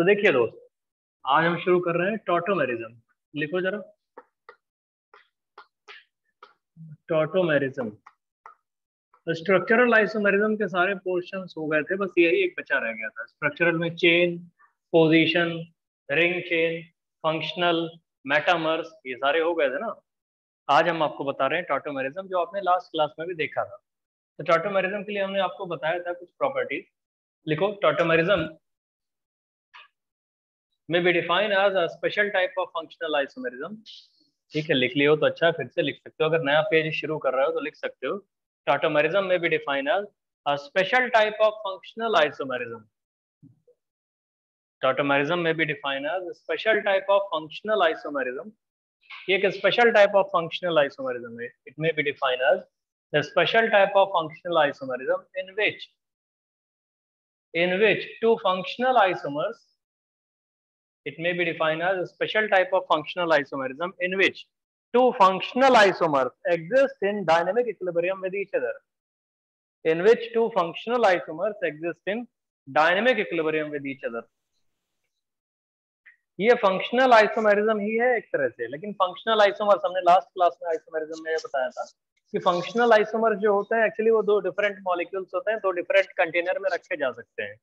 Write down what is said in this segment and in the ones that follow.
तो देखिए दोस्त, आज हम शुरू कर रहे हैं टॉटोमेरिज्म। लिखो जरा, टॉटोमेरिज्म। स्ट्रक्चरल आइसोमेरिज्म के सारे पोर्शंस हो गए थे, बस यही एक बचा रह गया था। स्ट्रक्चरल में chain, position, ring chain, functional, metamers, ये सारे हो गए थे ना। आज हम आपको बता रहे हैं टॉटोमेरिज्म, जो आपने लास्ट क्लास में भी देखा था। तो टॉटोमेरिज्म के लिए हमने आपको बताया था कुछ प्रॉपर्टीज। लिखो, टॉटोमेरिज्म में be define as a special type of functional isomerism. ठीक है, लिख लिए हो तो अच्छा है, फिर से लिख सकते हो। अगर नया पेज शुरू कर रहे हो तो लिख सकते हो, टॉटोमेरिज्म में be define as a special type of functional isomerism. Tautomerism में be define as a special type of functional isomerism. ये एक special type of functional isomerism है। It may be define as the special type of functional isomerism in which two functional isomers, it may be defined as a special type of functional isomerism in which two functional isomers exist in dynamic equilibrium with each other, in which two functional isomers exist in dynamic equilibrium with each other. ये functional isomerism ही है एक तरह से। लेकिन functional isomers हमने last class में isomerism में बताया था कि फंक्शनल आइसोमर जो होते हैं एक्चुअली वो दो डिफरेंट मॉलिक्यूल्स होते हैं, दो डिफरेंट कंटेनर में रखे जा सकते हैं।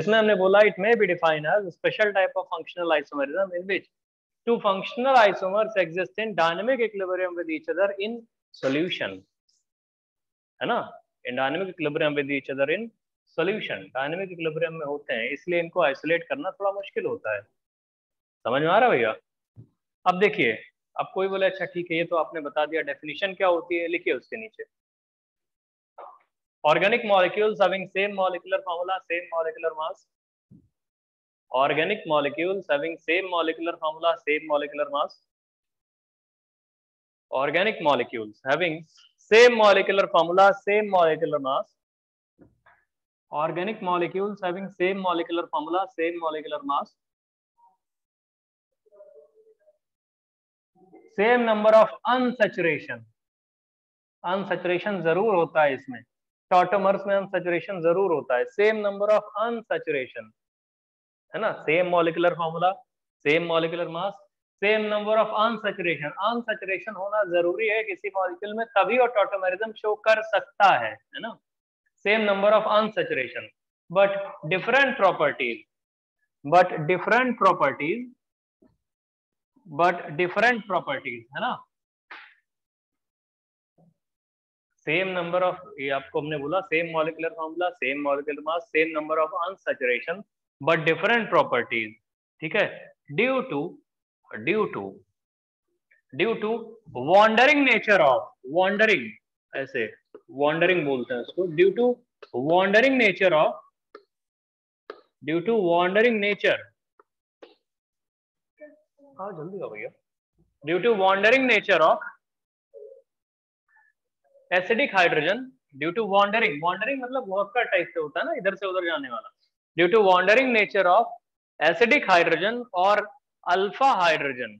इसमें हमने बोला it may be defined as special type of functional isomerism in which two functional isomers exist in dynamic equilibrium with each other in solution, है ना। In dynamic equilibrium with each other in solution, dynamic equilibrium में होते हैं, इसलिए इनको isolate करना थोड़ा मुश्किल होता है। समझ में आ रहा है भैया? अब देखिए, अब कोई बोले अच्छा ठीक है, ये तो आपने बता दिया डेफिनेशन क्या होती है। लिखिए उसके नीचे, organic molecules having same molecular formula same molecular mass, organic molecules having same molecular formula same molecular mass, organic molecules having same molecular formula same molecular mass, organic molecules having same molecular formula same molecular mass, same number of unsaturation. Unsaturation जरूर होता है इसमें, tautomers में unsaturation जरूर होता है। Same number of unsaturation, है ना। Same molecular formula same molecular mass, same number of unsaturation. Unsaturation होना जरूरी है किसी मॉलिक्यूल में, तभी वो टॉटोमेरिज्म शो कर सकता है ना। Same number of unsaturation but different properties, but different properties, है ना। सेम नंबर ऑफ, ये आपको हमने बोला, same molecular formula same molecular mass, same number of unsaturation but different properties. ठीक है, due to wandering nature of, wandering ऐसे wandering बोलते हैं उसको, ड्यू टू वॉन्डरिंग नेचर जल्दी हो भैया। Due to wandering nature of acidic hydrogen, due to wandering, wandering मतलब वॉकर टाइप से होता है ना, इधर से उधर जाने वाला। Due to wandering nature of acidic hydrogen और alpha hydrogen,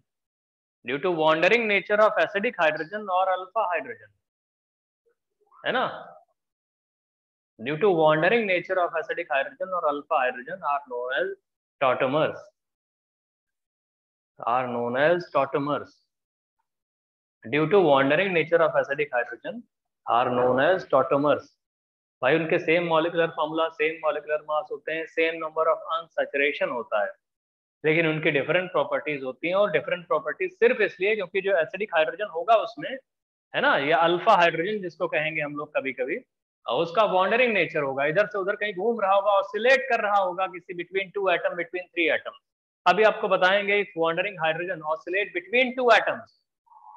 due to wandering nature of acidic hydrogen और अल्फा हाइड्रोजन, है ना। Due to wandering nature of acidic hydrogen और alpha hydrogen are known as tautomers, are known as tautomers. Due to wandering nature of acidic hydrogen are known as tautomers. भाई उनके same molecular formula same molecular mass होते हैं, same number of unsaturation होता है, लेकिन उनकी different properties होती हैं। और different properties सिर्फ इसलिए क्योंकि जो acidic hydrogen होगा उसमें, है ना, या alpha hydrogen जिसको कहेंगे हम लोग कभी कभी, उसका wandering nature होगा, इधर से उधर कहीं घूम रहा होगा, oscillate कर रहा होगा किसी between two atom between three atom। अभी आपको बताएंगे if wandering hydrogen oscillate between two atoms,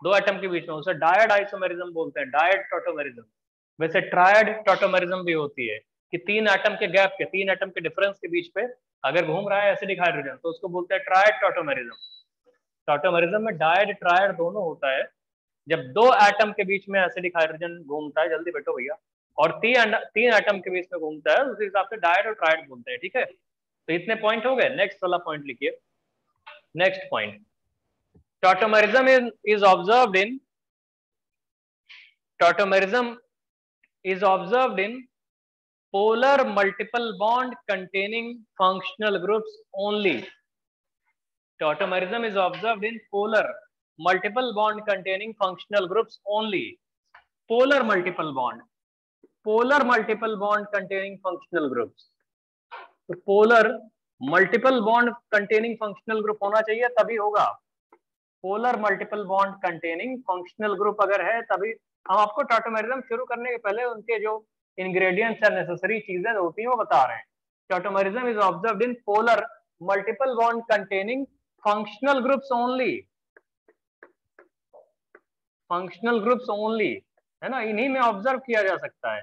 दो एटम के बीच में, उसे डायड आइसोमेरिज्म बोलते हैं, डायड टॉटोमेरिज्म। वैसे ट्रायड टॉटोमेरिज्म भी होती है कि तीन एटम के गैप के, तीन एटम के डिफरेंस के बीच पे अगर घूम रहा है एसिडिक हाइड्रोजन तो उसको बोलते हैं ट्रायड टॉटोमेरिज्म। टॉटोमेरिज्म में डायड ट्रायड दोनों होता है। जब दो एटम के बीच में एसिडिक हाइड्रोजन घूमता है, जल्दी बैठो भैया, और तीन एटम के बीच में घूमता है, उसी हिसाब से डायड और ट्रायड बोलते हैं। ठीक है, तो इतने पॉइंट हो गए। नेक्स्ट वाला पॉइंट लिखिए, next point, tautomerism is observed in polar multiple bond containing functional groups only. Tautomerism is observed in polar multiple bond containing functional groups only. Polar multiple bond, polar multiple bond containing functional groups. तो polar multiple bond containing functional group होना चाहिए तभी होगा. Polar multiple bond containing functional group अगर है तभी हम आपको टॉटोमेरिज्म शुरू करने के पहले उनके जो इंग्रेडिएंट्स और नेसेसरी चीजें होती हैं वो बता रहे हैं. Tautomerism is observed in polar multiple bond containing functional groups only. Functional groups only है ना, इन्हीं में ऑब्जर्व किया जा सकता है.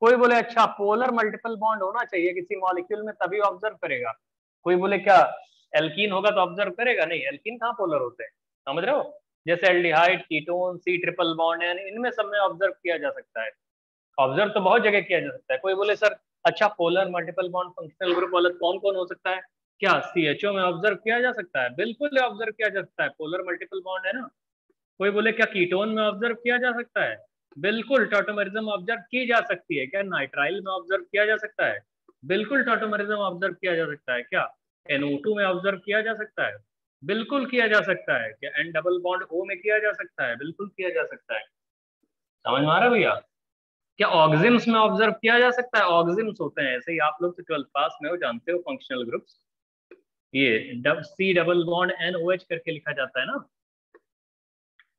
कोई बोले अच्छा पोलर मल्टीपल बॉन्ड होना चाहिए किसी मॉलिक्यूल में तभी ऑब्जर्व करेगा. कोई बोले क्या एल्कीन होगा तो ऑब्जर्व करेगा. नहीं, एल्कीन कहाँ पोलर होते हैं, समझ रहे हो. जैसे aldehyde, ketone, C triple bond, इनमें सब में ऑब्जर्व किया जा सकता है. ऑब्जर्व तो बहुत जगह किया जा सकता है. कोई बोले सर अच्छा polar multiple bond functional group वाला कौन कौन हो सकता है, क्या सीएचओ में ऑब्जर्व किया जा सकता है. बिल्कुल ऑब्जर्व किया जा सकता है, पोलर मल्टीपल बॉन्ड है ना. कोई बोले क्या कीटोन में ऑब्जर्व किया जा सकता है. बिल्कुल टॉटोमेरिज्म ऑब्जर्व की जा सकती है. क्या नाइट्राइल में ऑब्जर्व किया जा सकता है. बिल्कुल टॉटोमेरिज्म ऑब्जर्व किया जा सकता है. क्या NO2 में ऑब्जर्व किया जा सकता है. बिल्कुल किया जा सकता है. क्या N डबल बॉन्ड O में किया जा सकता है. बिल्कुल किया जा सकता है. समझ में आ रहा भैया. क्या ऑक्सिम्स में ऑब्जर्व किया जा सकता है. ऑक्सिम्स होते हैं ऐसे ही, आप लोग तो 12th पास में हो, जानते हो फंक्शनल ग्रुप्स. ये C डबल बॉन्ड NOH करके लिखा जाता है ना,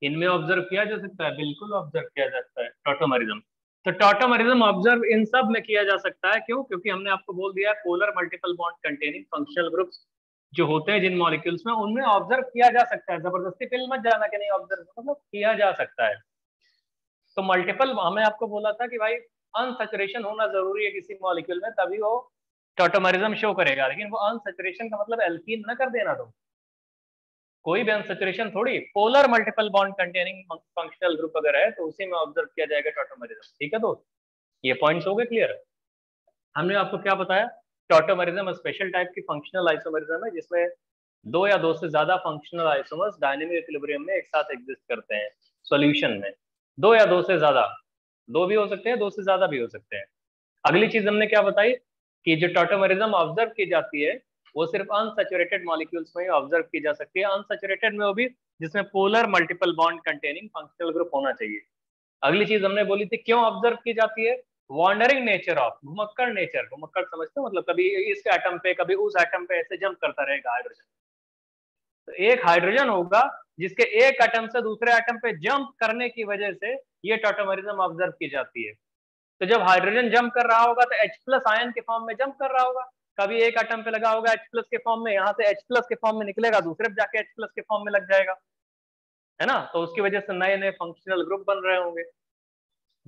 इनमें ऑब्जर्व किया जा सकता है. बिल्कुल ऑब्जर्व किया जा सकता है टॉटोमेरिज्म. तो टॉटोमेरिज्म ऑब्जर्व इन सब में किया जा सकता है. क्यों, क्योंकि हमने आपको बोल दिया है polar multiple bond containing functional groups जो होते हैं जिन मॉलिक्यूल्स में, उनमें ऑब्जर्व किया जा सकता है. जबरदस्ती फिल मत जाना कि नहीं ऑब्जर्व, मतलब किया जा सकता है. तो मल्टीपल हमें आपको बोला था कि भाई अनसैचुरेशन होना जरूरी है किसी मॉलिक्यूल में तभी वो टॉटोमेरिज्म शो करेगा. लेकिन वो अनसैचुरेशन का मतलब एल्कीन ना कर देना, तो कोई भी अनसैचुरेशन थोड़ी. Polar multiple bond containing functional group अगर है तो उसी में ऑब्जर्व किया जाएगा टॉटोमेरिज्म. ठीक है दोस्त, ये पॉइंट्स हो गए क्लियर. हमने आपको क्या बताया, टॉटोमेरिज्म स्पेशल टाइप की फंक्शनल आइसोमेरिज्म है जिसमें दो या दो से ज्यादा फंक्शनल आइसोमर्स डायनेमिक इक्विलिब्रियम में एक साथ एग्जिस्ट करते हैं सॉल्यूशन में. दो या दो से ज्यादा, दो भी हो सकते हैं, दो से ज्यादा भी हो सकते हैं. अगली चीज हमने क्या बताई कि जो टॉटोमेरिज्म ऑब्जर्व की जाती है वो सिर्फ अनसैचुरेटेड मॉलिक्यूल्स में ही ऑब्जर्व की जा सकती है. अनसैचुरेटेड में वो भी जिसमें polar multiple bond containing functional group होना चाहिए. अगली चीज हमने बोली थी क्यों ऑब्जर्व की जाती है, वॉन्डरिंग नेचर ऑफ, घुमक्कड़ नेचर. घुमक्कड़ समझते हो, मतलब कभी इस एटम पे कभी उस एटम पे ऐसे जंप करता रहेगा हाइड्रोजन. तो एक हाइड्रोजन होगा जिसके एक एटम से दूसरे एटम पे जंप करने की वजह से ये टॉटोमेरिज्म ऑब्जर्व की जाती है. तो जब हाइड्रोजन जंप कर रहा होगा तो H+ आयन के फॉर्म में जंप कर रहा होगा. कभी एक एटम पे लगा होगा H+ के फॉर्म में, यहाँ से H+ के फॉर्म में निकलेगा, दूसरे पे जाके H+ के फॉर्म में लग जाएगा, है ना. तो उसकी वजह से नए नए फंक्शनल ग्रुप बन रहे होंगे.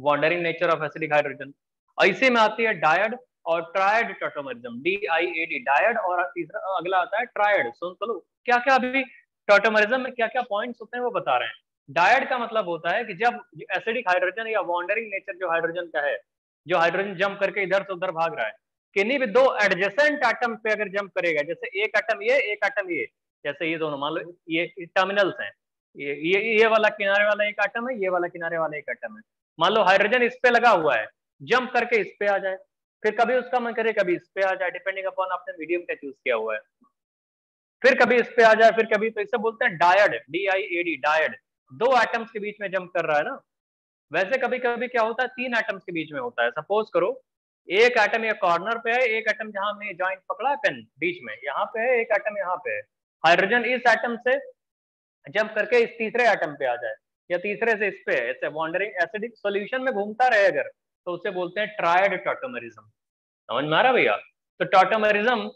Wandering nature of acidic hydrogen. और इसी में आती है डायड और ट्रायड टॉटोमेरिज्म, DIAD डायड. और तीसरा अगला आता है ट्रायड. सुन तो लो क्या क्या अभी टॉटोमेरिज्म में क्या क्या पॉइंट्स होते हैं वो बता रहे हैं. डायड का मतलब होता है कि जब एसिडिक हाइड्रोजन या वॉन्डरिंग नेचर जो हाइड्रोजन का है, जो हाइड्रोजन जंप करके इधर से उधर भाग रहा है, किन्हीं भी दो एडजेसेंट एटम पे अगर जंप करेगा, जैसे एक एटम ये, एक एटम ये, जैसे ये दोनों मान लो ये टर्मिनल्स हैं, ये वाला किनारे वाला एक एटम है, ये वाला किनारे वाला एक एटम है. मान लो हाइड्रोजन इस पे लगा हुआ है, जंप करके इस पे आ जाए, फिर कभी उसका मन करे कभी इस पे आ जाए, डिपेंडिंग अपॉन आपने मीडियम क्या चूज किया हुआ है, फिर कभी इस पे आ जाए, फिर कभी, तो इसे बोलते हैं डायड, DIAD डायड. दो एटम्स के बीच में जंप कर रहा है ना. वैसे कभी कभी क्या होता है तीन एटम्स के बीच में होता है. सपोज करो एक एटम ये कॉर्नर पे है, एक एटम जहां हमने ज्वाइंट पकड़ा है पेन बीच में यहाँ पे है, एक एटम यहाँ पे है. हाइड्रोजन इस एटम से जंप करके इस तीसरे एटम पे आ जाए या तीसरे से इस पे, ऐसे वॉन्डरिंग एसिडिक सॉल्यूशन में घूमता रहे अगर, तो उसे बोलते हैं ट्रायड टॉटोमेरिज्म. समझ में आ रहा भैया. तो टॉटोमेरिज्म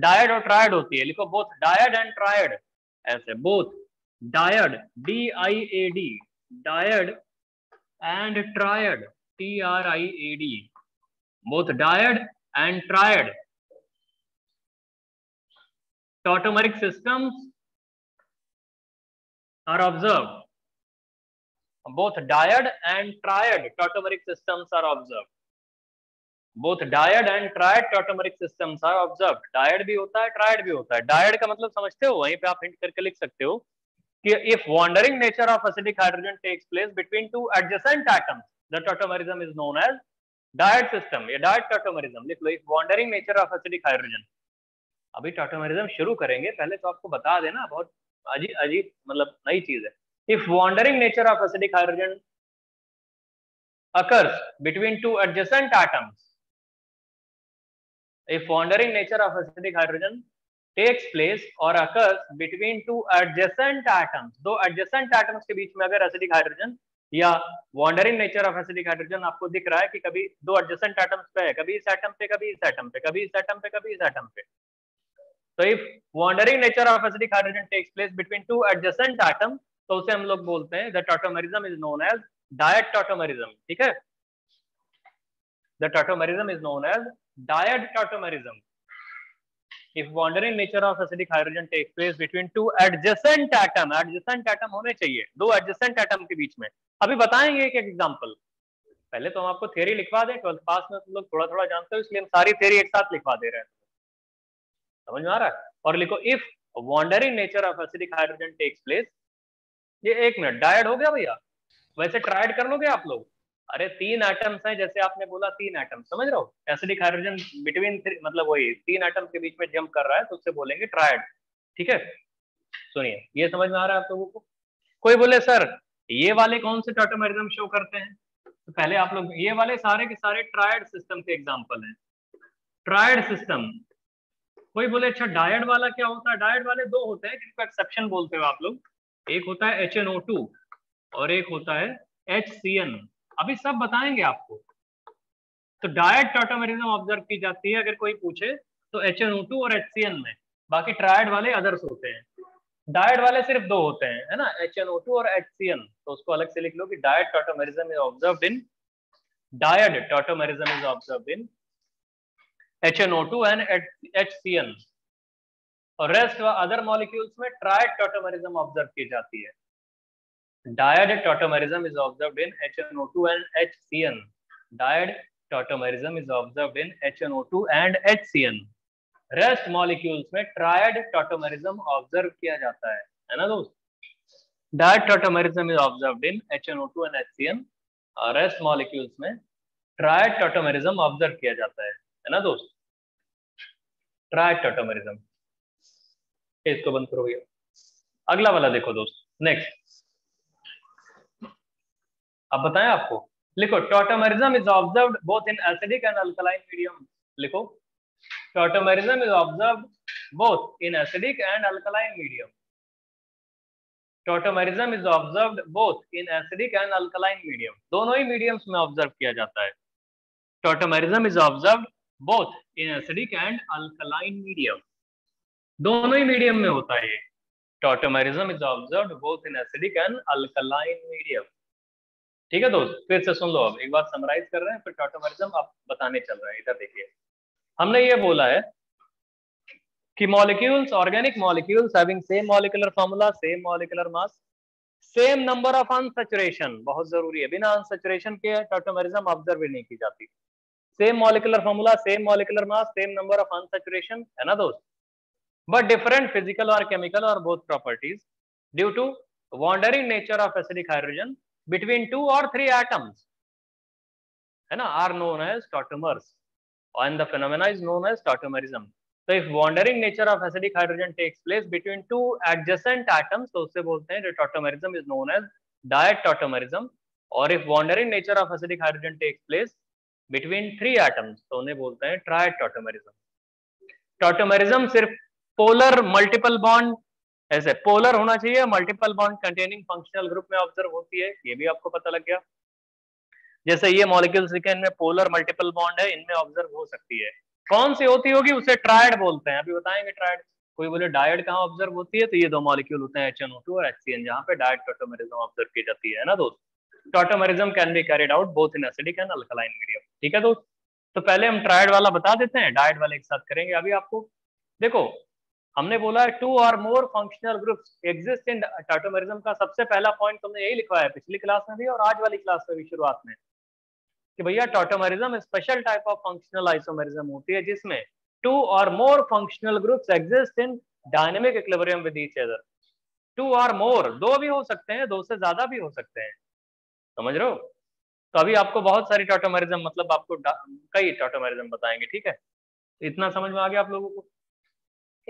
डायड और ट्रायड होती है. लिखो बोथ डायड एंड ट्रायड, ऐसे both dyad DIAD dyad and triad TRIAD, both diad and triad. Tautomeric systems are observed. Both diad and triad tautomeric systems are observed. Both diad and triad tautomeric systems are observed. Diad भी होता है, triad भी होता है. Diad का मतलब समझते हो, वहीं पे आप हिंट करके लिख सकते हो कि if wandering nature of acidic hydrogen takes place between two adjacent atoms, the tautomerism is known as dyad system या डायट टॉटोमेरिज्म लिख लो, इस wandering nature of acidic hydrogen. अभी टॉटोमेरिज्म शुरू करेंगे, पहले तो आपको बता देना, बहुत अजीब अजीब मतलब नई चीज है। If wandering nature of acidic hydrogen occurs between two adjacent atoms, if wandering nature of acidic hydrogen takes place और occurs between two adjacent atoms, दो एडजेसेंट एटम्स के बीच में अगर एसिडिक हाइड्रोजन या wandering nature of acidic hydrogen आपको दिख रहा है कि कभी दो एडजेसेंट एटम्स पे है, कभी इस एटम पे, कभी इस एटम पे, कभी इस एटम पे, कभी इस एटम पे, तो if wandering nature of acidic hydrogen takes place between two adjacent atom, तो उसे हम लोग बोलते हैं the tautomerism is known as dyad tautomerism. ठीक है, the tautomerism is known as dyad tautomerism if wandering nature of acidic hydrogen takes place between two adjacent atom, adjacent atom होने चाहिए, दो adjacent atom के बीच में। अभी बताएंगे एक एग्जांपल, पहले तो हम आपको थ्योरी लिखवा दें, 12th पास में तुम लोग थोड़ा थोड़ा जानते हो इसलिए हम सारी थ्योरी एक साथ लिखवा दे रहे हैं, समझ में आ रहा है? और लिखो if wandering nature of acidic hydrogen takes place, ये एक मिनट डायड हो गया भैया, वैसे ट्रायड कर लोगे आप लोग? अरे तीन एटम्स हैं, जैसे आपने बोला तीन एटम्स, समझ रहे हो, एसिडिक हाइड्रोजन बिटवीन मतलब वही तीन एटम्स के बीच में जंप कर रहा है तो उससे बोलेंगे ट्रायड। ठीक है, सुनिए ये समझ में आ रहा है आप लोगों को? कोई बोले सर ये वाले कौन से टॉटोमेरिज्म शो करते हैं, तो पहले आप लोग ये वाले सारे के सारे ट्रायड सिस्टम के एग्जाम्पल है, ट्रायड सिस्टम। कोई बोले अच्छा डायड वाला क्या होता है? डायड वाले दो होते हैं जिनको एक्सेप्शन बोलते हो आप लोग, एक होता है HNO2 और एक होता है HCN, अभी सब बताएंगे आपको। तो डायड टॉटोमेरिज्म ऑब्जर्व की जाती है अगर कोई पूछे तो HNO2 और HCN में, बाकी ट्रायड वाले अदर्स होते हैं। डायड वाले सिर्फ दो होते हैं, है ना, HNO2 और HCN, तो उसको अलग से लिख लो कि dyad tautomerism is observed in, dyad tautomerism is observed in HNO2 and HCN, और रेस्ट व अदर मॉलिक्यूल्स में ट्रायड टॉटोमेरिज्म ऑब्जर्व की जाती है। Diad tautomerism is observed in HNO2 and HCN. Diad tautomerism is observed in HNO2 and HCN. Rest molecules में triad tautomerism observe किया जाता है ना दोस्त? Diad tautomerism is observed in HNO2 and HCN. Rest molecules में triad tautomerism observe किया जाता है ना दोस्त? Triad tautomerism। इसको बंद करो भैया। अगला वाला देखो दोस्त, next। अब बताएं आपको, लिखो tautomerism is observed both in acidic and alkaline medium, लिखो tautomerism is observed both in acidic and alkaline medium, tautomerism is observed both in acidic and alkaline medium, दोनों ही मीडियम्स में ऑब्जर्व किया जाता है। Tautomerism is observed both in acidic and alkaline medium, दोनों ही medium में होता है। Tautomerism is observed both in acidic and alkaline medium. ठीक है दोस्त, फिर से सुन लो, अब एक बार समराइज कर रहे हैं फिर टॉटोमेरिज्म आप बताने चल रहे हैं। इधर देखिए, हमने ये बोला है कि molecules, organic molecules having same molecular formula, same molecular mass, same number of unsaturation, बहुत जरूरी है, बिना अनसैचुरेशन के टॉटोमेरिज्म ऑब्जर्व नहीं की जाती। Same molecular formula, same molecular mass, same number of unsaturation, है ना दोस्त, बट डिफरेंट फिजिकल और केमिकल और both properties due to wandering nature of acidic hydrogen between two or three atoms, है ना, are known as tautomers, and the phenomena is known as tautomerism. So if wandering nature of acidic hydrogen takes place between two adjacent atoms, तो उससे बोलते हैं tautomerism is known as diad tautomerism. और if wandering nature of acidic hydrogen takes place between three atoms, तो उन्हें बोलते हैं triad tautomerism. Tautomerism सिर्फ polar multiple bond, ऐसे पोलर होना चाहिए, multiple bond containing functional group में ऑब्जर्व होती है, ये भी आपको पता लग गया। जैसे ये मॉलिक्यूल्स लिखे, इनमें पोलर मल्टीपल बॉन्ड है, इनमें ऑब्जर्व हो सकती है, कौन सी होती होगी उसे ट्रायड बोलते हैं, अभी बताएंगे ट्रायड। कोई बोले डायड कहाँ ऑब्जर्व होती है, तो ये दो मॉलिक्यूल होते हैं HNO2 और HCN, जहाँ पे डायड टॉटोमेरिज्म ऑब्जर्व की जाती है ना दोस्त। Tautomerism can be carried out both in acidic and alkaline medium. ठीक है दोस्त, तो पहले हम ट्रायड वाला बता देते हैं, डायड वाले एक साथ करेंगे। अभी आपको देखो, हमने बोला है टू और more functional groups exist in tautomerism, का सबसे पहला पॉइंट तुमने यही लिखवाया है पिछली क्लास में भी और आज वाली क्लास में भी शुरुआत में, कि भैया tautomerism special type of functional isomerism होती है जिसमें टू और more functional groups exist in dynamic equilibrium with each other. Two और मोर, दो भी हो सकते हैं, दो से ज्यादा भी हो सकते हैं, समझ रहे हो, तो अभी आपको बहुत सारी टॉटोमेरिज्म मतलब आपको कई टॉटोमेरिज्म बताएंगे, ठीक है। इतना समझ में आ गया आप लोगों को?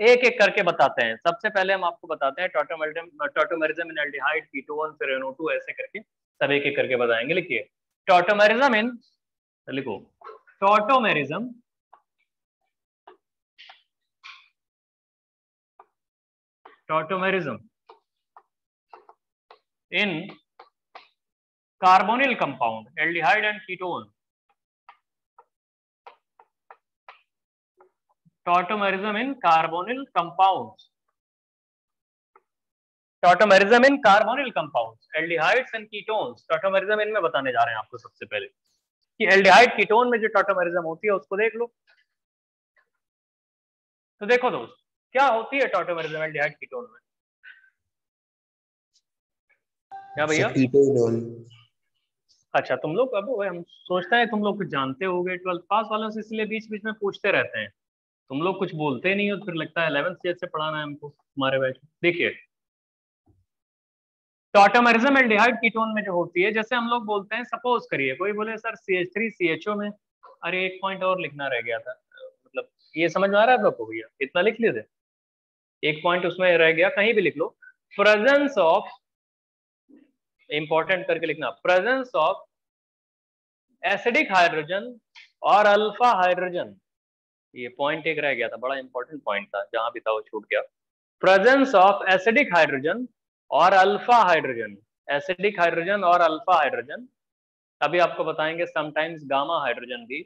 एक एक करके बताते हैं। सबसे पहले हम आपको बताते हैं टॉटोमेरिज्म इन एल्डिहाइड, कीटोन, फिर NO2, ऐसे करके सब एक एक करके बताएंगे। लिखिए टॉटोमेरिज्म इन, लिखो tautomerism in carbonyl compound aldehyde and ketone, tautomerism in carbonyl compound, tautomerism in carbonyl compound aldehydes and ketones. Tautomerism in में बताने जा रहे हैं आपको सबसे पहले कि एल्डिहाइड कीटोन में जो टॉटोमेरिज्म होती है उसको देख लो। तो देखो दोस्त क्या होती है टॉटोमेरिज्म एल्डिहाइड कीटोन में? क्या भैया? कीटोएनॉल। अच्छा तुम लोग, अब हम सोचते हैं तुम लोग कुछ जानते होगे, 12th पास वालों से इसलिए बीच बीच में पूछते रहते हैं, तुम लोग कुछ बोलते नहीं हो, फिर लगता है 11th से अच्छे पढ़ाना है हमको हमारे बैच में। देखिए टॉटोमेरिज्म एल्डिहाइड कीटोन में जो होती है, जैसे हम लोग बोलते हैं, सपोज करिए कोई बोले सर CH3 CHO में, अरे एक पॉइंट और लिखना रह गया था, मतलब ये समझ में आ रहा है आप लोग को भैया? इतना लिख लिए थे, एक पॉइंट उसमें रह गया, कहीं भी लिख लो, प्रेजेंस ऑफ, इंपॉर्टेंट करके लिखना, प्रेजेंस ऑफ एसिडिक हाइड्रोजन और अल्फा हाइड्रोजन। ये पॉइंट एक रह गया था, बड़ा इंपॉर्टेंट पॉइंट था, जहां भी था वो छूट गया। प्रेजेंस ऑफ एसिडिक हाइड्रोजन और अल्फा हाइड्रोजन, एसिडिक हाइड्रोजन और अल्फा हाइड्रोजन, अभी आपको बताएंगे समटाइम्स गामा हाइड्रोजन भी,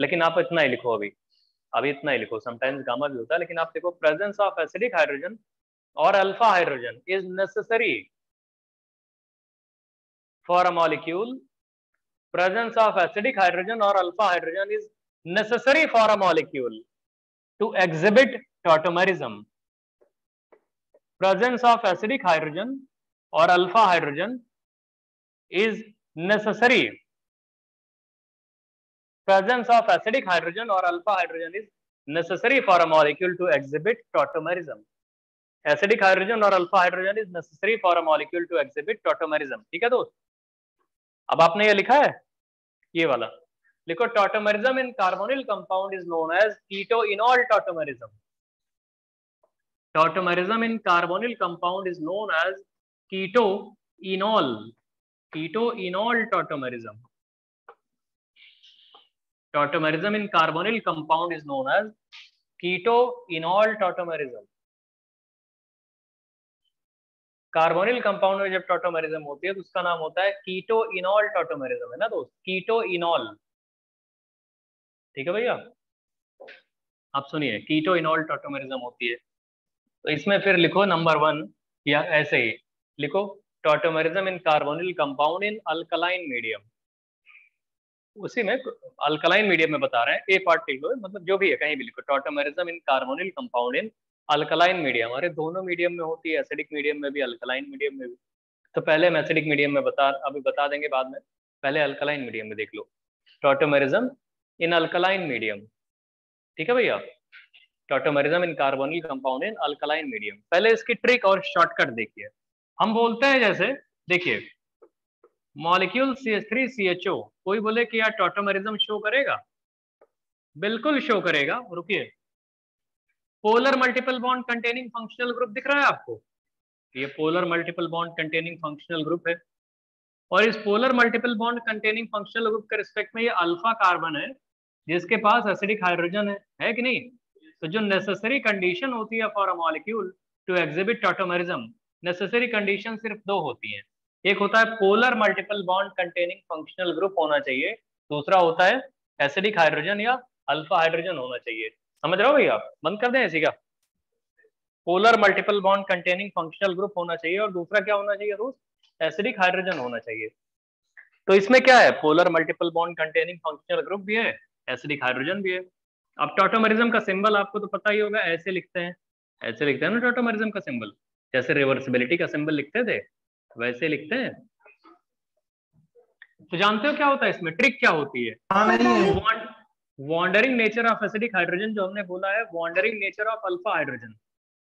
लेकिन आप इतना ही लिखो, अभी इतना ही लिखो, समटाइम्स गामा भी होता है, लेकिन आप देखो प्रेजेंस ऑफ एसिडिक हाइड्रोजन और alpha hydrogen is necessary for a molecule, presence of acidic hydrogen or alpha hydrogen is necessary for a molecule to exhibit tautomerism. Presence of acidic hydrogen or alpha hydrogen is necessary, presence of acidic hydrogen or alpha hydrogen is necessary for a molecule to exhibit tautomerism. Acidic hydrogen or alpha hydrogen is necessary for a molecule to exhibit tautomerism. ठीक है दोस्त, अब आपने ये लिखा है, ये वाला लिखो, tautomerism in carbonyl compound is known as keto enol tautomerism, tautomerism in carbonyl compound is known as keto enol, keto enol tautomerism, tautomerism in carbonyl compound is known as keto enol tautomerism. Carbonyl compound में जब टॉटोमेरिज्म होती है तो उसका नाम होता है कीटो इनॉल tautomerism, है ना दोस्त, कीटो इनॉल, ठीक है भैया? आप सुनिए, कीटो इनॉल टॉटोमेरिज्म होती है, तो इसमें फिर लिखो नंबर 1, या ऐसे ही लिखो tautomerism in carbonyl compound in alkaline medium, उसी में अल्कलाइन मीडियम में बता रहे हैं, ए पार्ट लिख लो, मतलब जो भी है कहीं भी लिखो, tautomerism in carbonyl compound in alkaline medium. हमारे दोनों मीडियम में होती है, एसिडिक मीडियम में भी, अल्कलाइन मीडियम में भी, तो पहले हम एसिडिक मीडियम में अभी बता देंगे, बाद में, पहले अल्कलाइन मीडियम में देख लो, टॉटोमेरिज्म इन अल्कलाइन मीडियम, ठीक है भैया? Tautomerism in carbonyl compound in alkaline medium. पहले इसकी ट्रिक और शॉर्टकट देखिए, हम बोलते हैं जैसे, देखिए मॉलिक्यूल CH3CHO, कोई बोले कि यार टॉटोमेरिज्म शो करेगा, बिल्कुल शो करेगा, रुकिए, polar multiple bond containing functional group दिख रहा है आपको, ये polar multiple bond containing functional group है, और इस polar multiple bond containing functional group के रिस्पेक्ट में ये अल्फा कार्बन है जिसके पास एसिडिक हाइड्रोजन है कि नहीं? तो जो नेसेसरी कंडीशन होती है for a molecule to exhibit tautomerism, necessary condition सिर्फ दो होती है, एक होता है polar multiple bond containing functional group होना चाहिए, दूसरा होता है एसिडिक हाइड्रोजन या अल्फा हाइड्रोजन होना चाहिए, समझ रहे हो भैया? बंद कर दें ऐसी का, polar multiple bond containing functional group होना चाहिए और दूसरा क्या होना चाहिए दोस्त? एसिडिक हाइड्रोजन होना चाहिए। तो इसमें क्या है, polar multiple bond containing functional group भी है, एसिडिक हाइड्रोजन भी है। अब टॉटोमेरिज्म का सिंबल आपको तो पता ही होगा, ऐसे लिखते हैं, ऐसे लिखते हैं ना टॉटोमेरिज्म का सिंबल, जैसे रिवर्सिबिलिटी का सिंबल लिखते थे वैसे लिखते हैं। तो जानते हो क्या होता है इसमें, ट्रिक क्या होती है? Wandering nature of acidic hydrogen, जो हमने बोला है, wandering nature of alpha hydrogen,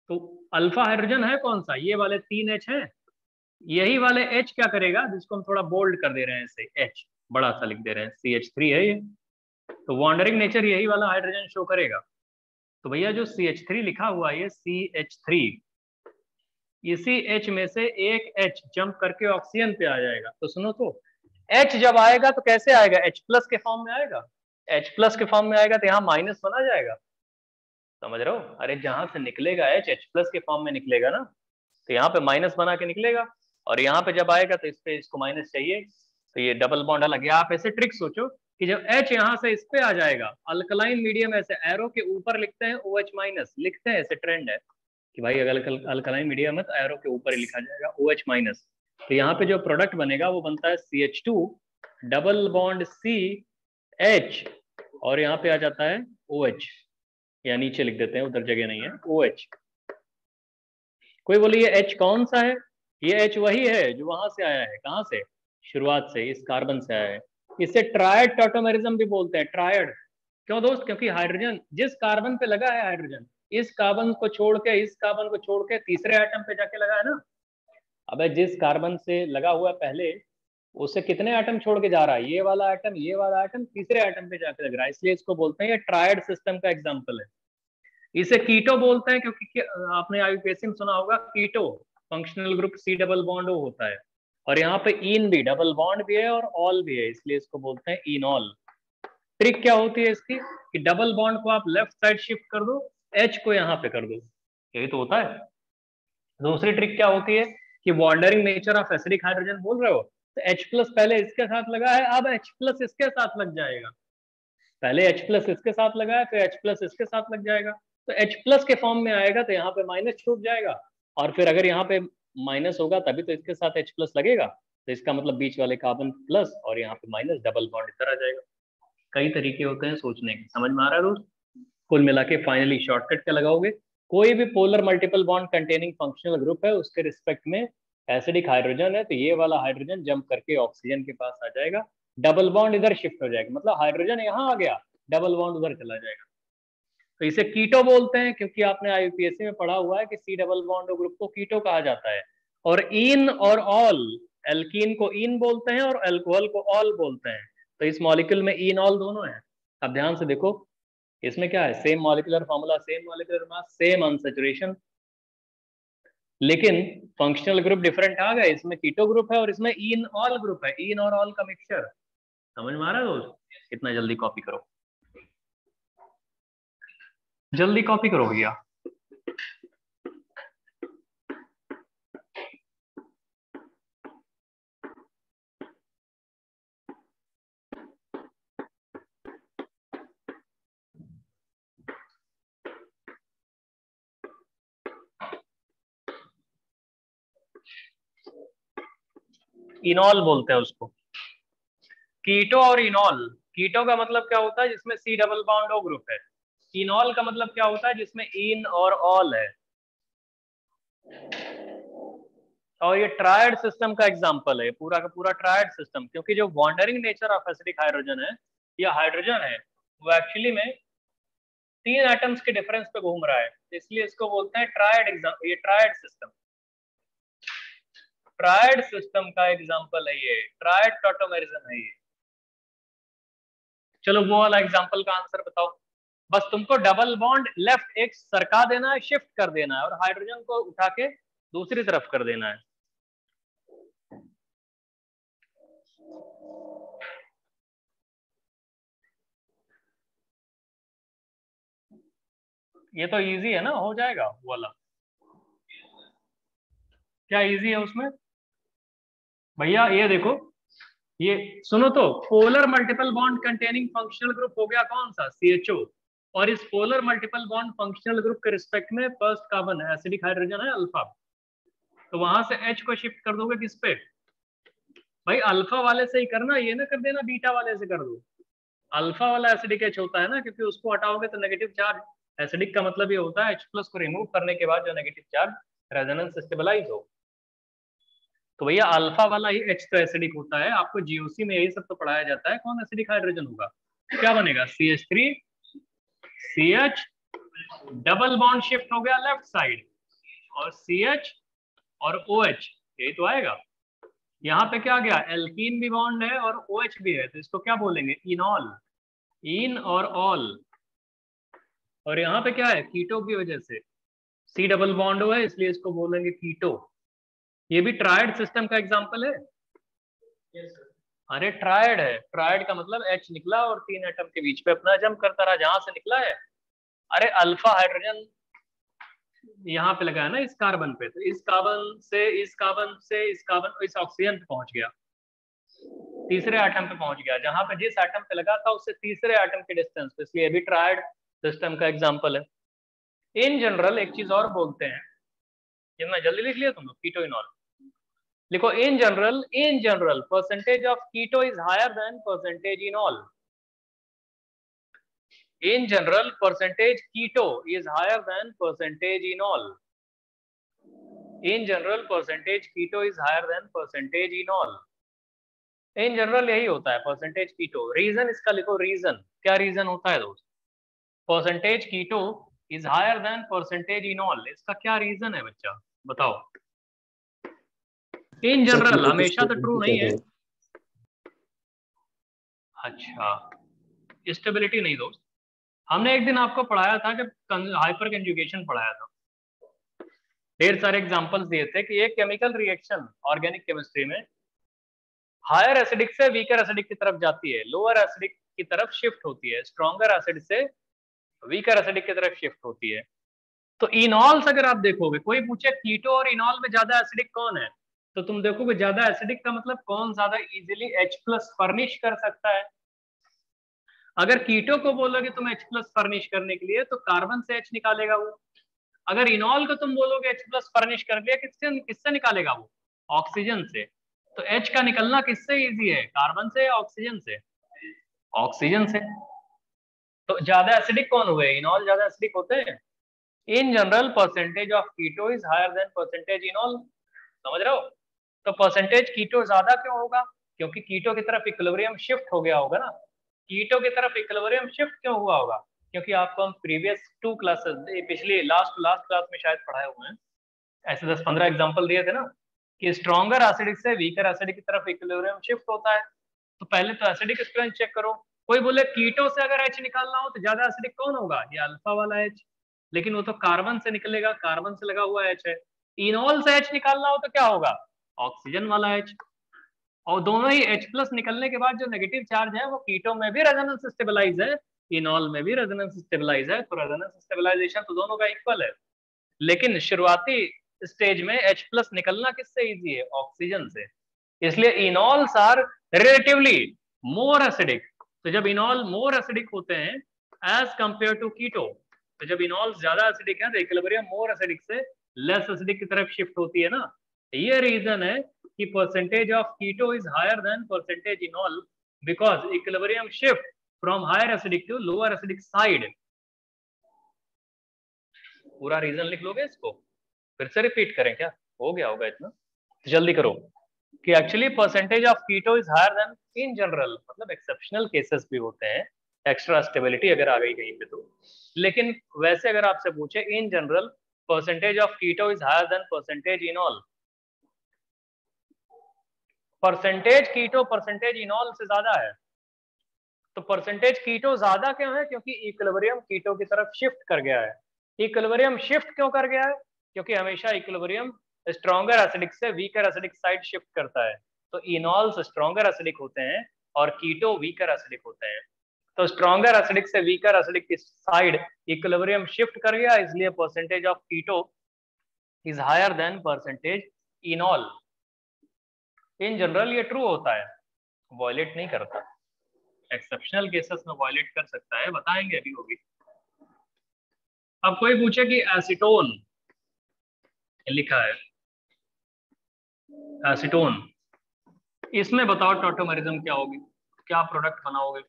तो अल्फा हाइड्रोजन है कौन सा, ये वाले 3H है, यही वाले H क्या करेगा, जिसको हम थोड़ा बोल्ड कर दे रहे हैं, ऐसे H, बड़ा सा लिख दे रहे हैं, CH3 है ये, तो वॉन्डरिंग नेचर यही वाला हाइड्रोजन शो करेगा। तो भैया जो CH3 लिखा हुआ है ये CH3, इसी H में से एक H जंप करके ऑक्सीजन पे आ जाएगा। तो सुनो, तो H जब आएगा तो कैसे आएगा? H प्लस के फॉर्म में आएगा। H प्लस के फॉर्म में आएगा तो यहाँ माइनस बना जाएगा, समझ रहे हो? अरे जहां से निकलेगा H, H प्लस के फॉर्म में निकलेगा ना, तो यहाँ पे माइनस बना के निकलेगा, और यहाँ पे जब आएगा तो इस पे इसको माइनस चाहिए, तो ये डबल बॉन्ड अलग। आप ऐसे ट्रिक सोचो कि जब H यहाँ से इस पे आ जाएगा, अल्कलाइन मीडियम ऐसे एरो के ऊपर लिखते हैं OH माइनस, लिखते हैं ऐसे, ट्रेंड है कि भाई अगर अल्कलाइन मीडियम है तो एरो के ऊपर ही लिखा जाएगा OH माइनस। तो यहाँ पे जो प्रोडक्ट बनेगा वो बनता है CH2 डबल बॉन्ड CH, और यहाँ पे आ जाता है OH, या नीचे लिख देते हैं, उधर जगह नहीं है, OH। कोई बोले ये H कौन सा है? ये H वही है जो वहां से आया है, कहाँ से? शुरुआत से, इस कार्बन से आया है। इसे ट्रायड टॉटोमेरिज्म भी बोलते हैं, ट्रायड क्यों दोस्त? क्योंकि हाइड्रोजन जिस कार्बन पे लगा है, हाइड्रोजन इस कार्बन को छोड़ के, इस कार्बन को छोड़ के तीसरे आइटम पे जाके लगा है ना। अब जिस कार्बन से लगा हुआ पहले, उससे कितने आइटम छोड़ के जा रहा है? ये वाला आइटम, ये वाला आइटम, तीसरे आइटम पे जाके लग रहा है, इसलिए इसको बोलते हैं, ये ट्रायड सिस्टम का एग्जाम्पल है। इसे कीटो बोलते हैं क्योंकि आपने आईयूपीएससी में सुना होगा, keto functional group C double bond O होता है, और यहाँ पे इन भी डबल बॉन्ड भी है और ऑल भी है, इसलिए इसको बोलते हैं इनॉल। ट्रिक क्या होती है इसकी कि डबल बॉन्ड को आप लेफ्ट साइड शिफ्ट कर दो, H को यहाँ पे कर दो, यही तो होता है। दूसरी ट्रिक क्या होती है कि wandering nature of acidic hydrogen बोल रहे हो, तो H प्लस पहले इसके साथ लगा है, अब H प्लस इसके साथ लग जाएगा। पहले H प्लस इसके साथ लगा है, फिर H प्लस इसके साथ लग जाएगा, तो H प्लस के फॉर्म में आएगा, तो यहाँ पे माइनस छूट जाएगा, और फिर अगर यहाँ पे माइनस होगा तभी तो इसके साथ H प्लस लगेगा, तो इसका मतलब बीच वाले कार्बन प्लस और यहाँ पे माइनस, डबल बॉन्ड इधर आ जाएगा। कई तरीके होते हैं सोचने के, समझ में आ रहा है दोस्त? कुल मिला के फाइनली शॉर्टकट क्या लगाओगे, कोई भी polar multiple bond containing functional group है, उसके रिस्पेक्ट में एसिडिक हाइड्रोजन है, तो ये वाला हाइड्रोजन जंप करके ऑक्सीजन के पास आ जाएगा, डबल बॉन्ड इधर शिफ्ट हो जाएगा, मतलब हाइड्रोजन यहाँ आ गया, डबल बॉन्ड उधर चला जाएगा। तो इसे कीटो बोलते हैं क्योंकि आपने आईयूपीएससी में पढ़ा हुआ है कि C डबल बॉन्ड ग्रुप को कीटो कहा जाता है, और इन और ऑल, एल्कीन को इन बोलते हैं और एल्कोहल को ऑल बोलते हैं, तो इस मॉलिक्यूल में इन ऑल दोनों है। अब ध्यान से देखो इसमें क्या है, same molecular formula, same molecular mass, same unsaturation, लेकिन फंक्शनल ग्रुप डिफरेंट आ गए, इसमें कीटो ग्रुप है और इसमें इन ऑल ग्रुप है, इन और ऑल का मिक्सचर। समझ में आ रहा है दोस्त? इतना जल्दी कॉपी करो, जल्दी कॉपी करो भैया। इनॉल बोलते हैं उसको, कीटो और इनॉल। कीटो का मतलब क्या होता है? जिसमें C double bond O group है। इनॉल का मतलब क्या होता है? जिसमें इन और ऑल है, और ये ट्रायड सिस्टम का एग्जांपल है, पूरा का पूरा ट्रायड सिस्टम, क्योंकि जो wandering nature of acidic hydrogen है, या हाइड्रोजन है, वो एक्चुअली में तीन एटम्स के डिफरेंस पे घूम रहा है, इसलिए इसको बोलते हैं ट्रायड। ये ट्रायड सिस्टम, ट्रायड सिस्टम का एग्जांपल है, ये ट्रायड टॉटोमेरिज्म है ये। चलो वो वाला एग्जांपल का आंसर बताओ, बस तुमको डबल बॉन्ड लेफ्ट एक सरका देना है, शिफ्ट कर देना है, और हाइड्रोजन को उठा के दूसरी तरफ कर देना है। ये तो इजी है ना, हो जाएगा वाला। क्या इजी है उसमें भैया? ये देखो, ये सुनो, तो polar multiple bond containing functional group हो गया कौन सा? CHO, और इस polar multiple bond functional group के रिस्पेक्ट में फर्स्ट कार्बन है, एसिडिक हाइड्रोजन है अल्फा, तो वहां से H को शिफ्ट कर दोगे किस पे? भाई अल्फा वाले से ही करना, ये ना कर देना बीटा वाले से कर दो। अल्फा वाला एसिडिक H होता है ना, क्योंकि उसको हटाओगे तो नेगेटिव चार्ज, एसिडिक का मतलब ये होता है H प्लस को रिमूव करने के बाद जो नेगेटिव चार्ज रेजोनेंस स्टेबलाइज हो, तो भैया अल्फा वाला ही H तो एसिडिक होता है। आपको जीओसी में यही सब तो पढ़ाया जाता है, कौन एसिडिक हाइड्रोजन होगा, क्या बनेगा? CH3 CH double bond shift हो गया लेफ्ट साइड, और CH और OH, यही तो आएगा। यहाँ पे क्या गया, एल्कीन भी बॉन्ड है और OH भी है, तो इसको क्या बोलेंगे, इनॉल, इन और ऑल। और यहाँ पे क्या है, कीटो की वजह से C डबल बॉन्ड हुआ है, इसलिए इसको बोलेंगे कीटो। ये भी ट्रायड सिस्टम का एग्जाम्पल है। yes, अरे ट्रायड है, ट्रायड का मतलब H निकला और तीन एटम के बीच पे अपना जंप करता रहा, जहां से निकला है अरे अल्फा हाइड्रोजन यहाँ पे लगा है ना इस कार्बन पे, तो इस कार्बन से इस कार्बन से इस कार्बन इस ऑक्सीजन पे पहुंच गया, तीसरे एटम पे पहुंच गया, जहां पे जिस एटम पे लगा था उससे तीसरे एटम के डिस्टेंस पे, इसलिए भी ट्रायड सिस्टम का एग्जांपल है। इन जनरल एक चीज और बोलते हैं, ये मैं जल्दी लिख लिया तुम लोग, कीटो इनॉल लिखो। In general percentage of keto is higher than percentage enol. In general, percentage keto is higher than percentage enol. In general, percentage keto is higher than percentage enol. In general यही होता है percentage keto। Reason इसका लिखो, reason क्या reason होता है दोस्त, percentage keto is higher than percentage enol, इसका क्या reason है बच्चा बताओ। In general हमेशा तो true नहीं है। अच्छा, stability नहीं दोस्त, हमने एक दिन आपको पढ़ाया था कि हाइपर कंजुगेशन पढ़ाया था, ढेर सारे एग्जांपल्स दिए थे कि एक केमिकल रिएक्शन ऑर्गेनिक केमिस्ट्री में हायर एसिडिक से वीकर एसिडिक की तरफ जाती है, लोअर एसिडिक की तरफ शिफ्ट होती है, स्ट्रॉन्गर एसिड से वीकर एसिडिक की तरफ शिफ्ट होती है। तो इनॉल्स अगर आप देखोगे, कोई पूछे कीटो और इनॉल में ज्यादा एसिडिक कौन है, तो तुम देखोगे ज्यादा एसिडिक का मतलब कौन ज्यादा इजिली H+ फर्निश कर सकता है। अगर कीटो को बोलोगे तुम H+ फर्निश करने के लिए, तो कार्बन से H निकालेगा वो। अगर इनॉल को तुम बोलोगे H+ फर्निश कर लिया, किससे निकालेगा वो, ऑक्सीजन से। तो H का निकलना किससे इजी है, कार्बन से या ऑक्सीजन से, ऑक्सीजन से। तो ज्यादा एसिडिक कौन हुए, इनॉल ज्यादा एसिडिक होते हैं। In general percentage of keto is higher than percentage enol, समझ रहे हो। तो परसेंटेज कीटो ज्यादा क्यों होगा, क्योंकि कीटो की तरफ इक्विलिब्रियम शिफ्ट हो गया होगा ना। कीटो की तरफ इक्विलिब्रियम शिफ्ट क्यों हुआ होगा, क्योंकि आपको हम प्रीवियस 2 क्लासेस, पिछले लास्ट क्लास में शायद पढ़ाए हुए हैं, ऐसे 10-15 एग्जांपल दिए थे ना, कि स्ट्रॉन्गर एसिडिक से वीकर एसिडिक की तरफ इक्विलिब्रियम शिफ्ट होता है। तो पहले तो एसिडिक स्ट्रेंथ चेक करो। कोई बोले कीटो से अगर H निकालना हो तो ज्यादा एसिडिक कौन होगा, ये अल्फा वाला H, लेकिन वो तो कार्बन से निकलेगा, कार्बन से लगा हुआ H है। इनॉल से H निकालना हो तो क्या होगा, ऑक्सीजन वाला H। और दोनों ही H+ निकलने के बाद जो नेगेटिव चार्ज है वो कीटो में भी रेजोनेंस स्टेबलाइज है, इनॉल में भी रेजोनेंस स्टेबलाइज है, तो रेजोनेंस स्टेबलाइजेशन तो दोनों का इक्वल है। लेकिन शुरुआती स्टेज में H+ निकलना किससे इजी है, ऑक्सीजन से, इसलिए enols are relatively more acidic. तो जब इनॉल मोर एसिडिक होते हैं एज कंपेयर टू कीटो, तो जब इनॉल्स ज्यादा एसिडिक है तो इक्विलिब्रियम मोर एसिडिक से लेस एसिडिक की तरफ शिफ्ट होती है ना। ये रीजन है कि percentage of keto is higher than percentage enol because equilibrium shift from higher acidic to lower acidic side. पूरा रीजन लिख लोगे, इसको फिर से रिपीट करें, क्या हो गया होगा इतना, जल्दी करो। कि actually percentage of keto is higher than in general, मतलब एक्सेप्शनल केसेस भी होते हैं, एक्स्ट्रा स्टेबिलिटी अगर आ गई कहीं पे तो। लेकिन वैसे अगर आपसे पूछे in general percentage of keto is higher than percentage enol, percentage keto percentage enol से ज्यादा है। तो परसेंटेज कीटो ज्यादा क्यों है, क्योंकि इक्विलिब्रियम कीटो की तरफ शिफ्ट कर गया है। इक्विलिब्रियम शिफ्ट क्यों कर गया है, क्योंकि हमेशा इक्विलिब्रियम स्ट्रॉन्गर एसिडिक से वीकर एसिडिक साइड शिफ्ट करता है। तो इनॉल्स स्ट्रॉन्गर एसिडिक होते हैं और कीटो वीकर एसिडिक होते हैं। तो स्ट्रॉन्गर एसिडिक से वीकर एसिडिक की साइड इक्विलिब्रियम शिफ्ट कर गया, इसलिए percentage of keto is higher than percentage enol. In general ये ट्रू होता है, वॉयलेट नहीं करता, एक्सेप्शनल केसेस में वॉयलेट कर सकता है, बताएंगे अभी वो भी। अब कोई पूछे कि एसीटोन लिखा है, एसीटोन, इसमें बताओ टॉटोमेरिज्म क्या होगी, क्या प्रोडक्ट बनाओगे।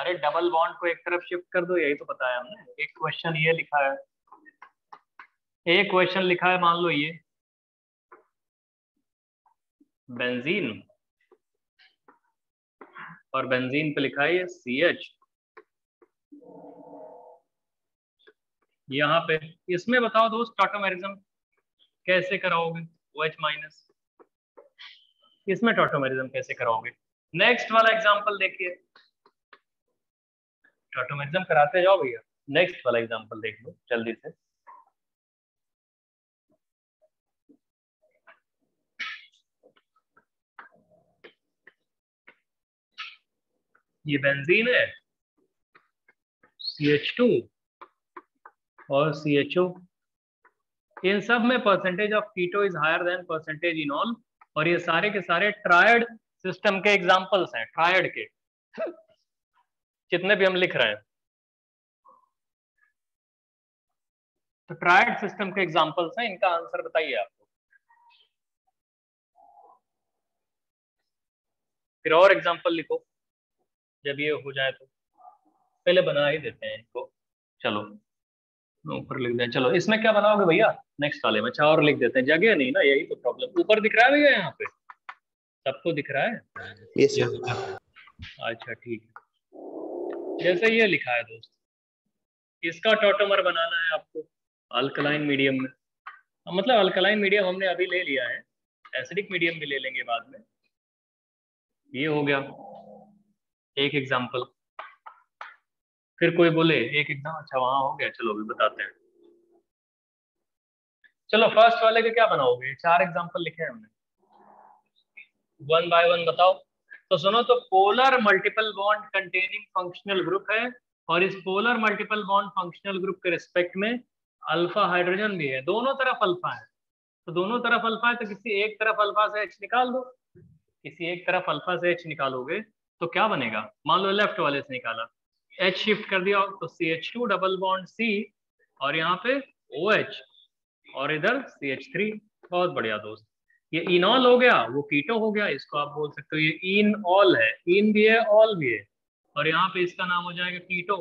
अरे डबल बॉन्ड को एक तरफ शिफ्ट कर दो, यही तो बताया हमने। एक क्वेश्चन ये लिखा है, एक क्वेश्चन लिखा है मान लो ये बेंजीन, और बेंजीन पे लिखा है CH, यहाँ पे। इसमें बताओ दोस्त टॉटोमेरिज्म कैसे कराओगे, OH- इसमें टॉटोमेरिज्म कैसे कराओगे। नेक्स्ट वाला एग्जांपल देखिए, टॉटोमेरिज्म कराते जाओ भैया। नेक्स्ट वाला एग्जांपल देख लो जल्दी से। ये बेंजीन है CH2 और CHO, इन सब में percentage of keto is higher than percentage enol, और ये सारे के सारे ट्रायड सिस्टम के एग्जांपल्स हैं। ट्रायड के जितने भी हम लिख रहे हैं तो ट्रायड सिस्टम के एग्जांपल्स हैं। इनका आंसर बताइए आपको। फिर और एग्जांपल लिखो जब ये हो जाए, तो पहले बना ही देते हैं इनको। चलो ऊपर लिख दें। चलो इसमें क्या बनाओगे भैया नेक्स्ट वाले में? अच्छा और लिख देते हैं, जगह नहीं ना, यही तो प्रॉब्लम। ऊपर दिख रहा है भैया, यहाँ पे सबको दिख रहा है? Yes sir. अच्छा ठीक है, जैसे ये लिखा है दोस्त, इसका टॉटोमर बनाना है आपको अल्कलाइन मीडियम में। मतलब अल्कलाइन मीडियम हमने अभी ले लिया है, एसिडिक मीडियम भी ले लेंगे बाद में। ये हो गया एक एग्जाम्पल। फिर कोई बोले एक एग्जाम, अच्छा वहां हो गया, चलो भी बताते हैं। चलो फर्स्ट वाले के क्या बनाओगे? चार एग्जाम्पल लिखे हैं हमने, वन बाय वन बताओ। तो सुनो, तो polar multiple bond containing functional group है, और इस polar multiple bond functional group के रिस्पेक्ट में अल्फा हाइड्रोजन भी है। दोनों तरफ अल्फा है, तो दोनों तरफ अल्फा है, तो किसी एक तरफ अल्फा से H निकाल दो। किसी एक तरफ अल्फा से H निकालोगे तो क्या बनेगा? मान लो लेफ्ट वाले से निकाला, H शिफ्ट कर दिया तो CH2 डबल बॉन्ड C, और यहाँ पे OH, और इधर CH3। बहुत बढ़िया दोस्त, ये इनॉल हो गया, वो कीटो हो गया। इसको आप बोल सकते हो ये इनऑल है, इन भी है ऑल भी है, और यहाँ पे इसका नाम हो जाएगा कीटो।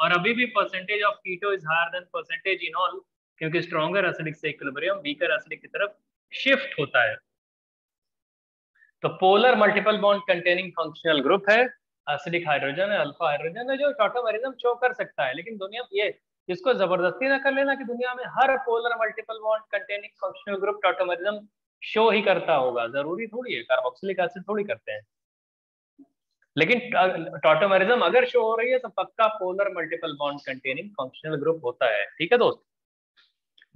और अभी भी percentage of keto is higher than percentage enol, क्योंकि स्ट्रॉन्गर एसिडिक से इक्विलिब्रियम वीकर एसिडिक की तरफ शिफ्ट होता है। तो polar multiple bond containing functional group है, एसिडिक हाइड्रोजन है, अल्फा हाइड्रोजन है, जो टॉटोमेरिज्म शो कर सकता है। लेकिन दुनिया ये इसको जबरदस्ती ना कर लेना कि दुनिया में हर polar multiple bond containing functional group tautomerism show ही करता होगा, जरूरी थोड़ी है। कार्बोक्सिलिक एसिड थोड़ी करते हैं, लेकिन टॉटोमेरिज्म अगर शो हो रही है तो पक्का polar multiple bond containing functional group होता है। ठीक है दोस्त,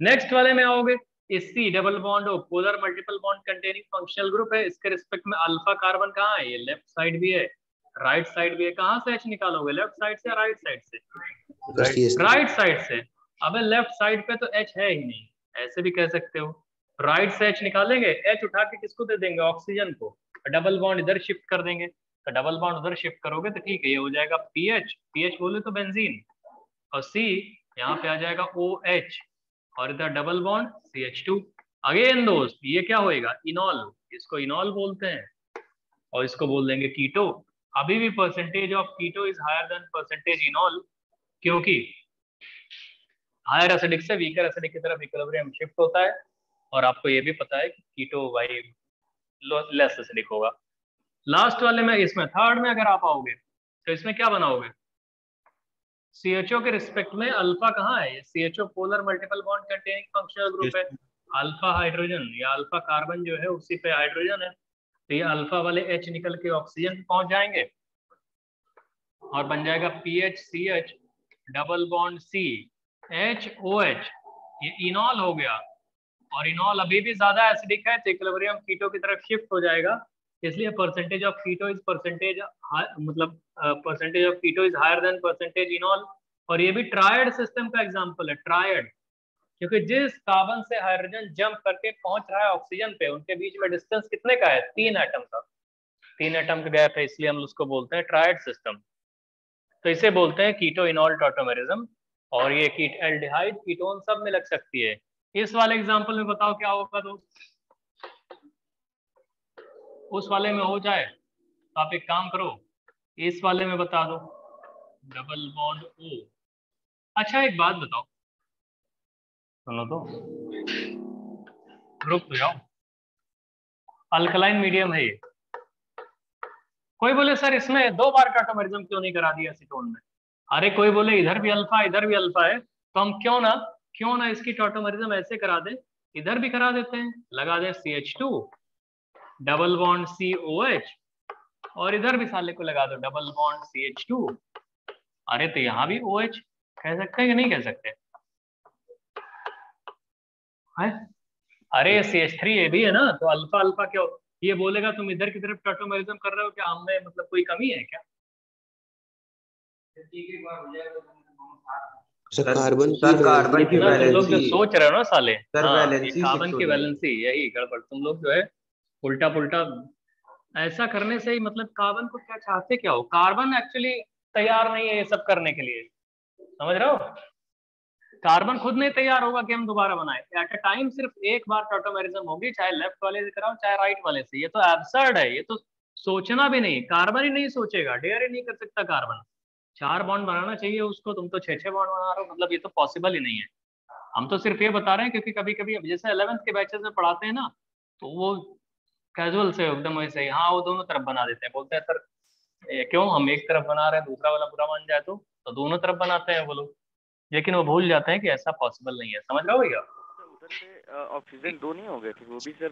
नेक्स्ट वाले में आओगे, इसी डबल बॉन्ड हो, polar multiple bond containing functional group है। इसके रिस्पेक्ट में अल्फा कार्बन कहाँ है? ये लेफ्ट साइड भी है राइट साइड भी है। कहाँ से H निकालोगे? लेफ्ट साइड से राइट साइड से? राइट साइड से। अबे लेफ्ट साइड पे तो H है ही नहीं, ऐसे भी कह सकते हो। राइट से H निकालेंगे, H उठा के किसको दे देंगे? ऑक्सीजन को। डबल बॉन्ड इधर शिफ्ट कर देंगे, तो डबल बॉन्ड उधर शिफ्ट करोगे तो ठीक है, ये हो जाएगा पीएच। पीएच बोले तो बेंजीन, और C यहाँ पे आ जाएगा OH, और इधर डबल बॉन्ड CH2। अगेन दोस्त ये क्या होएगा? इनॉल। इसको इनॉल बोलते हैं, और इसको बोल देंगे कीटो। अभी भी percentage of keto is higher than percentage enol, क्योंकि हायर एसिडिक से वीकर एसिडिक की तरफ इक्विलिब्रियम शिफ्ट होता है। और आपको ये भी पता है कि कीटो वाई लेस एसिडिक होगा। लास्ट वाले में, इसमें थर्ड में अगर आप आओगे तो इसमें क्या बनाओगे? CHO के रिस्पेक्ट में अल्फा कहाँ है? CHO polar multiple bond containing functional group है। अल्फा हाइड्रोजन या अल्फा कार्बन जो है उसी पे हाइड्रोजन है, तो ये अल्फा वाले H निकल के ऑक्सीजन पहुंच जाएंगे, और बन जाएगा PHCH double bond C HOH। ये इनॉल हो गया, और इनॉल अभी भी ज्यादा एसिडिक है, तो इक्विलिब्रियम कीटो की तरफ शिफ्ट हो जाएगा। इसलिए percentage of keto is percentage, मतलब percentage of keto is higher than percentage enol. और ये भी ट्रायड सिस्टम का एग्जांपल है, ट्रायड, क्योंकि जिस कार्बन से हाइड्रोजन जंप करके पहुंच रहा है ऑक्सीजन पे, उनके बीच में डिस्टेंस कितने का है? 3 एटम का गैप है, इसलिए हम उसको बोलते हैं ट्रायड सिस्टम। तो इसे बोलते हैं कीटो इनॉल टॉटोमेरिज्म। और ये एल्डिहाइड कीटोन सब में लग सकती है। इस वाले एग्जाम्पल में बताओ क्या होगा दोस्त? उस वाले में हो जाए तो आप एक काम करो, इस वाले में बता दो डबल बॉन्ड O। अच्छा एक बात बताओ, सुनो तो, रुक तो जाओ, अल्कलाइन मीडियम है ये। कोई बोले सर इसमें 2 बार टॉटोमेरिज्म क्यों नहीं करा दिया एसीटोन में? अरे कोई बोले इधर भी अल्फा है, तो हम क्यों ना इसकी टॉटोमेरिज्म ऐसे करा दे, इधर भी करा देते हैं, लगा दे CH2 डबल बॉन्ड COH और इधर भी साले को लगा दो डबल बॉन्ड CH2। अरे तो यहाँ भी OH कह सकते हैं कि नहीं कह सकते है? अरे CH3 ये भी है ना, तो अल्फा अल्फा क्या हो? ये बोलेगा तुम इधर की तरफ टॉटोमेरिज्म कर रहे हो, क्या हमने मतलब कोई कमी है क्या? सर कार्बन की वैलेंसी, लोग जो सोच रहे हो ना साले, कार्बन की वैलेंसी यही गड़बड़। तुम लोग जो है उल्टा पुल्टा ऐसा करने से ही मतलब कार्बन को क्या चाहते क्या हो, कार्बन एक्चुअली तैयार नहीं है ये सब करने के लिए, समझ रहे हो? कार्बन खुद नहीं तैयार होगा कि हम दोबारा बनाए। एट अ टाइम सिर्फ एक बार टॉटोमेरिज्म होगी, चाहे लेफ्ट वाले से कराओ चाहे राइट वाले से। ये तो एब्सर्ड है, ये तो सोचना भी नहीं, कार्बन ही नहीं सोचेगा, डेयर ही नहीं कर सकता। कार्बन 4 बॉन्ड बनाना चाहिए उसको, तुम तो 6-6 बॉन्ड बना रहे हो, मतलब ये तो पॉसिबल ही नहीं है। हम तो सिर्फ ये बता रहे हैं क्योंकि कभी कभी जैसे 11th के बैचेस में पढ़ाते हैं ना, तो वो कैजुअल से एकदम वैसे ही हाँ वो दोनों तरफ बना देते हैं, बोलते हैं सर क्यों हम एक तरफ बना रहे हैं, दूसरा वाला बुरा बन जाए तो दोनों तरफ बनाते हैं वो लोग, लेकिन वो भूल जाते हैं कि ऐसा पॉसिबल नहीं है, समझ रहे हो भैया? उधर से ऑक्सीजन 2 नहीं हो गए थे, वो भी सर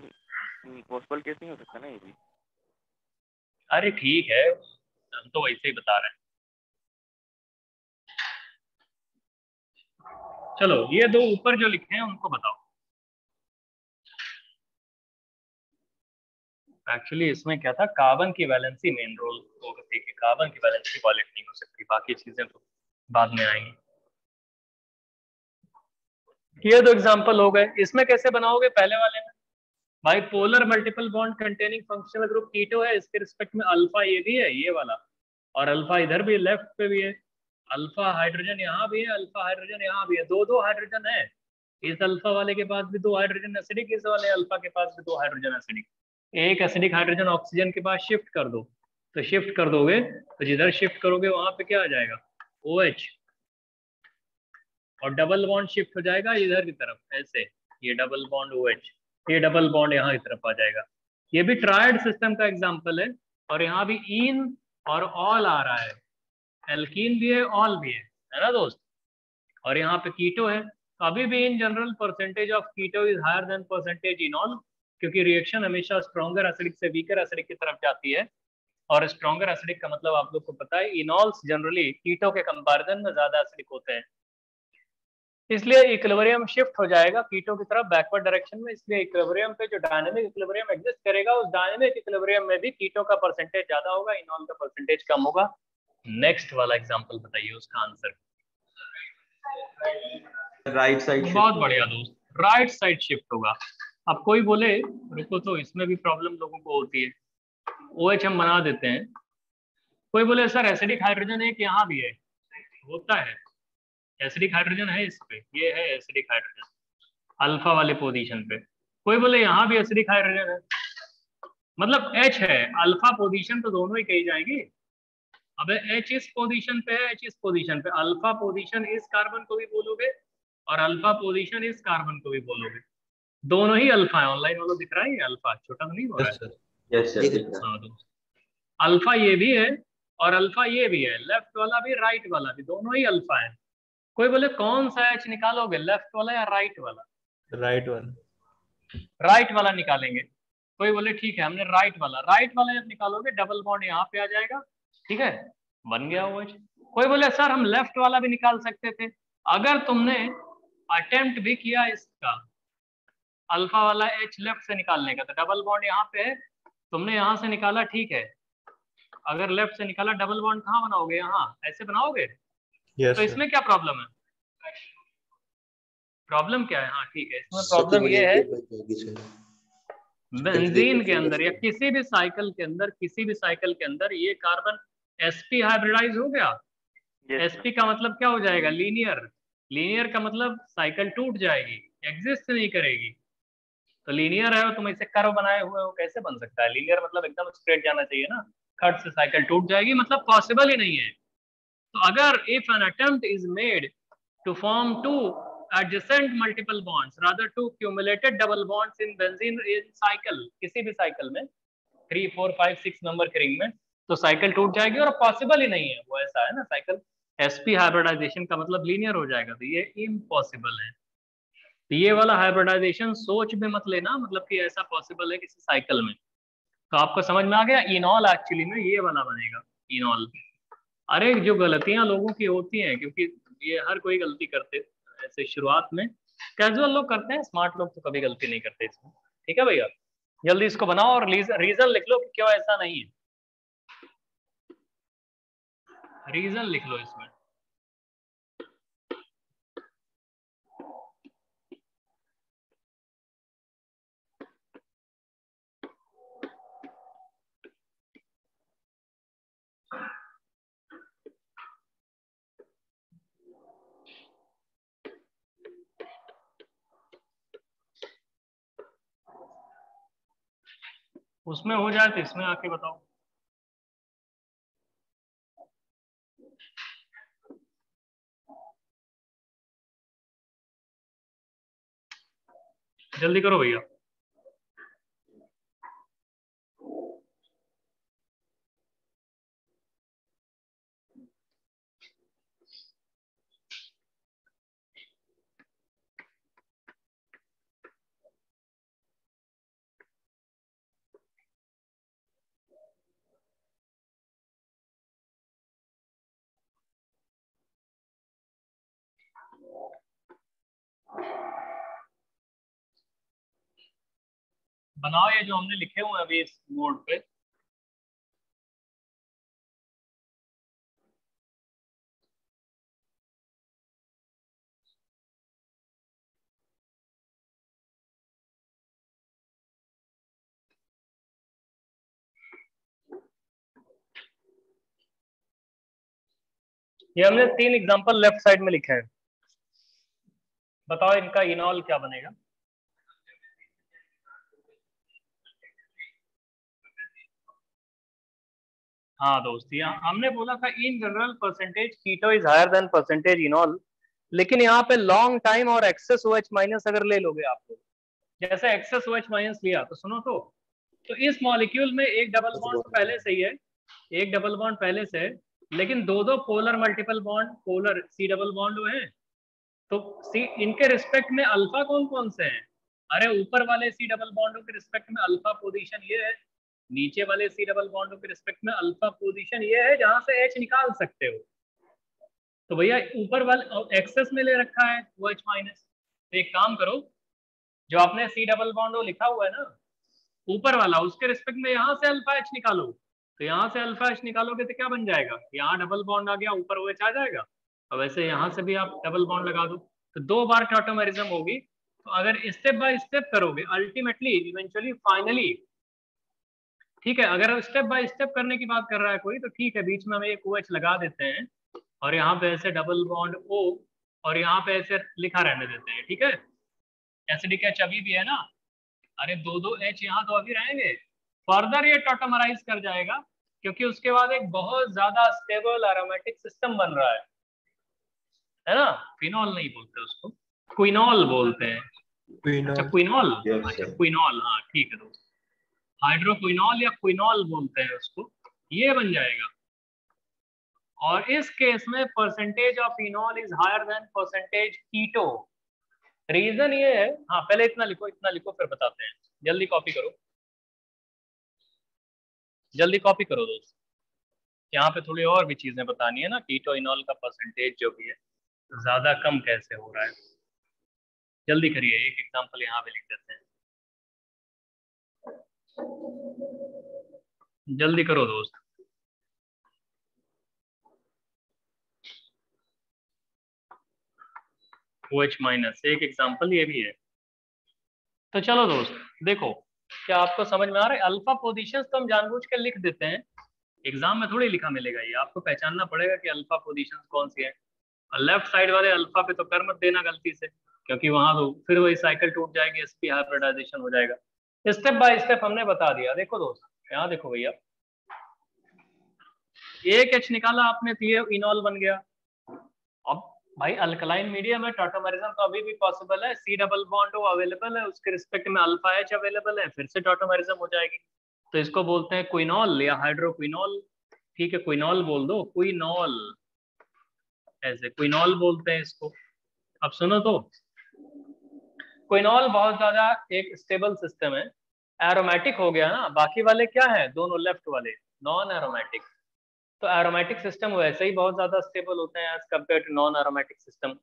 पॉसिबल केस नहीं हो सकता ना ये भी? अरे ठीक है, हम तो वैसे ही बता रहे हैं। चलो ये 2 ऊपर जो लिखे हैं उनको बताओ। एक्चुअली इसमें क्या था, कार्बन की वैलेंसी मेन रोल हो सकती है, कार्बन की वैलेंसी वॉलेट नहीं हो सकती, बाकी चीजें तो बाद में आएंगी। ये 2 एग्जांपल हो गए। इसमें कैसे बनाओगे पहले वाले में? भाई polar multiple bond containing functional group keto है, इसके रिस्पेक्ट में अल्फा ये भी है ये वाला, और अल्फा इधर भी लेफ्ट पे भी है, अल्फा हाइड्रोजन यहाँ भी है, अल्फा हाइड्रोजन यहाँ भी है, 2-2 हाइड्रोजन है। इस अल्फा वाले के पास भी 2 हाइड्रोजन एसिडिक, इस वाले अल्फा के पास भी 2 हाइड्रोजन एसिडिक। एक एसिडिक हाइड्रोजन ऑक्सीजन के पास शिफ्ट कर दो, तो शिफ्ट कर दोगे तो जिधर शिफ्ट करोगे वहां पे क्या आ जाएगा, OH, और डबल बॉन्ड शिफ्ट हो जाएगा इधर की तरफ ऐसे, ये डबल बॉन्ड OH, ये डबल बॉन्ड यहाँ की तरफ आ जाएगा। ये भी ट्रायड सिस्टम का एग्जाम्पल है, और यहाँ भी इन और ऑल आ रहा है, एल्कीन भी है ऑल भी है ना दोस्त, और यहाँ पे कीटो है। अभी भी in general percentage of keto is higher than percentage enol, क्योंकि रिएक्शन हमेशा स्ट्रॉन्गर एसिडिक से वीकर एसिडिक की तरफ जाती है, और स्ट्रॉन्गर एसिडिक का मतलब आप लोग को पता है इनॉल्स जनरली कीटो के कंपैरिजन में ज्यादा एसिडिक होते हैं, इसलिए इक्विलिब्रियम शिफ्ट हो जाएगा कीटो की तरफ बैकवर्ड डायरेक्शन में। इसलिए इक्विलिब्रियम पे जो डायनेमिक इक्विलिब्रियम एग्जिस्ट करेगा, उस डायनेमिक इक्विलिब्रियम में भी कीटो का परसेंटेज ज्यादा होगा, इनॉल का परसेंटेज कम होगा। नेक्स्ट वाला एग्जांपल बताइए उसका आंसर। राइट साइड, बहुत बढ़िया दोस्त, राइट साइड शिफ्ट होगा। अब कोई बोले रुको, तो इसमें भी प्रॉब्लम लोगों को होती है, OH हम बना देते हैं, कोई बोले सर एसिडिक हाइड्रोजन एक यहाँ भी है, होता है एसिडिक हाइड्रोजन है इस पे, ये है एसिडिक हाइड्रोजन अल्फा वाले पोजीशन पे, कोई बोले यहाँ भी एसिडिक हाइड्रोजन है, मतलब H है अल्फा पोजीशन, तो दोनों ही कही जाएंगी। अब H इस पोजीशन पे है, H इस पोजीशन पे, अल्फा पोजीशन इस कार्बन को भी बोलोगे और अल्फा पोजीशन इस कार्बन को भी बोलोगे, दोनों ही अल्फा है। ऑनलाइन वालों दिख रहा है ये अल्फा छोटा तो नहीं हो रहा है? यस सर, अल्फा ये भी है और अल्फा ये भी है, लेफ्ट वाला भी राइट वाला भी, दोनों ही अल्फा है। कोई बोले कौन सा H निकालोगे, लेफ्ट वाला या राइट वाला? राइट वाला, राइट वाला निकालेंगे। कोई बोले ठीक है हमने राइट वाला, राइट वाला जब निकालोगे डबल बॉन्ड यहाँ पे आ जाएगा, ठीक है बन गया OH। कोई बोले सर हम लेफ्ट वाला भी निकाल सकते थे, अगर तुमने अटेम्प्ट भी किया इसका अल्फा वाला H लेफ्ट से निकालने का, तो डबल बॉन्ड यहाँ पे है, तुमने यहाँ से निकाला ठीक है, अगर लेफ्ट से निकाला डबल बॉन्ड कहाँ बनाओगे, यहाँ ऐसे बनाओगे। yes, तो इसमें क्या प्रॉब्लम है, प्रॉब्लम क्या है? हाँ ठीक है, इसमें प्रॉब्लम ये है बेंजीन के अंदर या किसी भी साइकिल के अंदर, किसी भी साइकिल के अंदर ये कार्बन sp हाइब्रिडाइज हो गया। sp का मतलब क्या हो जाएगा, लीनियर, लीनियर का मतलब साइकिल टूट जाएगी, एग्जिस्ट नहीं करेगी। तो लीनियर है, तुम इसे कर्व बनाए हुए हो, कैसे बन सकता है लीनियर, मतलब एकदम स्ट्रेट जाना चाहिए ना, कट से साइकिल टूट जाएगी, मतलब पॉसिबल ही नहीं है। तो अगर if an attempt is made to form 2 adjacent multiple bonds rather two cumulated double bonds in benzene in cycle, किसी भी साइकिल में 3, 4, 5, 6 नंबर के रिंग में, तो साइकिल टूट जाएगी और पॉसिबल ही नहीं है वो, ऐसा है ना। साइकिल sp हाइब्रिडाइजेशन का मतलब लीनियर हो जाएगा, तो ये इम्पॉसिबल है। तो ये वाला हाइब्रिडाइजेशन सोच में मत लेना, मतलब कि ऐसा पॉसिबल है किसी साइकिल में। तो आपको समझ में आ गया इनॉल एक्चुअली में ये वाला बनेगा इनॉल। अरे जो गलतियां लोगों की होती हैं, क्योंकि ये हर कोई गलती करते ऐसे शुरुआत में, कैजुअल लोग करते हैं, स्मार्ट लोग तो कभी गलती नहीं करते इसमें। ठीक है भैया, जल्दी इसको बनाओ और रीजन लिख लो क्यों ऐसा नहीं है, रीजन लिख लो इसमें। उसमें हो जाए तो इसमें आके बताओ। जल्दी करो भैया। बनाओ ये जो हमने लिखे हुए हैं अभी इस बोर्ड पे। ये हमने 3 एग्जांपल लेफ्ट साइड में लिखे हैं, बताओ इनका इनॉल क्या बनेगा। हाँ दोस्त, हमने बोला था in general percentage keto is higher than percentage enol, लेकिन यहाँ पे लॉन्ग टाइम और एक्सेस OH माइनस अगर ले लोगे आप लोग, जैसे एक्सेस OH माइनस लिया तो सुनो तो इस मॉलिक्यूल में एक डबल बॉन्ड पहले से ही है, एक डबल बॉन्ड पहले से है, लेकिन दो polar multiple bond, polar C double bond हुए हैं। तो C इनके रिस्पेक्ट में अल्फा कौन कौन से हैं? अरे ऊपर वाले C डबल बॉन्डों के रिस्पेक्ट में अल्फा पोजीशन ये है, नीचे वाले C डबल बॉन्डों के रिस्पेक्ट में अल्फा पोजीशन ये है, जहां से H निकाल सकते हो। तो भैया ऊपर वाले एक्सेस में ले रखा है OH माइनस, तो एक काम करो जो आपने C डबल बॉन्डो लिखा हुआ है ना ऊपर वाला, उसके रिस्पेक्ट में यहाँ से अल्फा H निकालो। तो यहाँ से अल्फा H निकालोगे तो क्या बन जाएगा, यहाँ डबल बॉन्ड आ गया ऊपर OH आ जाएगा, और वैसे यहाँ से भी आप डबल बॉन्ड लगा दो तो 2 बार टॉटोमेरिज्म होगी। तो अगर स्टेप बाय स्टेप करोगे अल्टीमेटली इवेंचुअली फाइनली, ठीक है, अगर स्टेप बाय स्टेप करने की बात कर रहा है कोई तो ठीक है, बीच में हम एक OH लगा देते हैं और यहाँ पे ऐसे डबल बॉन्ड O और यहाँ पे ऐसे लिखा रहने देते हैं। ठीक है, एसिडिक H अभी भी है ना, अरे 2 H यहाँ तो अभी रहेंगे, फर्दर ये टॉटोमराइज कर जाएगा क्योंकि उसके बाद एक बहुत ज्यादा स्टेबल एरोमेटिक सिस्टम बन रहा है ना। फिनॉल नहीं बोलते उसको, क्विनॉल बोलते हैं। अच्छा क्विनॉल, अच्छा क्विनॉल, हाँ ठीक है दोस्त, हाइड्रोक्विनॉल या क्विनॉल बोलते हैं उसको, ये बन जाएगा। और इस केस में percentage of enol is higher than percentage keto. Reason ये है, हाँ पहले इतना लिखो फिर बताते हैं। जल्दी कॉपी करो, जल्दी कॉपी करो दोस्त, यहाँ पे थोड़ी और भी चीजें बतानी है ना, कीटो इनॉल का परसेंटेज जो भी है ज्यादा कम कैसे हो रहा है। जल्दी करिए, एक एग्जाम्पल यहाँ पे लिख देते हैं, जल्दी करो दोस्त। OH माइनस एक एग्जाम्पल ये भी है। तो चलो दोस्त देखो, क्या आपको समझ में आ रहा है? अल्फा पोजीशंस तो हम जानबूझ के लिख देते हैं, एग्जाम में थोड़ी लिखा मिलेगा ये, आपको पहचानना पड़ेगा कि अल्फा पोजीशंस कौन सी है। और लेफ्ट साइड वाले अल्फा पे तो कर मत देना गलती से, क्योंकि वहां तो फिर वही साइकिल टूट जाएगी, एसपी हाइब्रिडाइजेशन हो जाएगा। स्टेप बाय स्टेप हमने बता दिया। देखो दोस्त यहाँ देखो भैया, एक H निकाला आपने तो ये इनॉल बन गया। अब भाई अल्कलाइन मीडियम है, टॉटोमेरिज्म तो अभी भी पॉसिबल है, C double bond O available है, उसके रिस्पेक्ट में अल्फा H अवेलेबल है, फिर से टॉटोमेरिज्म हो जाएगी। तो इसको बोलते हैं क्विनॉल या हाइड्रोक्विनॉल, ठीक है क्विनॉल बोल दो, क्विनॉल ऐसे क्विनॉल बोलते हैं इसको। अब सुनो तो क्विनॉल बहुत ज्यादा एक स्टेबल सिस्टम है, एरोमेटिक हो गया ना, बाकी वाले क्या है, दोनों लेफ्ट वाले नॉन एरोमेटिक। तो एरोमेटिक सिस्टम वैसे ही बहुत ज्यादा स्टेबल होते हैं as compare to non aromatic system.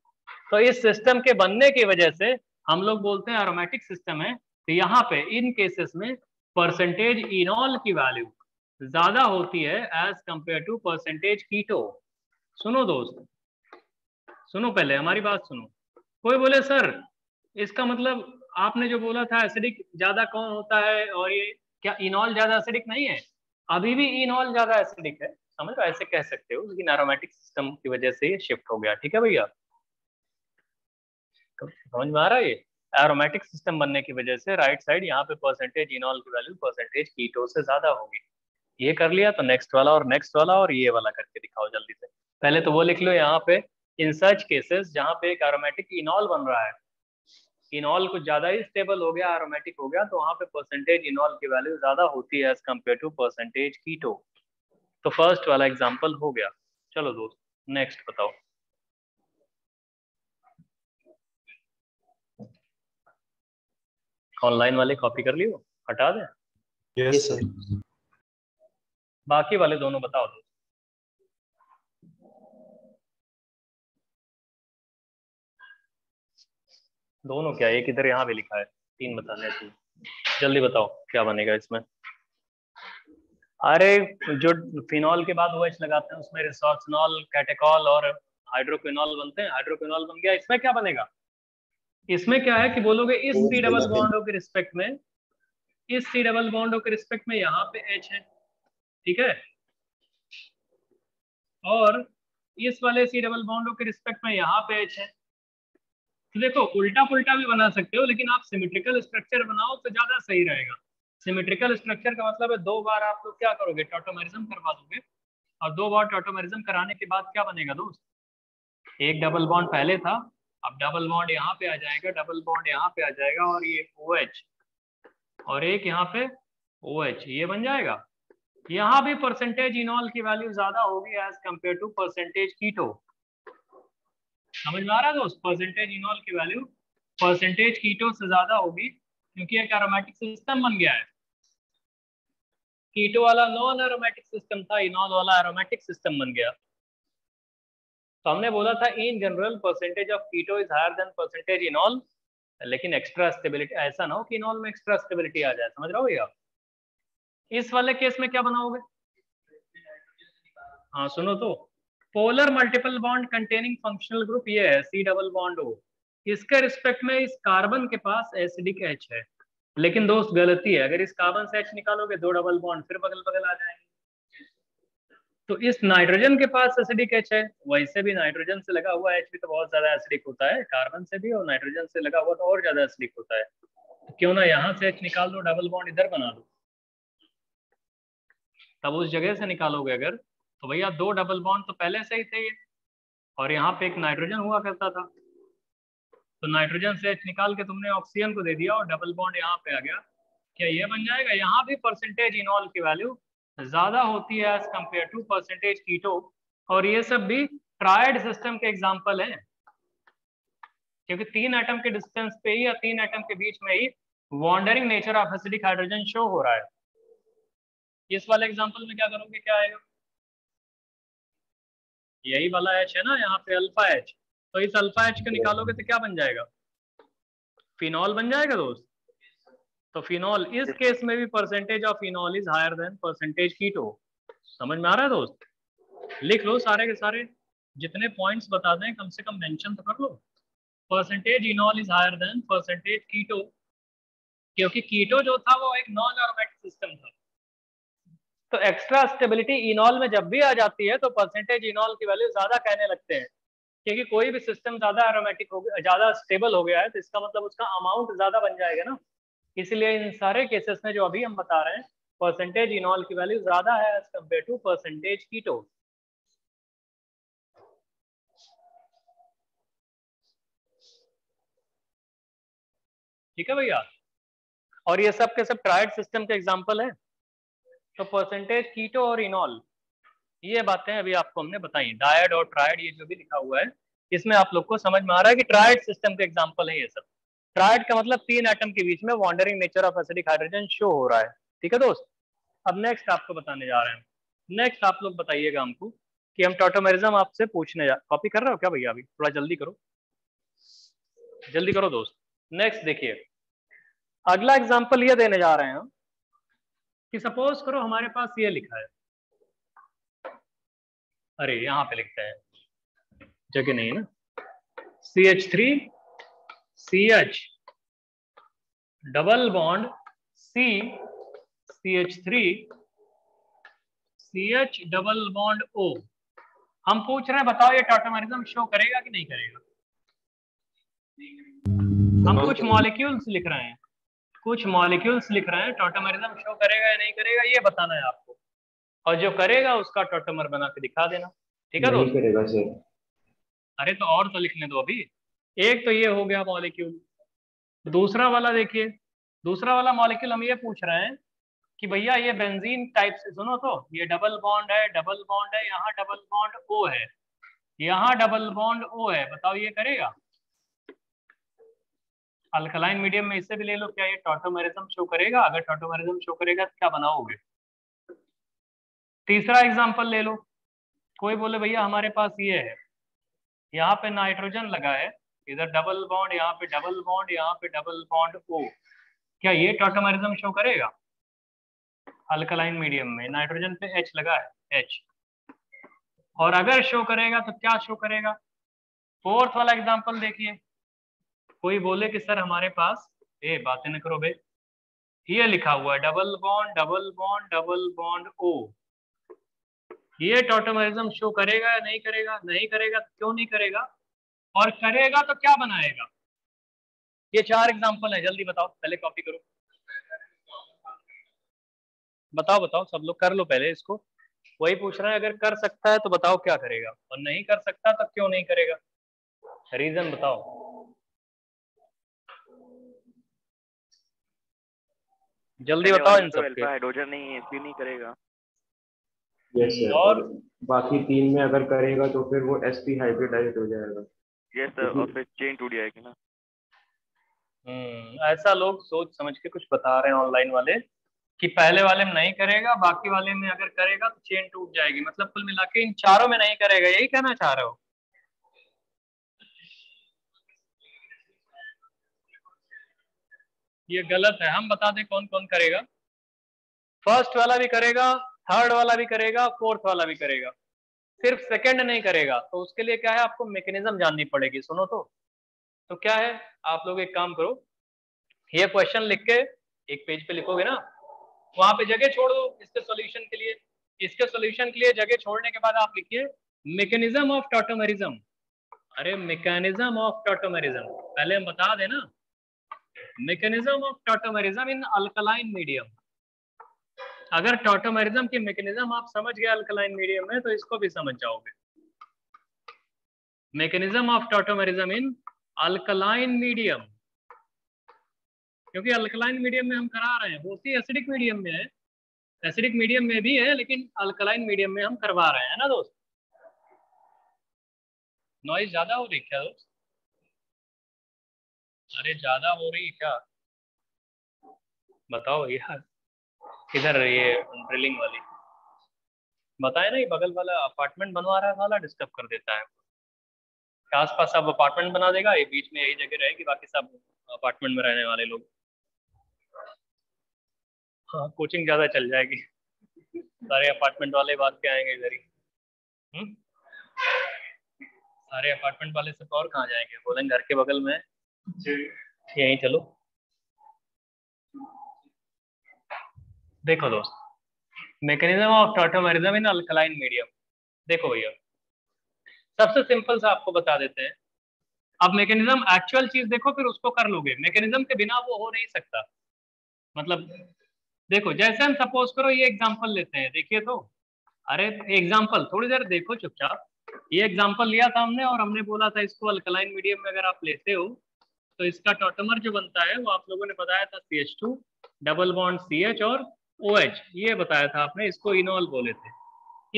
तो इस सिस्टम के बनने की वजह से हम लोग बोलते हैं एरोमेटिक सिस्टम है। तो यहाँ पे इन केसेस में परसेंटेज इनॉल की वैल्यू ज्यादा होती है as compare to percentage keto. सुनो दोस्त, सुनो पहले हमारी बात सुनो। कोई बोले सर इसका मतलब आपने जो बोला था एसिडिक ज्यादा कौन होता है और ये क्या इनॉल ज्यादा एसिडिक नहीं है? अभी भी इनॉल ज्यादा एसिडिक है, समझ लो ऐसे कह सकते हो, लेकिन एरोमेटिक सिस्टम की वजह से ये शिफ्ट हो गया। ठीक है भैया, समझ में आ रहा है? ये एरोमेटिक सिस्टम बनने की वजह से राइट साइड यहाँ पे परसेंटेज इनॉल की वैल्यू परसेंटेज कीटो से ज्यादा होगी। ये कर लिया तो नेक्स्ट वाला और ये वाला करके दिखाओ जल्दी से। पहले तो वो लिख लो यहाँ पे, इन सच केसेस जहाँ पे एक एरोमेटिक इनॉल बन रहा है, इनॉल कुछ ज्यादा ही स्टेबल हो गया, एरोमेटिक हो गया, तो वहाँ पे परसेंटेज इनॉल की वैल्यू ज्यादा होती है as compare to percentage keto. तो फर्स्ट वाला एग्जाम्पल हो गया। चलो दोस्त नेक्स्ट बताओ। ऑनलाइन वाले कॉपी कर लियो, हटा दे। Yes sir। बाकी वाले दोनों बताओ दोस्त। दोनों क्या, एक इधर यहाँ भी लिखा है, तीन बताने थे, जल्दी बताओ क्या बनेगा इसमें। अरे जो फिनॉल के बाद OH लगाते हैं उसमें रिसॉर्प्शनॉल, कैटेकॉल और हाइड्रोक्विनॉल बनते हैं। हाइड्रोक्विनॉल बन गया, इसमें क्या बनेगा? इसमें क्या है कि बोलोगे इस सी डबल बॉन्डो के रिस्पेक्ट में, इस सी डबल बॉन्डो के रिस्पेक्ट में यहाँ पे H है, ठीक है, और इस वाले सी डबल बॉन्डो के रिस्पेक्ट में यहाँ पे H है। तो देखो उल्टा पुल्टा भी बना सकते हो, लेकिन आप सिमेट्रिकल स्ट्रक्चर बनाओ तो ज्यादा सही रहेगा। सिमेट्रिकल स्ट्रक्चर का मतलब है दो बार आप लोग क्या करोगे, टॉटोमेरिज्म करवा दोगे, और दो बार टॉटोमेरिज्म कराने के बाद क्या बनेगा दोस्त, एक डबल बॉन्ड पहले था, अब डबल बॉन्ड यहाँ पे आ जाएगा, डबल बॉन्ड यहाँ पे आ जाएगा, और ये OH और एक यहाँ पे OH, ये बन जाएगा। यहाँ भी परसेंटेज इनॉल की वैल्यू ज्यादा होगी as compare to percentage keto. समझ में आ रहा है दोस्त? परसेंटेज इनॉल की वैल्यू परसेंटेज कीटो से ज्यादा होगी क्योंकि एक एरोमेटिक सिस्टम बन गया है। कीटो वाला नॉन एरोमेटिक सिस्टम था, इनॉल वाला एरोमेटिक सिस्टम बन गया। तो हमने बोला था in general percentage of keto is higher than percentage enol, लेकिन एक्स्ट्रा स्टेबिलिटी ऐसा ना हो कि इनॉल में एक्स्ट्रा स्टेबिलिटी आ जाए, समझ रहे हो यार? इस वाले केस में क्या बनाओगे, हाँ सुनो तो, polar multiple bond containing functional group ये है सी डबल बॉन्ड O, इसके रिस्पेक्ट में इस कार्बन के पास एसिडिक H है। लेकिन दोस्त गलती है, अगर इस कार्बन से H निकालोगे दो डबल बॉन्ड फिर बगल बगल आ जाएंगे। तो इस नाइट्रोजन के पास एसिडिक H है, वैसे भी नाइट्रोजन से लगा हुआ H भी तो बहुत ज्यादा एसिडिक होता है, कार्बन से भी और नाइट्रोजन से लगा हुआ तो और ज्यादा एसिडिक होता है। तो क्यों ना यहाँ से H निकाल दो, डबल बॉन्ड इधर बना दो, तब उस जगह से निकालोगे अगर, तो भैया दो डबल बॉन्ड तो पहले से ही थे ये, और यहाँ पे एक नाइट्रोजन हुआ करता था, तो नाइट्रोजन से H निकाल के तुमने ऑक्सीजन को दे दिया और डबल बॉन्ड यहाँ पे आ गया, क्या ये बन जाएगा? यहाँ भी परसेंटेज इनॉल की वैल्यू ज्यादा होती है as compare to percentage keto. और ये सब भी ट्रायड सिस्टम के एग्जांपल हैं, क्योंकि तीन एटम के डिस्टेंस पे ही या तीन एटम के बीच में ही wandering nature of acidic hydrogen show हो रहा है। इस वाले एग्जांपल में क्या करोगे, क्या आएगा, यही वाला H है ना, यहाँ पे अल्फा H, तो इस अल्फा H को निकालोगे तो क्या बन जाएगा, फिनॉल बन जाएगा दोस्त। तो फिनॉल इस केस में भी percentage of phenol is higher than percentage keto. समझ में आ रहा है दोस्त? लिख लो सारे के सारे, जितने पॉइंट्स बता दें कम से कम मेंशन तो कर लो। Percentage enol is higher than percentage keto, क्योंकि कीटो जो था वो एक नॉन एरोमेटिक सिस्टम था, तो एक्स्ट्रा स्टेबिलिटी इनॉल में जब भी आ जाती है तो परसेंटेज इनॉल की वैल्यू ज्यादा कहने लगते हैं, क्योंकि कोई भी सिस्टम ज्यादा एरोमेटिक हो गया, ज्यादा स्टेबल हो गया है, तो इसका मतलब उसका अमाउंट ज्यादा बन जाएगा ना। इसलिए इन सारे केसेस में जो अभी हम बता रहे हैं परसेंटेज इनॉल की वैल्यू ज्यादा है as compare to percentage keto. ठीक है भैया, और ये सब के सब ट्रायड सिस्टम के एग्जांपल है। तो परसेंटेज कीटो और इनॉल ये बातें अभी आपको हमने बताई, डायड और ट्रायड ये जो भी लिखा हुआ है, इसमें आप लोग को समझ में आ रहा है कि ट्रायड सिस्टम के एग्जाम्पल है ये सब। ट्रायड का मतलब तीन एटम के बीच में wandering nature of acidic hydrogen show हो रहा है। ठीक है दोस्त, अब नेक्स्ट आपको बताने जा रहे हैं। नेक्स्ट आप लोग बताइएगा हमको कि हम टॉटोमेरिज्म आपसे पूछने जा, कॉपी कर रहे हो क्या भैया? अभी थोड़ा जल्दी करो दोस्त। नेक्स्ट देखिए, अगला एग्जाम्पल ये देने जा रहे हैं हम कि सपोज करो हमारे पास ये लिखा है, अरे यहाँ पे लिखते हैं, जगह नहीं है ना, CH3 CH double bond C CH3 CH double bond O। हम पूछ रहे हैं बताओ ये टॉटोमेरिज्म शो करेगा कि नहीं करेगा? हम कुछ मॉलिक्यूल्स लिख रहे हैं, टॉटोमेरिज्म शो करेगा या नहीं करेगा ये बताना है आपको, और जो करेगा उसका टॉटोमर बना के दिखा देना। ठीक है दोस्त? करेगा सर। अरे तो और तो लिखने दो अभी। एक तो ये हो गया मॉलिक्यूल, दूसरा वाला देखिए, दूसरा वाला मॉलिक्यूल हम ये पूछ रहे हैं कि भैया ये बेंजीन टाइप से, सुनो तो, ये डबल बॉन्ड है, यहाँ डबल बॉन्ड ओ है, बताओ ये करेगा? अल्कलाइन मीडियम में इससे भी ले लो, क्या ये टॉटोमेरिज्म शो करेगा? अगर टॉटोमेरिज्म शो करेगा तो क्या बनाओगे? तीसरा एग्जांपल ले लो, कोई बोले भैया हमारे पास ये है, यहाँ पे नाइट्रोजन लगा है, इधर डबल बॉन्ड, यहाँ पे डबल बॉन्ड, यहाँ पे डबल बॉन्ड ओ, क्या ये टॉटोमेरिज्म शो करेगा? अल्कलाइन मीडियम में नाइट्रोजन पे H लगा है, H, और अगर शो करेगा तो क्या शो करेगा? फोर्थ वाला एग्जांपल देखिए, कोई बोले कि सर हमारे पास, ए बातें न करो बे, ये लिखा हुआ है डबल बॉन्ड ओ, ये टॉटोमेरिज्म शो करेगा या नहीं करेगा? नहीं करेगा। तो क्यों नहीं करेगा, और करेगा तो क्या बनाएगा? ये चार एग्जांपल है, जल्दी बताओ, पहले कॉपी करो, बताओ सब लोग कर लो पहले इसको। वही पूछ रहे हैं, अगर कर सकता है तो बताओ क्या करेगा, और नहीं कर सकता तो क्यों नहीं करेगा, रीजन बताओ। जल्दी बताओ इन सबके। हाइड्रोजन नहीं, इसलिए नहीं करेगा। Yes sir. और बाकी तीन में अगर करेगा तो फिर वो sp हाइब्रिडाइज हो जाएगा। यस सर, और फिर चेन टूट जाएगी ना। ऐसा लोग सोच समझ के कुछ बता रहे हैं ऑनलाइन वाले कि पहले वाले में नहीं करेगा, बाकी वाले में अगर करेगा तो चेन टूट जाएगी, मतलब कुल मिला के इन चारों में नहीं करेगा, यही कहना चाह रहे हो? ये गलत है। हम बता दें कौन कौन करेगा। फर्स्ट वाला भी करेगा, थर्ड वाला भी करेगा, फोर्थ वाला भी करेगा, सिर्फ सेकंड नहीं करेगा। तो उसके लिए क्या है, आपको मैकेनिज्म जाननी पड़ेगी। सुनो तो क्या है, आप लोग एक काम करो, ये क्वेश्चन लिख के एक पेज पे लिखोगे ना, वहां पे जगह छोड़ दो इसके सॉल्यूशन के लिए। इसके सॉल्यूशन के लिए जगह छोड़ने के बाद आप लिखिए मैकेनिज्म ऑफ टॉटोमेरिज्म। अरे मैकेनिज्म ऑफ टॉटोमेरिज्म पहले हम बता देना, mechanism of tautomerism in alkaline medium. अगर टॉटोमेरिज्म की मैकेनिज्म आप समझ गए अल्कलाइन मीडियम में, तो इसको भी समझ जाओगे। Mechanism of tautomerism in alkaline medium, क्योंकि अल्कलाइन मीडियम में हम करा रहे हैं, वो उसी एसिडिक मीडियम में है, एसिडिक मीडियम में भी है, लेकिन अल्कलाइन मीडियम में हम करवा रहे हैं ना दोस्त। नॉइज ज्यादा हो रही क्या दोस्त? अरे ज्यादा हो रही है क्या, बताओ यार। इधर ये ड्रिलिंग वाली बताए ना, ये बगल वाला अपार्टमेंट बनवा रहा है वाला, डिस्टर्ब कर देता है। आस पास सब अपार्टमेंट बना देगा, ये बीच में यही जगह रहेगी, बाकी सब अपार्टमेंट में रहने वाले लोग। हाँ, कोचिंग ज्यादा चल जाएगी, सारे अपार्टमेंट वाले बात के आएंगे इधर ही। सारे अपार्टमेंट वाले से और कहाँ जाएंगे, बोलेंगे घर के बगल में यहीं चलो। देखो दोस्त, mechanism of tautomerism in alkaline medium. देखो भैया, सबसे सिंपल सा आपको बता देते हैं। अब मैकेनिज्म एक्चुअल चीज देखो, फिर उसको कर लोगे। मैकेनिज्म के बिना वो हो नहीं सकता। मतलब देखो, जैसे हम सपोज करो ये एग्जांपल लेते हैं, देखिए तो, अरे एग्जांपल थोड़ी देर देखो चुपचाप। ये एग्जांपल लिया था हमने, और हमने बोला था इसको अल्कलाइन मीडियम में अगर आप लेते हो तो इसका टॉटोमर जो बनता है वो आप लोगों ने बताया था CH2 डबल बॉन्ड CH और OH, ये बताया था आपने, इसको इनोल बोले थे।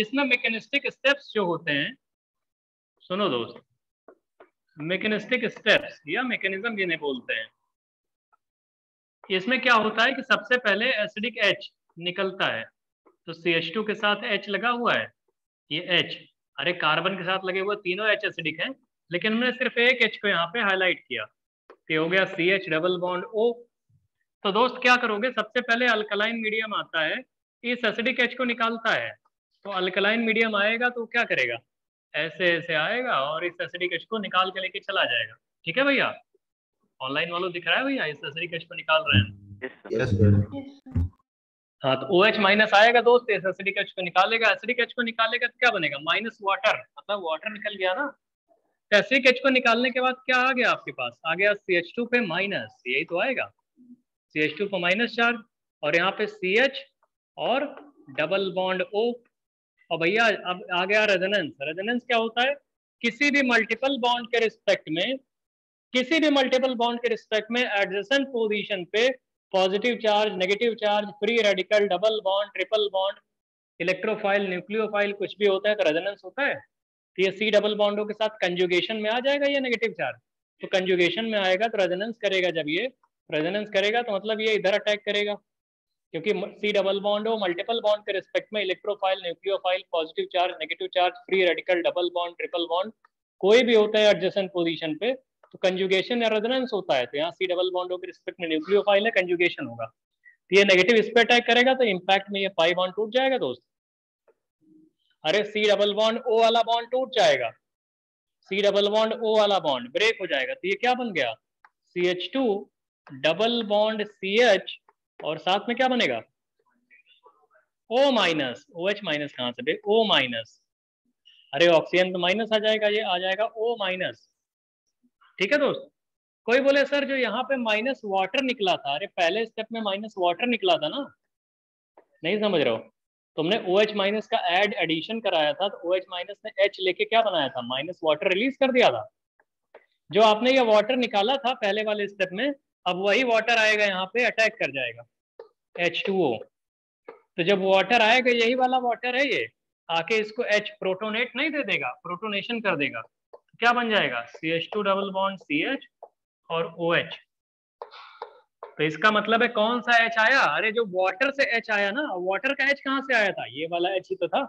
इसमें मैकेनिस्टिक स्टेप्स जो होते हैं, सुनो दोस्त, मैकेनिस्टिक स्टेप्स या मैकेनिज्म जिन्हें बोलते हैं, इसमें क्या होता है कि सबसे पहले एसिडिक एच निकलता है, तो CH2 के साथ H लगा हुआ है, ये H, अरे कार्बन के साथ लगे हुए तीनों H एसिडिक हैं, लेकिन हमने सिर्फ एक H को यहाँ पे हाईलाइट किया, तो हो गया CH डबल बॉन्ड O। तो दोस्त क्या करोगे, सबसे पहले अल्कलाइन मीडियम आता है, इस एसिडिक H को निकालता है, तो अल्कलाइन मीडियम आएगा तो क्या करेगा, ऐसे ऐसे आएगा और इस एसिडिक H को निकाल के लेके चला जाएगा। ठीक है भैया, ऑनलाइन वालों दिख रहा है भैया, इस एसिडिक H को निकाल रहे हैं। हाँ, तो OH माइनस आएगा दोस्त, इस एसिडिक H को निकालेगा, एसिडिक H को निकालेगा तो क्या बनेगा, माइनस वाटर, मतलब वाटर निकल गया ना। तो एसिडिक H को निकालने के बाद क्या आ गया आपके पास, आ गया CH2 पे माइनस, यही तो आएगा CH2 पे माइनस चार्ज, और यहाँ पे CH और डबल बॉन्ड O। और भैया अब आ गया रेजोनेंस। रेजोनेंस क्या होता है, किसी भी मल्टीपल बॉन्ड के रिस्पेक्ट में, किसी भी मल्टीपल बॉन्ड के रिस्पेक्ट में एडजेसेंट पोजीशन पे positive charge, negative charge, free radical, double bond, triple bond, electrophile, nucleophile कुछ भी होता है तो रेजोनेंस होता है। तो ये C डबल बॉन्डों के साथ कंजुगेशन में आ जाएगा ये नेगेटिव चार्ज, तो कंजुगेशन में आएगा तो रेजोनेंस करेगा। जब ये रेजोनेंस करेगा तो मतलब ये इधर अटैक करेगा, क्योंकि C डबल बॉन्ड हो, मल्टीपल बॉन्ड के रिस्पेक्ट में electrophile, nucleophile, positive charge, negative charge, free radical, double bond, triple bond कोई भी होता है एडजेसेंट पोजीशन पे तो कंजुगेशन या रेजोनेंस होता है। तो यहाँ C डबल बॉन्डों के रिस्पेक्ट में न्यूक्लियोफाइल है, कंजुगेशन होगा तो ये नेगेटिव इस पे अटैक करेगा तो इंपैक्ट में ये पाई बॉन्ड टूट जाएगा दोस्त। अरे C डबल बॉन्ड O वाला बॉन्ड टूट जाएगा, C डबल बॉन्ड O वाला बॉन्ड ब्रेक हो जाएगा, तो ये क्या बन गया CH2 डबल बॉन्ड CH और साथ में क्या बनेगा O माइनस, OH माइनस कहाँ से, O माइनस, अरे ऑक्सीजन तो माइनस आ जाएगा, ये आ जाएगा O माइनस। ठीक है दोस्त, कोई बोले सर जो यहाँ पे माइनस वाटर निकला था, अरे पहले स्टेप में माइनस वाटर निकला था ना, नहीं समझ रहे हो, तुमने OH माइनस का एडिशन कराया था तो OH माइनस ने H लेके क्या बनाया था, माइनस वाटर रिलीज कर दिया था। जो आपने ये वाटर निकाला था पहले वाले स्टेप में, अब वही वाटर आएगा यहाँ पे अटैक कर जाएगा H2O। तो जब वाटर आएगा, यही वाला वाटर है, ये आके इसको H प्रोटोनेट नहीं दे देगा, प्रोटोनेशन कर देगा, क्या बन जाएगा CH2 डबल बॉन्ड CH और OH। तो इसका मतलब है कौन सा H आया, अरे जो वाटर से H आया ना, वाटर का H कहाँ से आया था, ये वाला H ही तो था,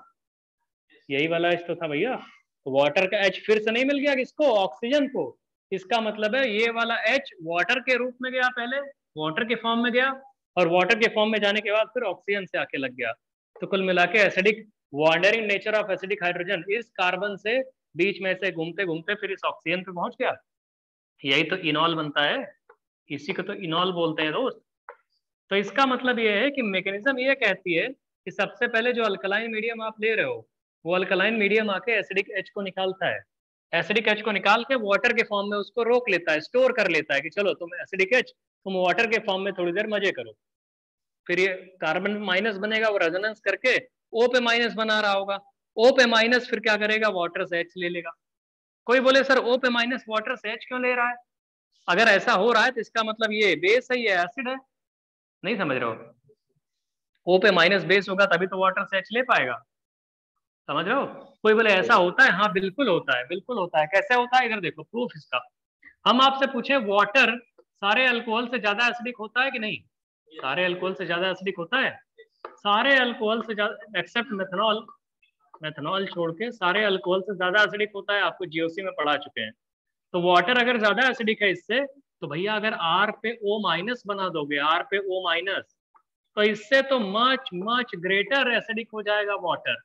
यही वाला H तो था भैया, तो वाटर का H फिर से नहीं मिल गया किसको, ऑक्सीजन को। इसका मतलब है ये वाला H वाटर के रूप में गया, पहले वाटर के फॉर्म में गया और वाटर के फॉर्म में जाने के बाद फिर ऑक्सीजन से आके लग गया। तो कुल मिला के acidic wandering nature of acidic hydrogen, इस कार्बन से बीच में से घूमते घूमते फिर इस ऑक्सीजन पे पहुंच गया, यही तो इनॉल बनता है, इसी को तो इनॉल बोलते हैं दोस्त। तो इसका मतलब ये है कि मैकेनिज्म ये कहती है कि सबसे पहले जो अल्कलाइन मीडियम आप ले रहे हो वो अल्कलाइन मीडियम आके एसिडिक एच को निकालता है, एसिडिक एच को निकाल के वाटर के फॉर्म में उसको रोक लेता है, स्टोर कर लेता है कि चलो तुम एसिडिक एच, तुम वाटर के फॉर्म में थोड़ी देर मजे करो। फिर ये कार्बन माइनस बनेगा, वो रेजोनेंस करके ओ पे माइनस बना रहा होगा, O पे माइनस फिर क्या करेगा, वाटर से H ले लेगा। कोई बोले सर O पे माइनस वाटर से H क्यों ले रहा है, अगर ऐसा हो रहा है तो इसका मतलब ये बेस है, ये एसिड है, नहीं समझ रहे हो, O पे माइनस बेस होगा तभी तो वाटर से H ले पाएगा, समझ रहे हो। कोई बोले ऐसा होता है, हाँ बिल्कुल होता है, बिल्कुल होता है, कैसे होता है, इधर देखो प्रूफ इसका। हम आपसे पूछे वाटर सारे अल्कोहल से ज्यादा एसिडिक होता है कि नहीं, सारे अल्कोहल से ज्यादा एसिडिक होता है, सारे अल्कोहल से ज्यादा एक्सेप्ट मेथनॉल, मेथनॉल छोड़ के सारे अल्कोहल से ज्यादा एसिडिक होता है, आपको जीओसी में पढ़ा चुके हैं। तो वाटर अगर ज्यादा एसिडिक है इससे, तो भैया अगर R पे O माइनस बना दोगे, R पे O माइनस, तो इससे तो मच मच ग्रेटर एसिडिक हो जाएगा वाटर।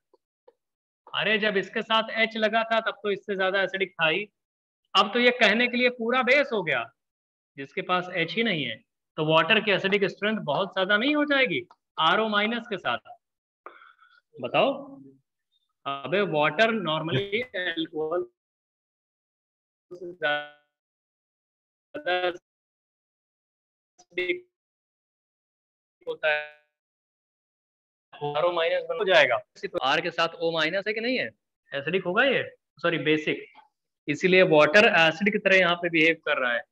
अरे जब इसके साथ H लगा था तब तो इससे ज्यादा एसिडिक था ही, अब तो ये कहने के लिए पूरा बेस हो गया जिसके पास H ही नहीं है, तो वाटर की एसिडिक स्ट्रेंथ बहुत ज्यादा नहीं हो जाएगी RO माइनस के साथ, बताओ। अबे वाटर नॉर्मली अल्कोहल से ज्यादा होता है, RO माइनस बन जाएगा, R के साथ O माइनस है कि नहीं है, एसिडिक होगा ये, सॉरी बेसिक, इसीलिए वाटर एसिड की तरह यहाँ पे बिहेव कर रहा है,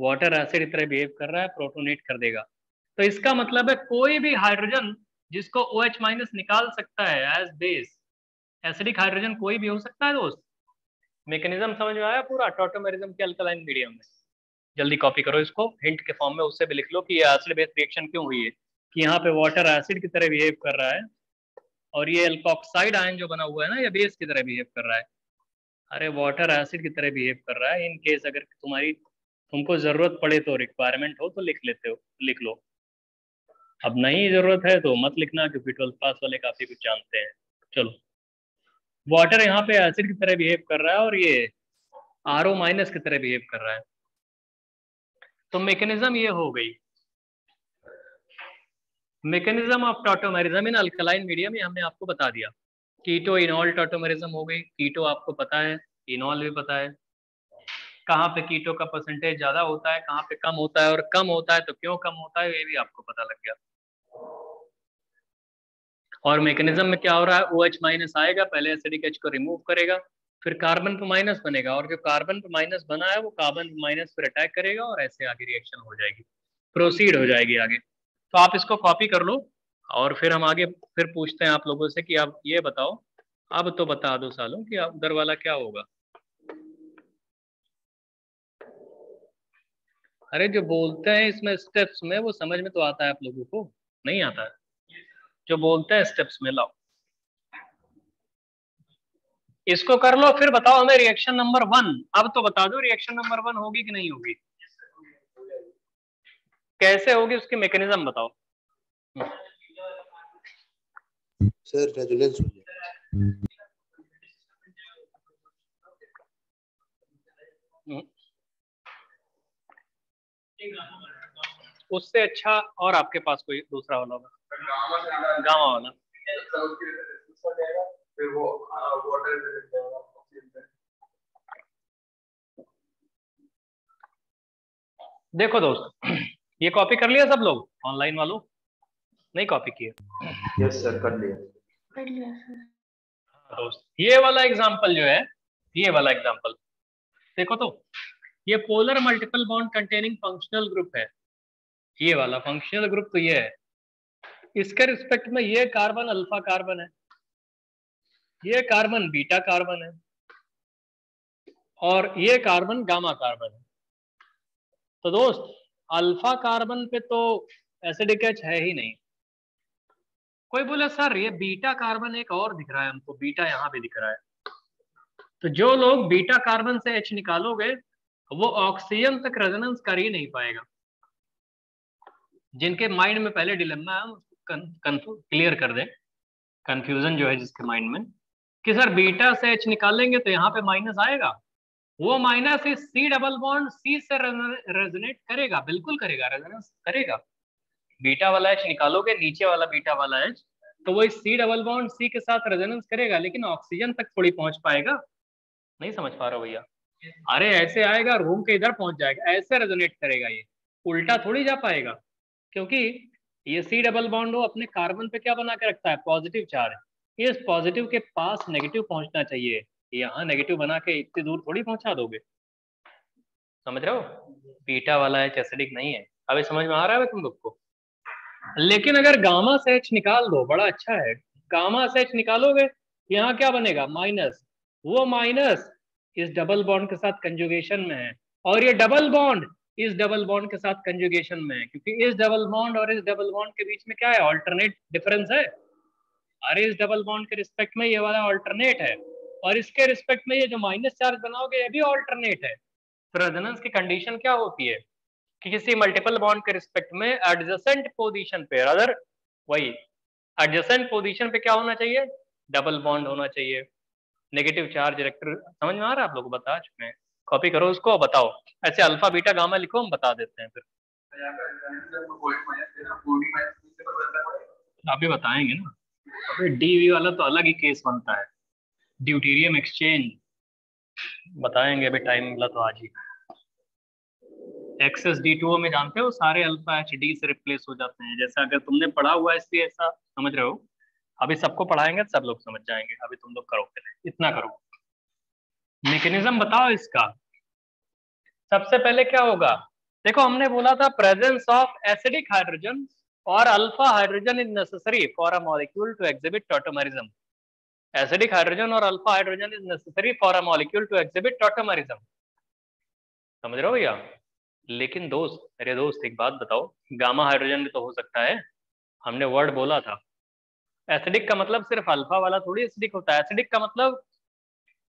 वाटर एसिड की तरह बिहेव कर रहा है, प्रोटोनेट कर देगा। तो इसका मतलब है कोई भी हाइड्रोजन जिसको OH माइनस निकाल सकता है एज बेस, एसिडिक हाइड्रोजन कोई भी हो सकता है दोस्त। मैकेनिज्म समझ में आया पूरा, टॉटोमेरिज्म के अल्कलाइन मीडियम में जल्दी कॉपी करो इसको, हिंट के फॉर्म में उससे भी लिख लो कि ये एसिड बेस रिएक्शन क्यों हुई है, कि यहाँ पे वाटर एसिड की तरह बिहेव कर रहा है और ये एल्कोक्साइड आयन जो बना हुआ है ना, ये बेस की तरह बिहेव कर रहा है। अरे वाटर एसिड की तरह बिहेव कर रहा है, इन केस अगर तुमको जरूरत पड़े तो, रिक्वायरमेंट हो तो लिख लेते हो, लिख लो। अब नहीं जरूरत है तो मत लिखना, क्योंकि 12th पास वाले काफी कुछ जानते हैं। चलो, वाटर यहाँ पे एसिड की तरह बिहेव कर रहा है और ये RO माइनस की तरह बिहेव कर रहा है। तो मैकेनिज्म ये हो गई, mechanism of tautomerism in alkaline medium. ये हमने आपको बता दिया, कीटो इनॉल टॉटोमेरिज्म हो गई। कीटो आपको पता है, इनॉल भी पता है। कहाँ पे कीटो का परसेंटेज ज्यादा होता है, कहाँ पे कम होता है, और कम होता है तो क्यों कम होता है, ये भी आपको पता लग गया। और मैकेनिज्म में क्या हो रहा है, OH माइनस आएगा, पहले एसिडिक H को रिमूव करेगा, फिर कार्बन पे माइनस बनेगा, और जो कार्बन पे माइनस बना है वो कार्बन पे माइनस पर अटैक करेगा, और ऐसे आगे रिएक्शन हो जाएगी, प्रोसीड हो जाएगी आगे। तो आप इसको कॉपी कर लो, और फिर हम आगे फिर पूछते हैं आप लोगों से कि आप ये बताओ, अब तो बता दो सालों कि आप उधर वाला क्या होगा। अरे जो बोलते हैं इसमें स्टेप्स में वो समझ में तो आता है आप लोगों को, नहीं आता है जो बोलते हैं स्टेप्स में। लाओ इसको कर लो, फिर बताओ हमें रिएक्शन नंबर 1। अब तो बता दो रिएक्शन नंबर 1 होगी कि नहीं होगी, कैसे होगी, उसकी मैकेनिज्म बताओ। सर रेजोनेंस हो जाए, उससे अच्छा और आपके पास कोई दूसरा वाला होगा, गामा वाला। फिर वो वाटर। देखो दोस्त, ये कॉपी कर लिया सब लोग, ऑनलाइन वालों नहीं कॉपी किया? यस सर कर लिया, कर लिया सर। दोस्त ये वाला एग्जांपल जो है, ये वाला एग्जांपल देखो तो, ये polar multiple bond containing functional group है। ये वाला फंक्शनल ग्रुप तो ये है, इसके रिस्पेक्ट में ये कार्बन अल्फा कार्बन है, ये कार्बन बीटा कार्बन है, और ये कार्बन गामा कार्बन है। तो दोस्त अल्फा कार्बन पे तो एसिडिक एच है ही नहीं। कोई बोले सर ये बीटा कार्बन एक और दिख रहा है हमको, बीटा यहाँ पे दिख रहा है। तो जो लोग बीटा कार्बन से एच निकालोगे वो ऑक्सीजन तक रेजोनेंस कर ही नहीं पाएगा। जिनके माइंड में पहले डिलेमा है उसको क्लियर कर दें, कंफ्यूजन जो है जिसके माइंड में कि सर बीटा से H निकालेंगे तो यहाँ पे माइनस आएगा, वो माइनस इस C डबल बॉन्ड C से रेजोनेट करेगा, बिल्कुल करेगा, रेजोनेंस करेगा। बीटा वाला H निकालोगे, नीचे वाला बीटा वाला H, तो वो इस C डबल बॉन्ड C के साथ रेजोनेंस करेगा, लेकिन ऑक्सीजन तक थोड़ी पहुंच पाएगा। नहीं समझ पा रहा भैया? अरे ऐसे आएगा, घूम के इधर पहुंच जाएगा, ऐसे रेजोनेट करेगा, ये उल्टा थोड़ी जा पाएगा, क्योंकि ये C डबल बॉन्ड हो अपने कार्बन पे क्या बना के रखता है, पॉजिटिव चार्ज। इस पॉजिटिव के पास नेगेटिव पहुंचना चाहिए, यहाँ नेगेटिव बना के इतनी दूर थोड़ी पहुंचा दोगे, समझ रहे हो? बीटा वाला H एसिडिक नहीं है। अब समझ में आ रहा है तुम लोग को? लेकिन अगर गामा से H निकाल दो, बड़ा अच्छा है, गामा से H निकालोगे, यहाँ क्या बनेगा, माइनस, वो माइनस इस डबल बॉन्ड के साथ कंजुगेशन में है, और ये डबल बॉन्ड इस डबल बॉन्ड के साथ कंजुगेशन में है, क्योंकि इस डबल बॉन्ड और इस डबल बॉन्ड के बीच में क्या है, अल्टरनेट डिफरेंस है। और इस डबल बॉन्ड के रिस्पेक्ट में ये वाला अल्टरनेट है, और इसके रिस्पेक्ट में ये जो माइनस चार्ज बनाओगे ये भी अल्टरनेट है। तो रेजोनेंस की कंडीशन क्या होती है कि किसी मल्टीपल बॉन्ड के रिस्पेक्ट में एडजेसेंट पोजीशन पे, अदर वही एडजेसेंट पोजीशन पे क्या होना चाहिए, डबल बॉन्ड होना चाहिए, नेगेटिव चार्ज इलेक्ट्रो। समझ में आ रहा है आप लोग? बता चुके हैं, कॉपी करो उसको, बताओ ऐसे अल्फा बीटा गामा लिखो, हम बता देते हैं। फिर आप भी बताएंगे ना। अभी DV वाला तो अलग ही केस बनता है, ड्यूटेरियम एक्सचेंज बताएंगे, अभी टाइम मिला तो आज ही। एक्सेस D2O में जानते हो सारे अल्फा H D से रिप्लेस हो जाते हैं, जैसा अगर तुमने पढ़ा हुआ है इसलिए ऐसा समझ रहे हो। अभी सबको पढ़ाएंगे तो सब लोग समझ जाएंगे, अभी तुम लोग करो, इतना करो। मैकेनिज्म बताओ इसका। सबसे पहले क्या होगा, देखो हमने बोला था प्रेजेंस ऑफ एसिडिक हाइड्रोजन और alpha hydrogen is necessary for a molecule to exhibit tautomerism. Acidic hydrogen और alpha hydrogen is necessary for a molecule to exhibit tautomerism, समझ रहे हो भैया? लेकिन दोस्त, अरे दोस्त एक बात बताओ, गामा हाइड्रोजन भी तो हो सकता है। हमने वर्ड बोला था एसिडिक का मतलब सिर्फ अल्फा वाला थोड़ी एसिडिक होता है। एसिडिक का मतलब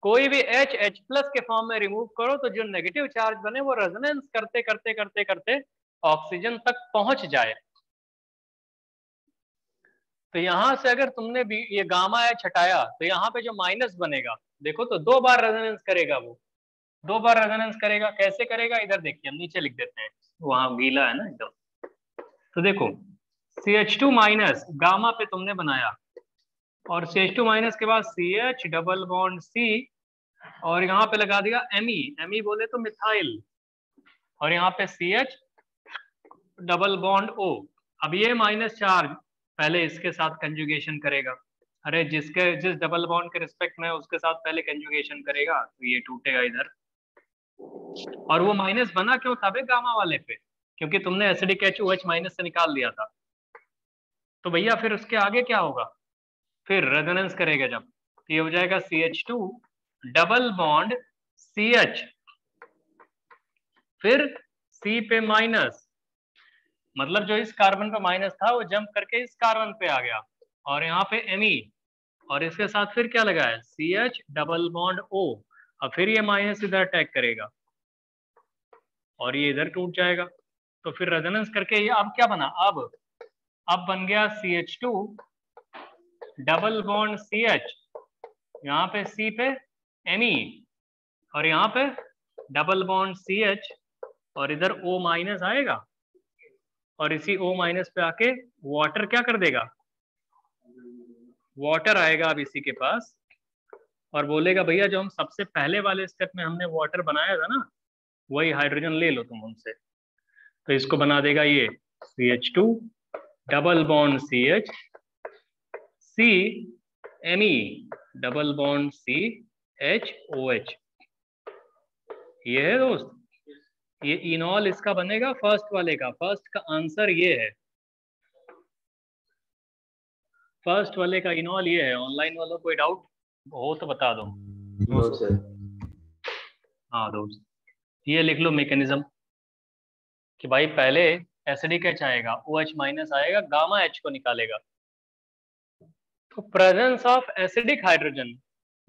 कोई भी H H प्लस के फॉर्म में रिमूव करो तो जो नेगेटिव चार्ज बने वो रेजोनेंस करते करते करते करते ऑक्सीजन तक पहुंच जाए। तो यहां से अगर तुमने भी ये गामा H हटाया तो यहाँ पे जो माइनस बनेगा देखो तो दो बार रेजोनेंस करेगा, वो दो बार रेजोनेंस करेगा। कैसे करेगा इधर देखिए, हम नीचे लिख देते हैं, वहां गीला है ना एकदम। तो देखो CH2 माइनस गामा पे तुमने बनाया और CH2 माइनस के बाद CH डबल बॉन्ड C और यहाँ पे लगा दिया ME, ME बोले तो मिथाइल, और यहाँ पे CH डबल बॉन्ड O। अब ये माइनस चार्ज पहले इसके साथ कंजुगेशन करेगा। अरे जिस डबल बॉन्ड के रिस्पेक्ट में उसके साथ पहले कंजुगेशन करेगा तो ये टूटेगा इधर। और वो माइनस बना क्यों था बे? गामा वाले पे, क्योंकि तुमने एसिडिक HOH माइनस से निकाल दिया था। तो भैया फिर उसके आगे क्या होगा? फिर रेजोनेंस करेगा जब, तो ये हो जाएगा CH2 डबल बॉन्ड CH, फिर C पे माइनस, मतलब जो इस कार्बन पे माइनस था वो जंप करके इस कार्बन पे आ गया, और यहाँ पे Me, और इसके साथ फिर क्या लगा है CH डबल बॉन्ड O। अब फिर ये माइनस इधर अटैक करेगा और ये इधर टूट जाएगा। तो फिर रेजोनेंस करके ये अब क्या बना, अब बन गया CH2 डबल बॉन्ड CH, यहाँ पे C पे Me और यहाँ पे डबल बॉन्ड CH, और इधर O माइनस आएगा और इसी O माइनस पे आके वाटर क्या कर देगा, वाटर आएगा अब इसी के पास और बोलेगा भैया जो हम सबसे पहले वाले स्टेप में हमने वाटर बनाया था ना वही हाइड्रोजन ले लो तुम हमसे। तो इसको बना देगा ये CH2 double bond CH C Me double bond CHOH। ये है दोस्त, ये इनॉल इसका बनेगा फर्स्ट वाले का। फर्स्ट का आंसर ये है, फर्स्ट वाले का इनॉल ये है। ऑनलाइन वालों कोई डाउट हो तो बता दो। हाँ दोस्त, ये लिख लो मैकेनिज्म कि भाई पहले एसिडिक H आएगा, OH माइनस आएगा, गामा H को निकालेगा। तो प्रेजेंस ऑफ एसिडिक हाइड्रोजन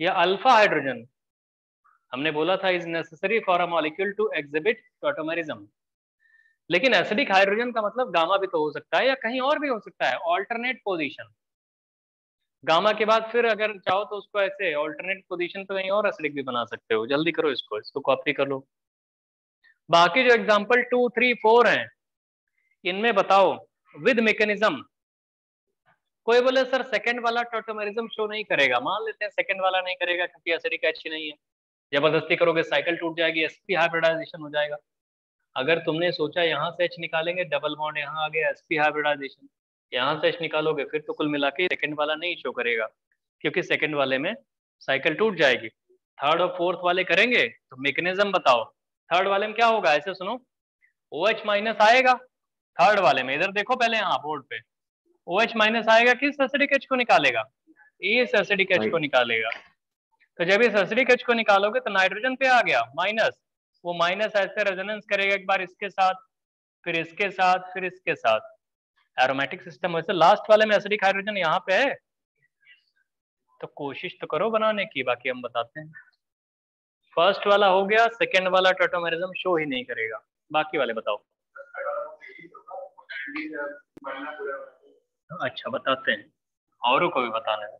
या अल्फा हाइड्रोजन हमने बोला था is necessary for a molecule to exhibit tautomerism. लेकिन एसिडिक हाइड्रोजन का मतलब गामा भी तो हो सकता है या कहीं और भी हो सकता है, ऑल्टरनेट पोजीशन। गामा के बाद फिर अगर चाहो तो उसको ऐसे ऑल्टरनेट पोजीशन पे कहीं और एसिडिक भी बना सकते हो। जल्दी करो इसको, इसको कॉपी कर लो। बाकी जो एग्जाम्पल 2, 3, 4 है इनमें बताओ विद मैकेनिज्म। कोई बोले सर सेकंड वाला टॉटोमेरिज्म शो नहीं करेगा, मान लेते हैं सेकंड वाला नहीं करेगा क्योंकि एसिडिक H नहीं है। जबरदस्ती करोगे साइकिल टूट जाएगी, sp हाइब्रिडाइजेशन हो जाएगा। अगर तुमने सोचा यहाँ से H निकालेंगे, डबल बॉन्ड यहाँ आ गया sp हाइब्रिडाइजेशन, यहाँ से H निकालोगे, फिर तो कुल मिला के सेकेंड वाला नहीं शो करेगा क्योंकि सेकेंड वाले में साइकिल टूट जाएगी। थर्ड और फोर्थ वाले करेंगे तो मैकेनिज्म बताओ। थर्ड वाले में क्या होगा, ऐसे सुनो, OH माइनस आएगा थर्ड वाले में, इधर देखो पहले यहाँ बोर्ड पे OH माइनस आएगा, किस एसिडिक H को निकालेगा, इस एसिडिक H को निकालेगा। तो जब इस एसिडिक H को निकालोगे तो नाइट्रोजन पे आ गया माइनस, वो माइनस ऐसे रेजोनेंस करेगा एक बार इसके साथ, फिर इसके साथ, फिर इसके साथ। एरोमेटिक सिस्टम वैसे लास्ट वाले में एसिडिक हाइड्रोजन यहाँ पे है। तो कोशिश तो करो बनाने की, बाकी हम बताते हैं। फर्स्ट वाला हो गया, सेकेंड वाला टॉटोमेरिज्म शो ही नहीं करेगा। बाकी वाले बताओ। अच्छा बताते हैं, औरों को भी बताना है।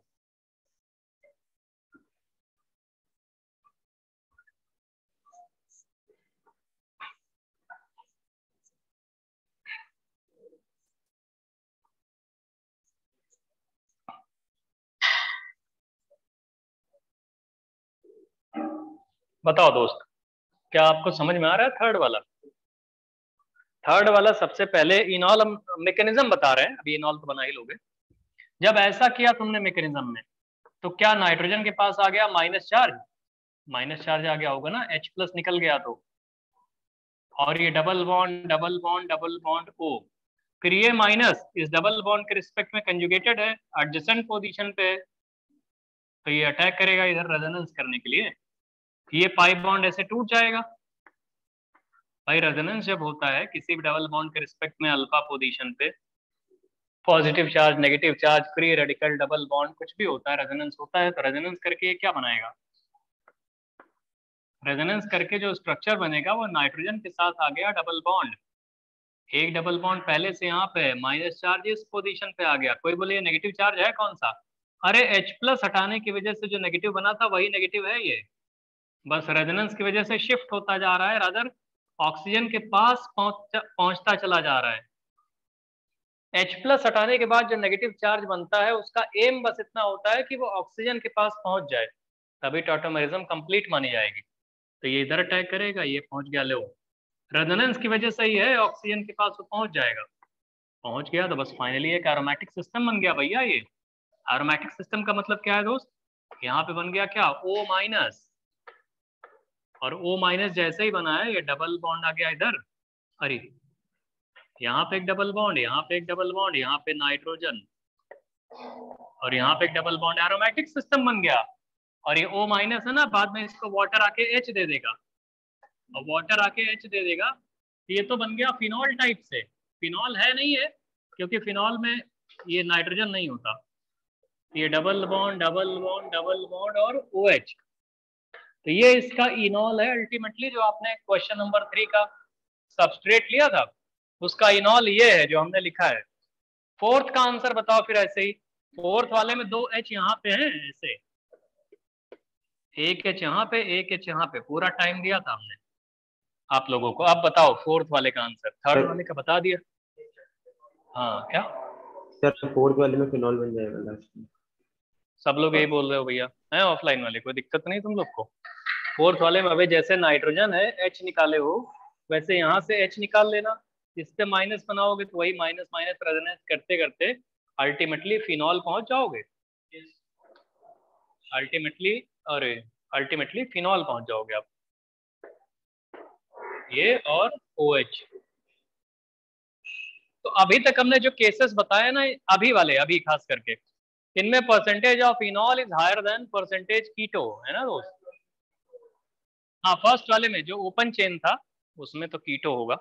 बताओ दोस्त, क्या आपको समझ में आ रहा है थर्ड वाला? थर्ड वाला सबसे पहले इनॉल, हम मैकेनिज्म बता रहे हैं, अभी इनॉल तो बना ही लोगे। जब ऐसा किया तुमने मैकेनिज्म में तो क्या नाइट्रोजन के पास आ गया माइनस चार्ज, माइनस चार्ज आ गया होगा ना, H प्लस निकल गया तो, और ये double bond double bond double bond O, फिर ये माइनस इस डबल बॉन्ड के रिस्पेक्ट में कंजुगेटेड है, एडजेसेंट पोजीशन पे है, तो ये अटैक करेगा इधर रेजोनेंस करने के लिए। ये पाई बॉन्ड ऐसे टूट जाएगा भाई रेजोनेंस जब होता है किसी भी डबल बॉन्ड के रिस्पेक्ट में अल्फा पोजीशन पे positive charge, negative charge, free radical, double bond कुछ भी होता है रेजोनेंस होता है, तो रेजोनेंस करके ये क्या बनाएगा? रेजोनेंस करके जो स्ट्रक्चर बनेगा वो नाइट्रोजन के साथ आ गया डबल बॉन्ड, एक डबल बॉन्ड पहले से यहाँ पे माइनस चार्ज इस पोजीशन पे आ गया। कोई बोले नेगेटिव चार्ज है कौन सा? अरे H प्लस हटाने की वजह से जो नेगेटिव बना था वही नेगेटिव है ये, बस रेजोनेंस की वजह से शिफ्ट होता जा रहा है, रादर ऑक्सीजन के पास पहुंचता चला जा रहा है। H प्लस हटाने के बाद जो नेगेटिव चार्ज बनता है उसका एम बस इतना होता है कि वो ऑक्सीजन के पास पहुंच जाए, तभी टॉटोमेरिज्म कंप्लीट मानी जाएगी। तो ये इधर अटैक करेगा, ये पहुंच गया, लो रेजोनेंस की वजह से ही है, ऑक्सीजन के पास वो पहुंच जाएगा, पहुंच गया तो बस फाइनली एक एरोमेटिक सिस्टम बन गया भैया। ये एरोमेटिक सिस्टम का मतलब क्या है दोस्त? यहाँ पे बन गया क्या? O माइनस, और O माइनस जैसे ही बना है ये डबल बॉन्ड आ गया इधर, अरे यहाँ पे एक डबल बॉन्ड, यहाँ पे एक डबल बॉन्ड, यहाँ पे नाइट्रोजन और यहाँ पे एक डबल बॉन्ड, एरोमेटिक सिस्टम बन गया। और ये O माइनस है ना, बाद में इसको वाटर आके H दे देगा, और वाटर आके H दे देगा, ये तो बन गया फिनॉल टाइप से। फिनॉल है नहीं है, क्योंकि फिनॉल में ये नाइट्रोजन नहीं होता, ये double bond, double bond, double bond और OH, तो ये इसका इनॉल है अल्टीमेटली। जो आपने क्वेश्चन नंबर 3 का सबस्ट्रेट लिया था उसका इनॉल ये है जो हमने लिखा है। फोर्थ का आंसर बताओ फिर ऐसे ही, फोर्थ वाले में 2H यहाँ पे हैं ऐसे, 1H यहाँ पे, 1H यहाँ पे, पूरा टाइम दिया था हमने आप लोगों को। आप बताओ फोर्थ वाले का आंसर, थर्ड वाले का बता दिया। हाँ क्या सर, फोर्थ वाले में फिनॉल बन जाएगा लास्ट में? सब लोग यही बोल रहे हो भैया हैं ऑफलाइन वाले, कोई दिक्कत नहीं तुम लोग को। फोर्थ वाले में अभी जैसे नाइट्रोजन है H निकाले हो, वैसे यहाँ से H निकाल लेना, इस पे माइनस बनाओगे तो वही माइनस माइनस रेजोनेंस करते करते अल्टीमेटली फिनॉल पहुंच जाओगे, अल्टीमेटली फिनॉल पहुंच जाओगे आप, ये और OH। तो अभी तक हमने जो केसेस बताए ना अभी वाले, अभी खास करके इनमें percentage of enol is higher than percentage keto, है ना दोस्त? हाँ फर्स्ट वाले में जो ओपन चेन था उसमें तो कीटो होगा,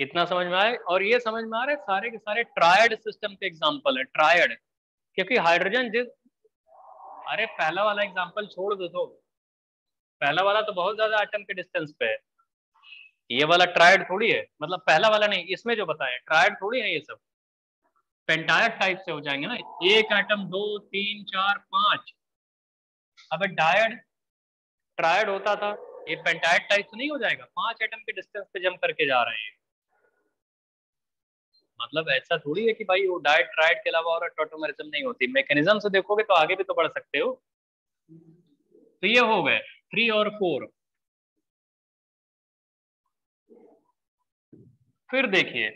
इतना समझ में आए। और ये समझ में आ रहा है सारे के सारे ट्रायड सिस्टम के एग्जांपल है, ट्रायड, क्योंकि हाइड्रोजन जिस, अरे पहला वाला एग्जांपल छोड़ दो तो, पहला वाला तो बहुत ज्यादा एटम के डिस्टेंस पे है, ये वाला ट्रायड थोड़ी है, मतलब पहला वाला नहीं, इसमें जो बताया ट्रायड थोड़ी है, ये सब पेंटायड टाइप से हो जाएंगे ना, एक एटम, 2, 3, 4, 5। अब डायड ट्रायड होता था, ये पेंटायड टाइप से नहीं हो जाएगा, 5 एटम के डिस्टेंस पे जंप करके जा रहे हैं, मतलब ऐसा थोड़ी है कि भाई वो डायड ट्रायड के अलावा और टॉटोमेरिज्म नहीं होती। मैकेनिज्म से देखोगे तो आगे भी तो बढ़ सकते हो। तो ये हो गए 3 और 4। फिर देखिए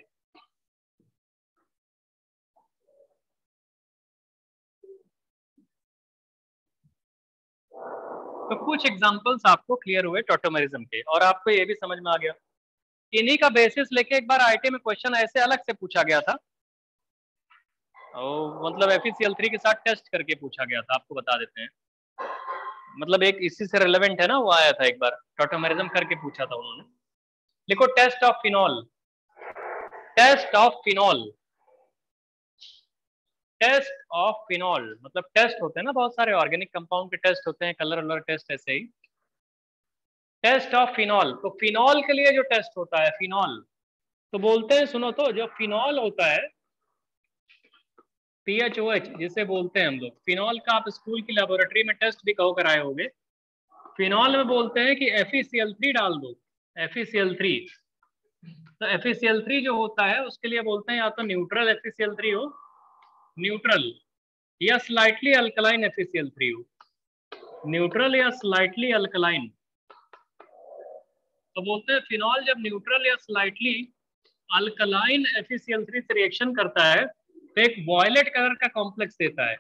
तो कुछ एग्जांपल्स आपको क्लियर हुए टॉटोमेरिज्म के, और आपको ये भी समझ में आ गया। इन्हीं का बेसिस लेके एक बार आईटी में क्वेश्चन ऐसे अलग से पूछा गया था, और मतलब FeCl3 के साथ टेस्ट करके पूछा गया था, आपको बता देते हैं, मतलब एक इसी से रिलेवेंट है ना, वो आया था एक बार, टॉटोमेरिज्म करके पूछा था उन्होंने। लिखो test of phenol, test of phenol, test of phenol, मतलब टेस्ट होते हैं ना बहुत सारे ऑर्गेनिक कंपाउंड के टेस्ट होते हैं, कलर वलर टेस्ट, ऐसे ही टेस्ट ऑफ फिनॉल। तो फिनॉल के लिए जो टेस्ट होता है, फिनॉल तो बोलते हैं, सुनो तो, जो फिनॉल होता है PHOH जिसे बोलते हैं हम लोग, फिनॉल का आप स्कूल की लेबोरेटरी में टेस्ट भी कहो कराए होंगे। फिनॉल में बोलते हैं कि FeCl3 डाल दो, FeCl3। तो FeCl3 जो होता है उसके लिए बोलते हैं या तो न्यूट्रल FeCl3 हो, न्यूट्रल या स्लाइटली अल्कलाइन FeCl3 हो, न्यूट्रल या स्लाइटली अल्कलाइन। तो बोलते हैं फिनॉल जब न्यूट्रल या स्लाइटली अल्कलाइन FeCl3 से रिएक्शन करता है तो एक वॉयलेट कलर का कॉम्प्लेक्स देता है,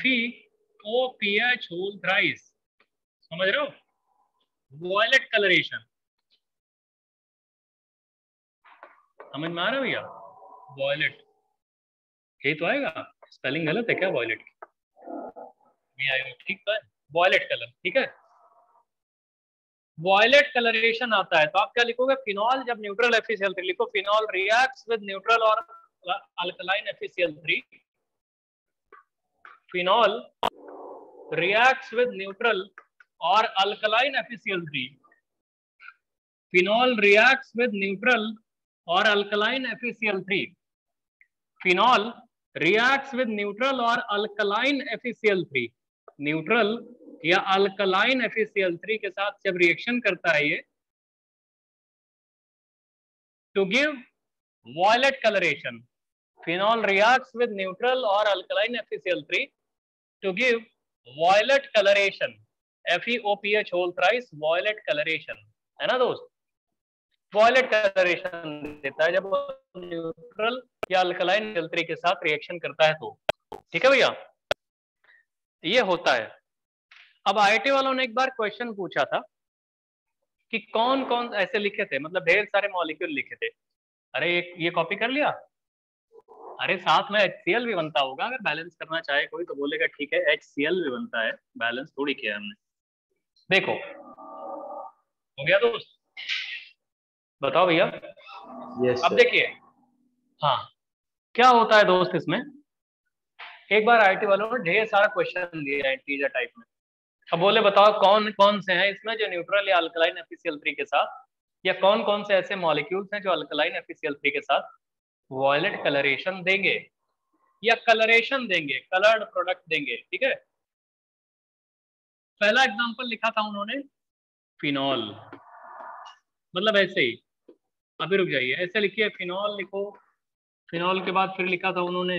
FeOPH होल थ्राइस, समझ रहे हो, वॉयलेट कलरेशन, समझ में आ रहा भैया? वॉयलेट यही तो आएगा, स्पेलिंग गलत है क्या? वॉयलेट की ठीक है, वॉयलेट कलर, ठीक है। वॉयलेट कलरेशन आता है, तो आप क्या लिखोगे? फिनॉल जब न्यूट्रल FeCl3 लिखो, फिनॉल रिएक्ट्स विद न्यूट्रल और alkaline FeCl3, phenol reacts with neutral और alkaline FeCl3, phenol reacts with neutral और alkaline FeCl3, phenol reacts with neutral और अल्कलाइन FeCl3, न्यूट्रल या अल्कलाइन FeCl3 के साथ जब रिएक्शन करता है ये to give violet colouration, phenol reacts with neutral और alkaline FeCl3 to give violet colouration, FeOPH whole thrice violet colouration, है ना दोस्त? वॉयलेट कलरेशन देता है जब न्यूट्रल या अल्कलाइन FeCl3 के साथ रिएक्शन करता है तो, ठीक है भैया, ये होता है। अब आईआईटी वालों ने एक बार क्वेश्चन पूछा था कि कौन कौन ऐसे लिखे थे, मतलब ढेर सारे मॉलिक्यूल लिखे थे। अरे ये कॉपी कर लिया, अरे साथ में HCl भी बनता होगा, अगर बैलेंस करना चाहे कोई तो बोलेगा ठीक है HCl भी बनता है, बैलेंस थोड़ी किया हमने। देखो हो गया दोस्त, बताओ भैया। अब देखिए, हाँ क्या होता है दोस्त, इसमें एक बार आईआईटी वालों ने ढेर सारा क्वेश्चन दिया है टीजर टाइप में। अब बोले बताओ कौन कौन से हैं इसमें जो न्यूट्रल या अल्कलाइन FeCl3 के साथ, या कौन कौन से ऐसे मॉलिक्यूल्स हैं जो अल्कलाइन FeCl3 के साथ वॉयलेट कलरेशन देंगे या कलरेशन देंगे, कलर्ड प्रोडक्ट देंगे, ठीक है। पहला एग्जांपल लिखा था उन्होंने फिनॉल, मतलब ऐसे ही, अभी रुक जाइए, ऐसे लिखिए फिनॉल लिखो, फिनॉल के बाद फिर लिखा था उन्होंने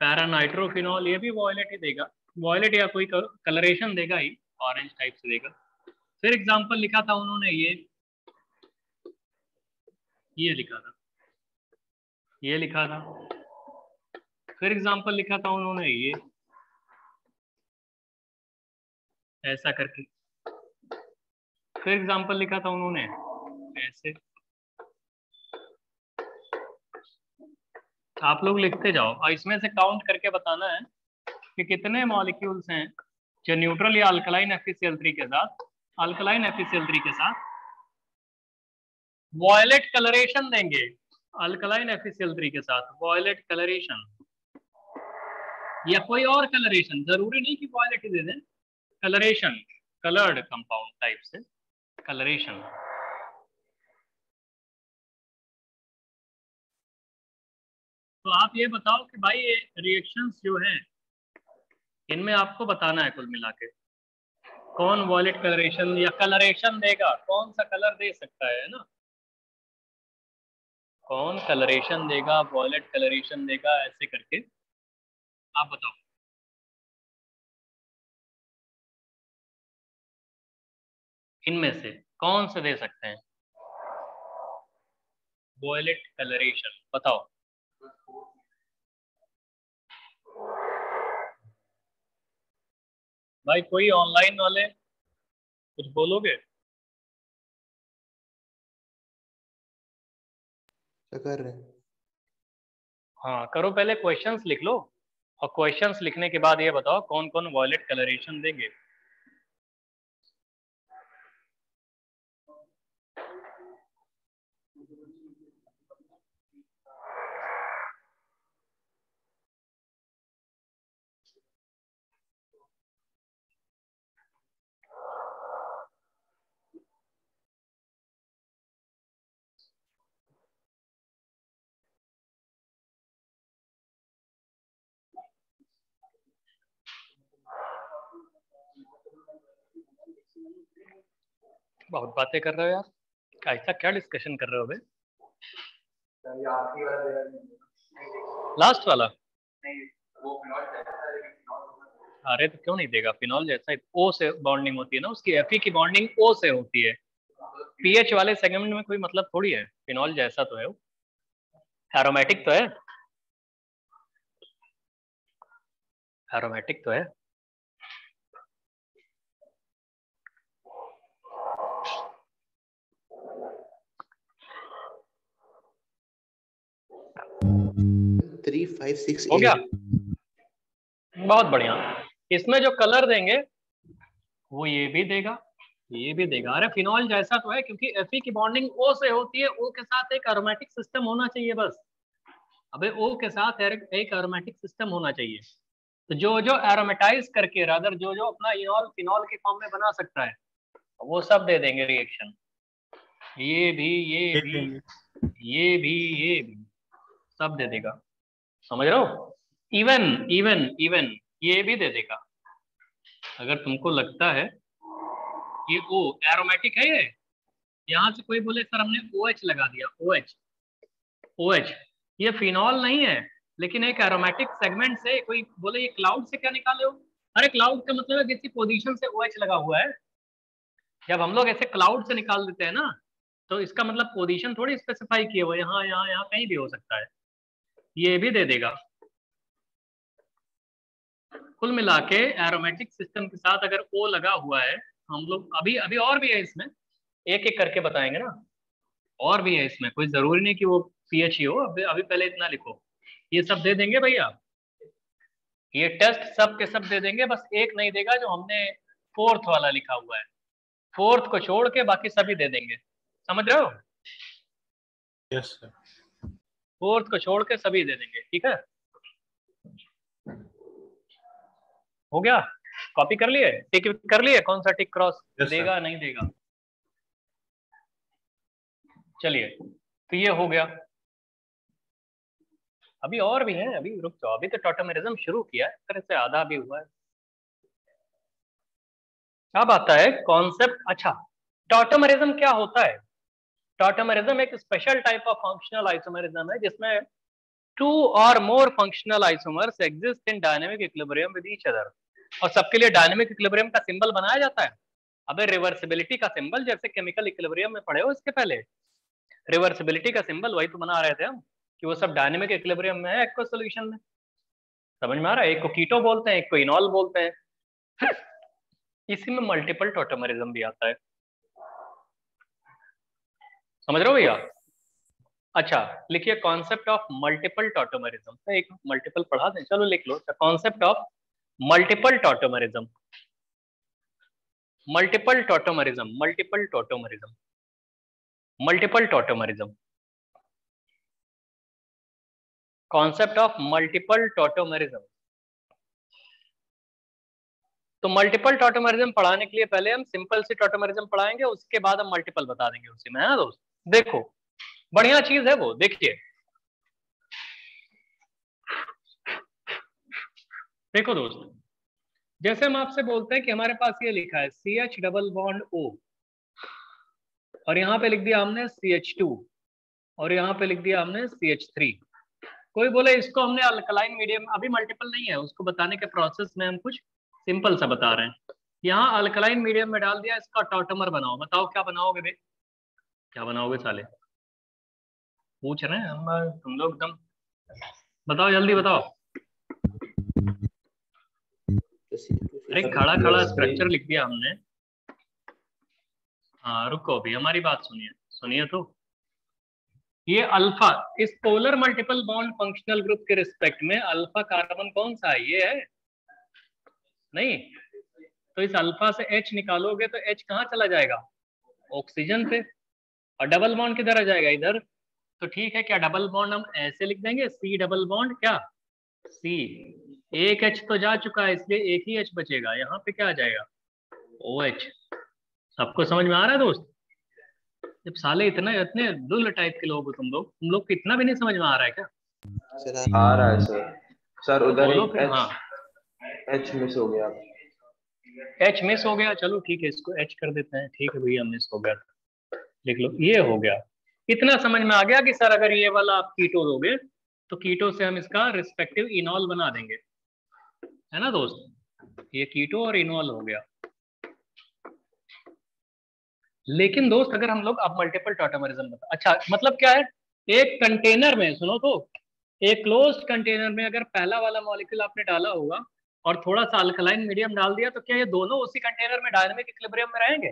पैरानाइट्रोफिनॉल, ये भी वॉयलेट ही देगा, वॉयलेट या कोई कलरेशन देगा ही, ऑरेंज टाइप से देगा। फिर एग्जांपल लिखा था उन्होंने ये लिखा था, ये लिखा था, फिर एग्जांपल लिखा था उन्होंने ये, ऐसा करके, फिर एग्जांपल लिखा था उन्होंने ऐसे। आप लोग लिखते जाओ और इसमें से काउंट करके बताना है कि कितने मॉलिक्यूल्स हैं जो न्यूट्रल या अल्कलाइन FeCl3 के साथ, अल्कलाइन FeCl3 के साथ वॉयलेट कलरेशन देंगे, अल्कलाइन FeCl3 के साथ वॉयलेट कलरेशन या कोई और कलरेशन, जरूरी नहीं कि वॉयलेट ही दे दें, कलरेशन, कलर्ड कंपाउंड टाइप से कलरेशन। तो आप ये बताओ कि भाई ये रिएक्शंस जो हैं इनमें आपको बताना है कुल मिला के कौन वॉयलेट कलरेशन या कलरेशन देगा, कौन सा कलर दे सकता है ना, कौन कलरेशन देगा, वॉयलेट कलरेशन देगा, ऐसे करके आप बताओ। इनमें से कौन से दे सकते हैं वॉयलेट कलरेशन, बताओ। भाई कोई ऑनलाइन वाले कुछ बोलोगे? कर रहे हैं। हाँ करो, पहले क्वेश्चंस लिख लो और क्वेश्चंस लिखने के बाद ये बताओ कौन कौन वॉयलेट कलरेशन देंगे। बहुत बातें कर रहे हो यार, ऐसा क्या डिस्कशन कर रहे हो बे? लास्ट वाला अरे तो क्यों नहीं देगा, फिनॉल जैसा ओ से बॉन्डिंग होती है ना उसकी, Fe की बॉन्डिंग ओ से होती है, पीएच वाले सेगमेंट में कोई मतलब थोड़ी है, फिनॉल जैसा तो है वो, एरोमेटिक तो है, एरोमेटिक तो है। हो गया, बहुत बढ़िया। इसमें जो कलर देंगे वो ये भी देगा, ये भी देगा। अरे फिनॉल जैसा तो है क्योंकि Fe की बॉन्डिंग O से होती है, O के साथ एक aromatic सिस्टम होना चाहिए बस। अबे O के साथ एक aromatic सिस्टम होना चाहिए, तो जो जो एरोमेटाइज करके रादर जो जो अपना इनॉल फिनॉल के फॉर्म में बना सकता है वो सब दे देंगे रिएक्शन। ये भी ये भी ये भी ये भी सब दे देगा, समझ रहे हो। इवन इवन इवन ये भी दे देगा। अगर तुमको लगता है ये O एरोमेटिक है, ये यहाँ से कोई बोले सर हमने OH लगा दिया, OH ये फिनॉल नहीं है लेकिन एक एरोमेटिक सेगमेंट से, कोई बोले ये क्लाउड से क्या निकाले हो। अरे क्लाउड का मतलब है जिसकी पोजीशन से OH लगा हुआ है। जब हम लोग ऐसे क्लाउड से निकाल देते हैं ना तो इसका मतलब पोजीशन थोड़ी स्पेसिफाई किए हुए, यहाँ यहाँ यहाँ कहीं भी हो सकता है। ये भी दे देगा। कुल मिला के एरोमेटिक सिस्टम के साथ अगर O लगा हुआ है, हम लोग अभी अभी और भी है इसमें, एक एक करके बताएंगे ना, और भी है इसमें, कोई जरूरी नहीं कि वो PH ही हो। अभी पहले इतना लिखो, ये सब दे देंगे भैया, ये टेस्ट सब के सब दे देंगे। बस एक नहीं देगा जो हमने फोर्थ वाला लिखा हुआ है, फोर्थ को छोड़ के बाकी सभी दे देंगे, समझ रहे हो। यस सर, फोर्थ को छोड़ के सभी दे देंगे। ठीक है, हो गया, कॉपी कर लिए, टिक कर लिए, कौन सा टिक क्रॉस देगा नहीं देगा। चलिए तो ये हो गया। अभी और भी है, अभी रुक जाओ, अभी तो टॉटोमेरिज्म शुरू किया है, इस तरह से आधा भी हुआ है। अब आता है कॉन्सेप्ट। अच्छा, टॉटोमेरिज्म क्या होता है। टॉटोमेरिज्म एक special type of functional isomerism है जिसमें टू और more functional isomers exist in dynamic equilibrium with each other, और सबके लिए डायनेमिक इक्विलिब्रियम का सिंबल बनाया जाता है। अबे रिवर्सिबिलिटी का सिंबल, जैसे केमिकल इक्विलिब्रियम में पढ़े हो इसके पहले, रिवर्सिबिलिटी का सिंबल वही तो बना रहे थे हम कि वो सब डायनेमिक इक्विलिब्रियम में है, एक को सॉल्यूशन में, समझ में आ रहा है। एक को कीटो बोलते हैं, एक को इनॉल बोलते हैं। इसी में मल्टीपल टॉटोमेरिज्म भी आता है, समझ रहे हो भैया। अच्छा लिखिए, कॉन्सेप्ट ऑफ मल्टीपल टॉटोमेरिज्म। एक मल्टीपल पढ़ा दें, चलो लिख लो, concept of multiple tautomerism. Multiple tautomerism, multiple tautomerism, multiple tautomerism, concept of multiple tautomerism. तो मल्टीपल टॉटोमेरिज्म पढ़ाने के लिए पहले हम सिंपल सी टॉटोमेरिज्म पढ़ाएंगे, उसके बाद हम मल्टीपल बता देंगे उसी में, है ना दोस्त। देखो बढ़िया चीज है वो, देखिए देखो दोस्त, जैसे हम आपसे बोलते हैं कि हमारे पास ये लिखा है CH डबल बॉन्ड O, और यहाँ पे लिख दिया हमने CH2, और यहाँ पे लिख दिया हमने CH3। कोई बोले इसको हमने अल्कलाइन मीडियम, अभी मल्टीपल नहीं है, उसको बताने के प्रोसेस में हम कुछ सिंपल सा बता रहे हैं। यहाँ अल्कलाइन मीडियम में डाल दिया, इसका टॉटोमर बनाओ। बताओ क्या बनाओगे बे, क्या बनाओगे साले, पूछ रहे हैं हम, तुम लोग एकदम बताओ, जल्दी बताओ। अरे खड़ा खड़ा स्ट्रक्चर लिख दिया हमने। हाँ रुको अभी हमारी बात सुनिए, सुनिए तो। ये अल्फा, इस polar multiple bond functional group के रिस्पेक्ट में अल्फा कार्बन कौन सा है, ये है नहीं, तो इस अल्फा से H निकालोगे तो H कहाँ चला जाएगा, ऑक्सीजन पे, और डबल बॉन्ड किधर आ जाएगा, इधर। तो ठीक है, क्या डबल बॉन्ड हम ऐसे लिख देंगे, C डबल बॉन्ड, क्या C, एक H तो जा चुका है इसलिए एक ही H बचेगा, यहाँ पे क्या आ जाएगा OH। सबको समझ में आ रहा है दोस्त। जब साले इतना इतने दुल टाइप के लोग हो तुम लोग इतना भी नहीं समझ में आ रहा है क्या। आ रहा है सर उधर एक H मिस हो गया, H मिस हो गया, चलो ठीक है इसको H कर देते हैं, ठीक है भैया मिस हो गया, लिख लो ये हो गया। इतना समझ में आ गया कि सर अगर ये वाला आप कीटो दोगे तो कीटो से हम इसका रिस्पेक्टिव इनॉल बना देंगे, है ना दोस्त। ये कीटो और इनॉल हो गया। लेकिन दोस्त अगर हम लोग अब मल्टीपल टॉटोमेरिज्म बता, अच्छा मतलब क्या है, एक कंटेनर में, सुनो तो, एक क्लोज्ड कंटेनर में अगर पहला वाला मॉलिक्यूल आपने डाला होगा और थोड़ा सा अल्कलाइन मीडियम डाल दिया, तो क्या ये दोनों उसी कंटेनर में डायनेमिक इक्विलिब्रियम में रहेंगे,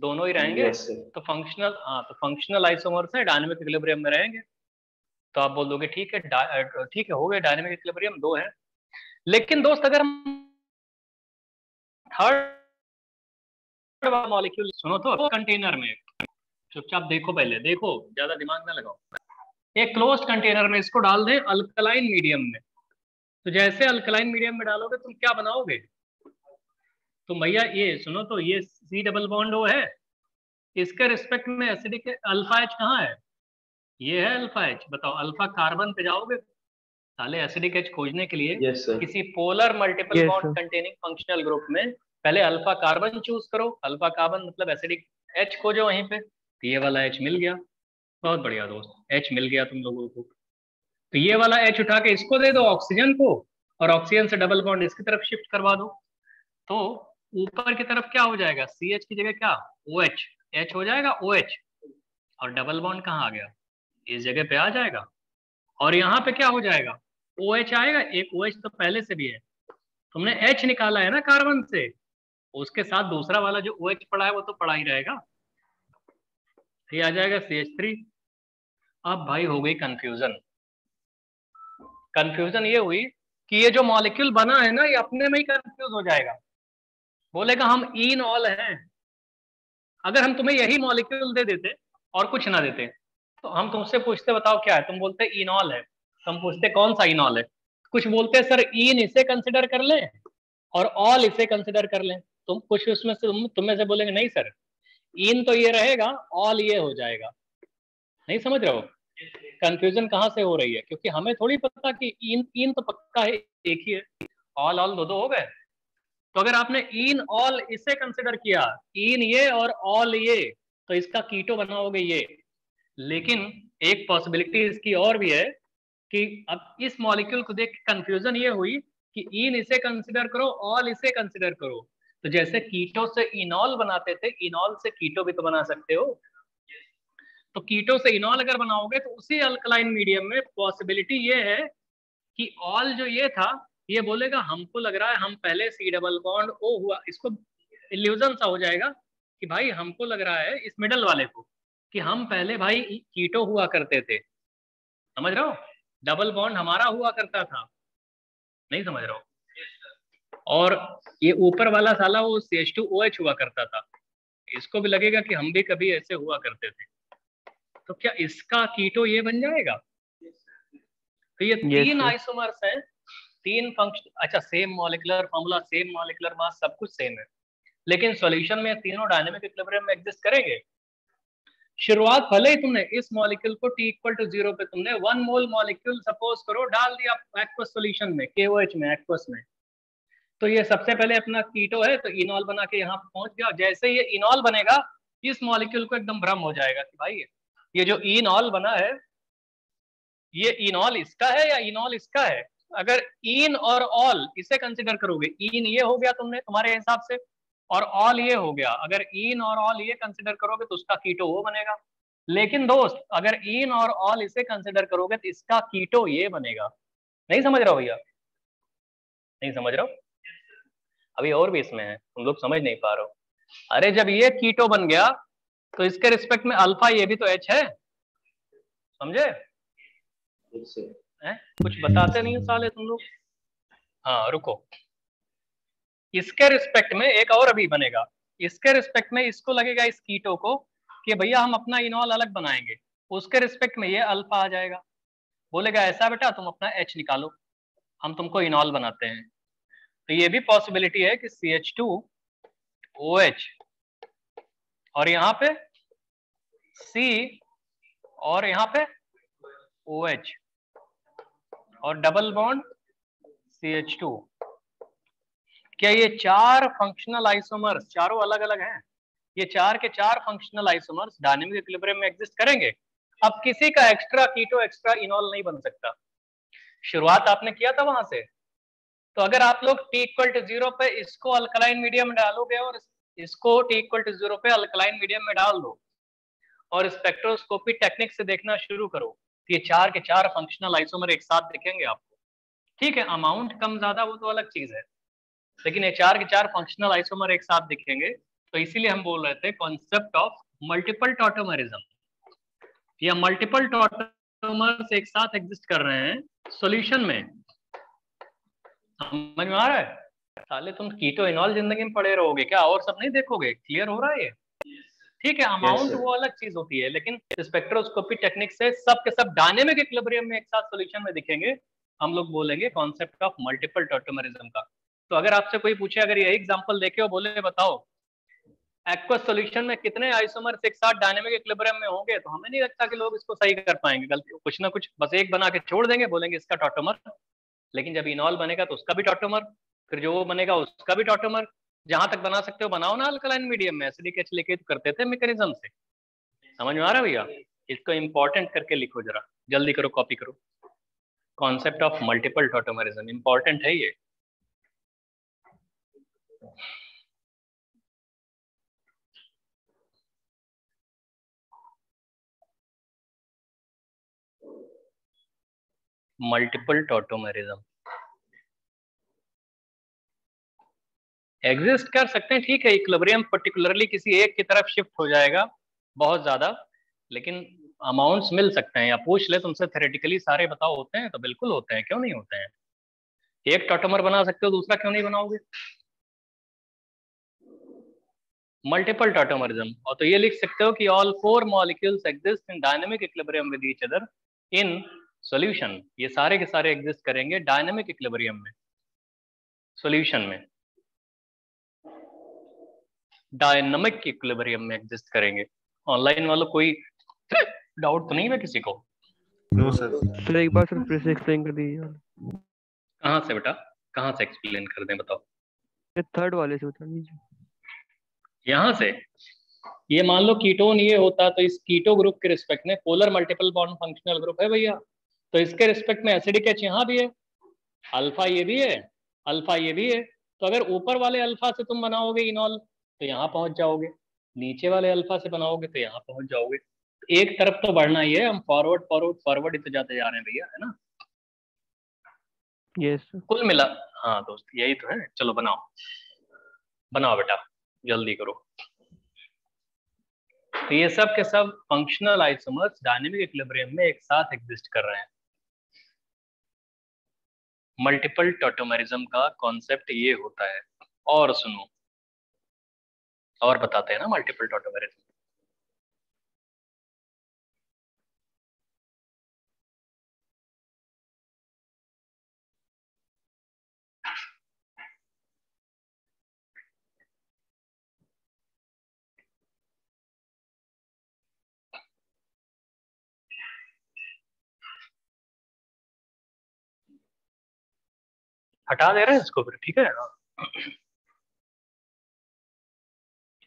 दोनों ही रहेंगे। तो फंक्शनल, हाँ तो फंक्शनल आइसोमर्स है, डायनेमिक इक्विलिब्रियम में रहेंगे। तो आप बोल दोगे ठीक है ठीक है हो गए, डायनेमिक इक्विलिब्रियम दो है। लेकिन दोस्त अगर हम थर्ड मॉलिक्यूल सुनो तो कंटेनर में चुपचाप देखो, पहले देखो, ज्यादा दिमाग ना लगाओ। एक क्लोज्ड कंटेनर में इसको डाल दें अल्कलाइन मीडियम में। तो जैसे अल्कलाइन मीडियम में डालोगे तुम क्या बनाओगे? तुम भैया ये सुनो तो ये C डबल बॉन्ड वो है, इसके रिस्पेक्ट में एसिडिक अल्फा एच कहाँ है? ये है अल्फा एच। बताओ अल्फा कार्बन पे जाओगे साले एसिडिक एच खोजने के लिए किसी polar multiple bond containing functional group में पहले अल्फा कार्बन चूज करो, अल्फा कार्बन मतलब एसिडिक एच खोजो वहीं पे, तो ये वाला एच मिल गया। बहुत बढ़िया दोस्त, एच मिल गया तुम लोगों को। तो ये वाला एच उठा के इसको दे दो ऑक्सीजन को, और ऑक्सीजन से डबल बॉन्ड इसकी तरफ शिफ्ट करवा दो, तो ऊपर की तरफ क्या हो जाएगा? सी एच की जगह क्या OH, एच हो जाएगा OH, और डबल बॉन्ड कहाँ आ गया? इस जगह पे आ जाएगा। और यहाँ पे क्या हो जाएगा? OH आएगा, एक OH तो पहले से भी है, तुमने H निकाला है ना कार्बन से, उसके साथ दूसरा वाला जो OH पड़ा है वो तो पड़ा ही रहेगा, ये आ जाएगा CH3। अब भाई हो गई कंफ्यूजन। कंफ्यूजन ये हुई कि ये जो मॉलिक्यूल बना है ना ये अपने में ही कंफ्यूज हो जाएगा, बोलेगा हम इनऑल हैं। अगर हम तुम्हें यही मॉलिक्यूल दे देते और कुछ ना देते तो हम तुमसे पूछते बताओ क्या है, तुम बोलते इनऑल है, तुम पूछते कौन सा इनऑल है, कुछ बोलते सर इन इसे कंसिडर कर लें और ऑल इसे कंसिडर कर लें, तुम कुछ उसमें से तुम्हें से बोलेंगे नहीं सर इन तो ये रहेगा ऑल ये हो जाएगा। नहीं समझ रहे हो कंफ्यूजन कहाँ से हो रही है? क्योंकि हमें थोड़ी पता कि इन तो पक्का है एक ही है, ऑल दो हो गए। तो अगर आपने इन ऑल इसे कंसिडर किया, इन ये और ऑल ये, तो इसका कीटो बनाओगे ये। लेकिन एक पॉसिबिलिटी इसकी और भी है कि अब इस मॉलिक्यूल को देख कंफ्यूजन ये हुई कि इन इसे कंसिडर करो ऑल इसे कंसिडर करो, तो जैसे कीटो से इनॉल बनाते थे इनॉल से कीटो भी तो बना सकते हो। तो कीटो से इनॉल अगर बनाओगे तो उसी अल्कलाइन मीडियम में पॉसिबिलिटी ये है कि ऑल जो ये था ये बोलेगा हमको लग रहा है हम पहले सी डबल बॉन्ड ओ हुआ, इसको इल्यूजन सा हो जाएगा कि भाई हमको लग रहा है इस मिडल वाले को कि हम पहले भाई कीटो हुआ करते थे, समझ रहे हो, डबल बॉन्ड हमारा हुआ करता था। नहीं समझ रहे हो? और ये ऊपर वाला साला वो CH2OH हुआ करता था, इसको भी लगेगा कि हम भी कभी ऐसे हुआ करते थे, तो क्या इसका कीटो ये बन जाएगा? तो ये तीन आइसोमर्स हैं, तीन फंक्शन, अच्छा same molecular formula, same molecular mass, सब कुछ सेम है, लेकिन सॉल्यूशन में तीनों डायनेमिक इक्विलिब्रियम में एग्जिस्ट करेंगे। शुरुआत भले ही तुमने इस मॉलिक्यूल को T = 0 पे तुमने 1 मोल मॉलिक्यूल सपोज करो डाल दिया एक्वस सॉल्यूशन में, KOH में, एक्वस में, तो ये सबसे पहले अपना कीटो है तो इनॉल बना के यहाँ पहुंच गया। जैसे ये इनॉल बनेगा इस मॉलिक्यूल को एकदम भ्रम हो जाएगा कि भाई ये जो इनॉल बना है ये इनॉल इसका है या इनॉल इसका है। अगर इन और ऑल इसे कंसिडर करोगे, इन ये हो गया तुमने तुम्हारे हिसाब से और ऑल ये हो गया, अगर इन और ऑल ये कंसिडर करोगे तो उसका कीटो वो बनेगा। लेकिन दोस्त अगर इन और ऑल इसे कंसिडर करोगे तो इसका कीटो ये बनेगा। नहीं समझ रहा हो भैया? नहीं समझ रहा हो? अभी और भी इसमें है, तुम लोग समझ नहीं पा रहे हो। अरे जब ये कीटो बन गया तो इसके रिस्पेक्ट में अल्फा ये भी तो H है, समझे? कुछ बताते नहीं साले तुम लोग। हाँ रुको, इसके रिस्पेक्ट में एक और अभी बनेगा, इसके रिस्पेक्ट में इसको लगेगा इस कीटो को कि भैया हम अपना इनॉल अलग बनाएंगे, उसके रिस्पेक्ट में ये अल्फा आ जाएगा, बोलेगा ऐसा बेटा तुम अपना H निकालो हम तुमको इनॉल बनाते हैं। तो ये भी पॉसिबिलिटी है कि CH2OH और यहाँ पे C और यहाँ पे OH और डबल बॉन्ड CH2। क्या ये चार फंक्शनल आइसोमर्स चारों अलग अलग हैं? ये चार के चार फंक्शनल आइसोमर्स डायनेमिक इक्विलिब्रियम में एग्जिस्ट करेंगे। अब किसी का एक्स्ट्रा कीटो एक्स्ट्रा इनॉल नहीं बन सकता। शुरुआत आपने किया था वहां से। तो अगर आप लोग T = 0 पे इसको अल्कलाइन मीडियम में डालोगे और इसको T = 0 पे अल्कलाइन मीडियम में डाल दो और स्पेक्ट्रोस्कोपी टेक्निक से देखना शुरू करो तो ये चार के चार फंक्शनल आइसोमर एक साथ दिखेंगे आपको। ठीक है, अमाउंट कम ज्यादा वो तो अलग चीज है, लेकिन ये चार के चार फंक्शनल आइसोमर एक साथ दिखेंगे। तो इसीलिए हम बोल रहे थे कॉन्सेप्ट ऑफ मल्टीपल टॉटोमरिज्म, या मल्टीपल टॉटोमर्स एक साथ एग्जिस्ट कर रहे हैं सॉल्यूशन में। समझ में आ रहा है? साले तुम कीटो एनॉल जिंदगी में पड़े रहोगे क्या, और सब नहीं देखोगे? क्लियर हो रहा है ये? ठीक है, अमाउंट वो अलग चीज होती है, लेकिन स्पेक्ट्रोस्कोपी टेक्निक से सब के सब डायनेमिक इक्विलिब्रियम में एक साथ सॉल्यूशन में दिखेंगे। हम लोग बोलेंगे कॉन्सेप्ट ऑफ मल्टीपल टॉटोमेरिज्म का। तो अगर आपसे कोई पूछे, अगर यही एग्जांपल लेके वो बोले बताओ एक्वस सॉल्यूशन में कितने आइसोमर्स एक साथ डायनेमिक इक्विलिब्रियम में होंगे, तो हमें नहीं लगता कि लोग इसको सही कर पाएंगे। गलती कुछ ना कुछ बस एक बना के छोड़ देंगे, बोलेंगे इसका टॉटोमर। लेकिन जब इनॉल बनेगा तो उसका भी टॉटोमर, फिर जो वो बनेगा उसका भी टॉटोमर, जहां तक बना सकते हो बनाओ ना। अल्कलाइन मीडियम में एसिडिक एच लेके तो करते थे मैकेनिज्म से। समझ में आ रहा भैया? इसको इम्पोर्टेंट करके लिखो जरा, जल्दी करो, कॉपी करो। Concept of multiple tautomerism important है ये। मल्टीपल टॉटोमेरिज्म एग्जिस्ट कर सकते हैं, ठीक है। इक्विलिब्रियम पर्टिकुलरली किसी एक की तरफ शिफ्ट हो जाएगा बहुत ज्यादा, लेकिन अमाउंट्स मिल सकते हैं। या पूछ ले तुमसे थ्योरेटिकली सारे बताओ होते हैं, तो बिल्कुल होते हैं, क्यों नहीं होते हैं। एक टॉटोमर बना सकते हो, दूसरा क्यों नहीं बनाओगे? Multiple tautomerism. और तो ये लिख सकते हो कि all four molecules exist in dynamic equilibrium with each other in solution. ये सारे के सारे एग्जिस्ट करेंगे डायनेमिक इक्विलिब्रियम में, सॉल्यूशन में, डायनामिक इक्विलिब्रियम में एग्जिस्ट करेंगे। ऑनलाइन वालों कोई डाउट तो नहीं है किसी को? No sir. सर एक बार सर प्रेस एक्सप्लेन कर दीजिए। कहाँ से बेटा, कहाँ से एक्सप्लेन कर दें बताओ? थर्ड वाले से बता दीजिए। यहाँ से ये मान लो कीटोन ये होता, तो इस कीटो ग्रुप के रिस्पेक्ट में polar multiple bond functional group है भैया, तो इसके रिस्पेक्ट में एसिडिक एच यहाँ भी है, अल्फा ये भी है, अल्फा ये भी है। तो अगर ऊपर वाले अल्फा से तुम बनाओगे इनॉल तो यहाँ पहुंच जाओगे, नीचे वाले अल्फा से बनाओगे तो यहाँ पहुंच जाओगे। एक तरफ तो बढ़ना ही है, हम फॉरवर्ड फॉरवर्ड फॉरवर्ड इतने जाते जा रहे हैं भैया, है ना? यस कुल मिला, हाँ दोस्त यही तो है। चलो बनाओ, बनाओ बेटा जल्दी करो। तो ये सब के सब फंक्शनल आइसोमर्स डायनेमिक इक्विलिब्रियम में एक साथ एग्जिस्ट कर रहे हैं। मल्टीपल टॉटोमेरिज्म का कॉन्सेप्ट ये होता है। और सुनो, और बताते हैं ना मल्टीपल टॉटोमेरिज्म। हटा दे रहे हैं इसको फिर, ठीक है ना?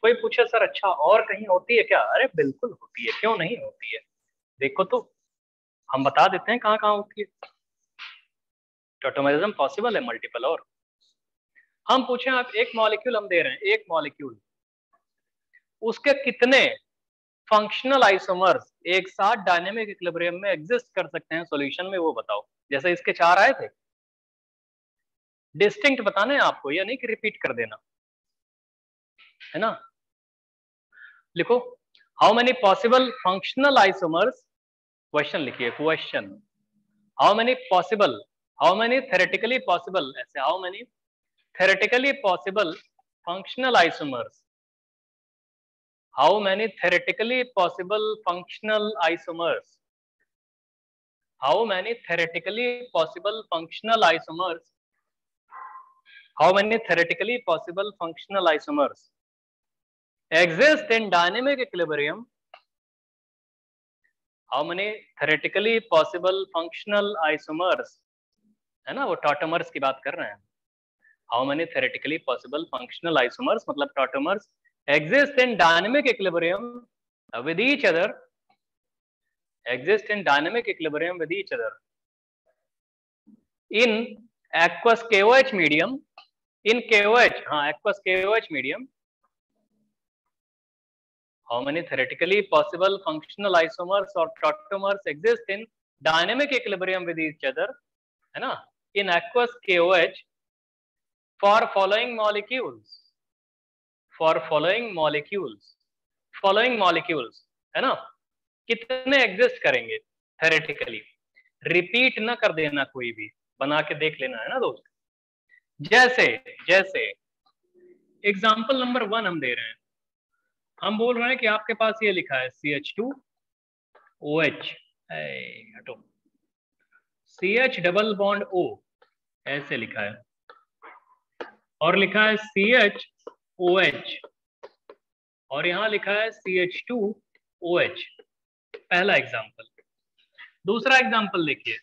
कोई पूछे सर अच्छा और कहीं होती है क्या? अरे बिल्कुल होती है, क्यों नहीं होती है। देखो तो हम बता देते हैं कहाँ कहाँ होती है। टॉटोमेरिज्म पॉसिबल है मल्टीपल। और हम पूछे आप एक मॉलिक्यूल हम दे रहे हैं, एक मॉलिक्यूल, उसके कितने फंक्शनल आइसोमर्स एक साथ डायनेमिक इक्विलिब्रियम में एग्जिस्ट कर सकते हैं सॉल्यूशन में, वो बताओ। जैसे इसके चार आए थे, डिस्टिंक्ट बताना है आपको, या नहीं कि रिपीट कर देना है ना। लिखो how many possible functional isomers, question लिखिए, question how many possible, how many theoretically possible, ऐसे how many theoretically possible functional isomers, how many theoretically possible functional isomers, how many theoretically possible functional isomers, how many theoretically possible functional isomers exist in dynamic equilibrium, how many theoretically possible functional isomers, है ना? वो tautomers की बात कर रहे हैं। how many theoretically possible functional isomers मतलब tautomers exist in dynamic equilibrium with each other, exist in dynamic equilibrium with each other in aqueous KOH medium, in KOH, हाँ aqueous KOH medium, how many theoretically possible functional isomers or tautomers exist in dynamic equilibrium with each other, है ना, in aqueous KOH for following molecules, for following molecules, following molecules, है ना? कितने exist करेंगे theoretically? repeat ना कर देना, कोई भी बना के देख लेना है ना दोस्त। जैसे जैसे एग्जाम्पल नंबर 1 हम दे रहे हैं, हम बोल रहे हैं कि आपके पास ये लिखा है CH2OH, हटो, CH डबल बॉन्ड O ऐसे लिखा है, और लिखा है CHOH, और यहाँ लिखा है CH2OH, पहला एग्जाम्पल। दूसरा एग्जाम्पल देखिए,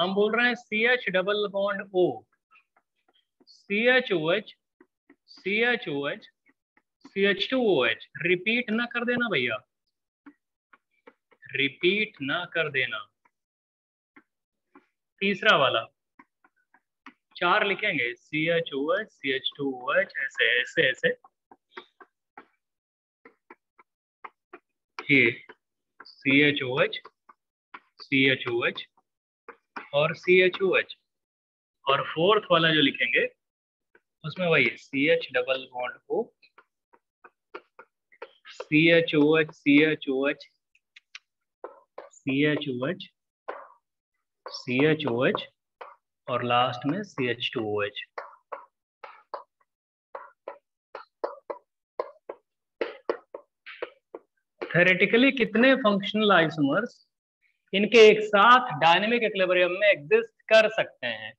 हम बोल रहे हैं CH double bond O, CHOH, CHOH, CH2OH, repeat ना कर देना भैया, रिपीट ना कर देना। तीसरा वाला चार लिखेंगे CHOH, CH2OH, ऐसे ऐसे ऐसे, ये CHOH, CHOH और CHOH, और फोर्थ वाला जो लिखेंगे उसमें वही है CH double bond O, CHOH, CHOH, CHOH, CHOH और लास्ट में CH2OH। थेरेटिकली कितने फंक्शनल आइसोमर्स इनके एक साथ डायनेमिक एक्विलिब्रियम में एग्जिस्ट कर सकते हैं?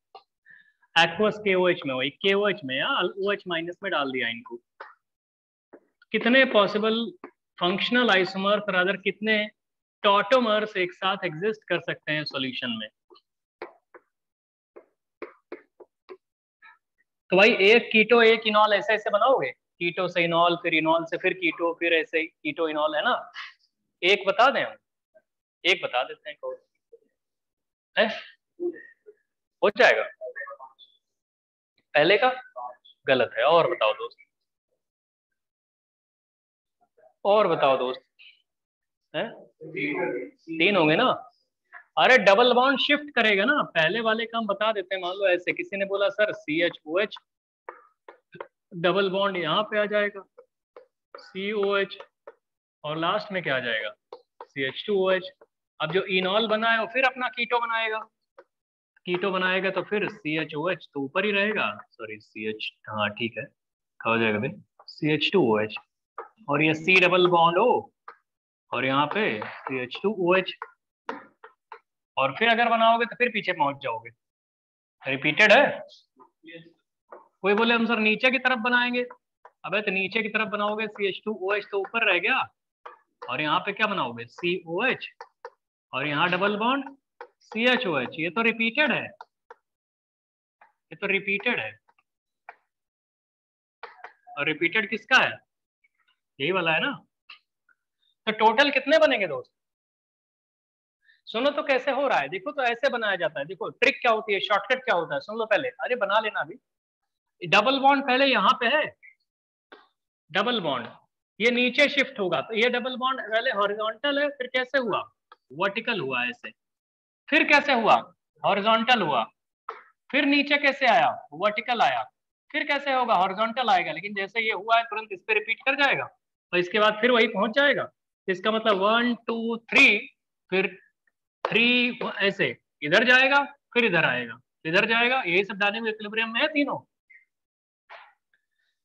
एक्वस KOH में, वही KOH में OH माइनस में डाल दिया इनको, कितने पॉसिबल फंक्शनल आइसोमर्स, रादर कितने टॉटोमर्स एक साथ एग्जिस्ट कर सकते हैं सॉल्यूशन में? तो भाई एक कीटो एक इनॉल ऐसे ऐसे बनाओगे, कीटो से इनॉल, फिर इनॉल से फिर कीटो, फिर ऐसे ही कीटो इनॉल, है ना? एक बता दें, हम एक बता देते हैं, हो जाएगा? पहले का गलत है। और बताओ दोस्त, और बताओ दोस्त, है तीन होंगे ना? अरे डबल बॉन्ड शिफ्ट करेगा ना, पहले वाले का हम बता देते हैं। मान लो ऐसे किसी ने बोला सर CHOH, डबल बॉन्ड यहाँ पे आ जाएगा COH, और लास्ट में क्या आ जाएगा CH2OH। अब जो इनॉल बनाए वो फिर अपना कीटो बनाएगा, कीटो बनाएगा तो फिर CHOH तो ऊपर ही रहेगा, सॉरी CH, हाँ ठीक है, हो जाएगा भाई CH2OH, और ये C डबल बॉन्ड O, और यहाँ पे CH2OH, और फिर अगर बनाओगे तो फिर पीछे पहुंच जाओगे। रिपीटेड है? कोई बोले हम सर नीचे की तरफ बनाएंगे, अबे तो नीचे की तरफ बनाओगे CH2OH तो ऊपर रह गया, और यहाँ पे क्या बनाओगे COH, और यहाँ डबल बॉन्ड CHOH, ये तो रिपीटेड है, ये तो रिपीटेड है। और रिपीटेड किसका है? यही वाला है ना। तो टोटल कितने बनेंगे दोस्त? सुनो तो कैसे हो रहा है, देखो तो ऐसे बनाया जाता है, देखो ट्रिक क्या होती है, शॉर्टकट क्या होता है, सुन लो पहले, अरे बना लेना अभी। डबल बॉन्ड पहले यहाँ पे है, डबल बॉन्ड ये नीचे शिफ्ट होगा, तो ये डबल बॉन्ड पहले हॉरिजॉन्टल है, फिर कैसे हुआ वर्टिकल हुआ, ऐसे फिर कैसे हुआ हॉरिजॉन्टल हुआ, फिर नीचे कैसे आया वर्टिकल आया, फिर कैसे होगा हॉरिजॉन्टल आएगा, लेकिन जैसे ये हुआ है तुरंत इस पे रिपीट कर जाएगा, और इसके बाद फिर वही पहुंच जाएगा। इसका मतलब 1 2 3, फिर 3 ऐसे इधर जाएगा, फिर इधर आएगा, इधर जाएगा, यही सब डायनेमिक इक्विलिब्रियम में है तीनों।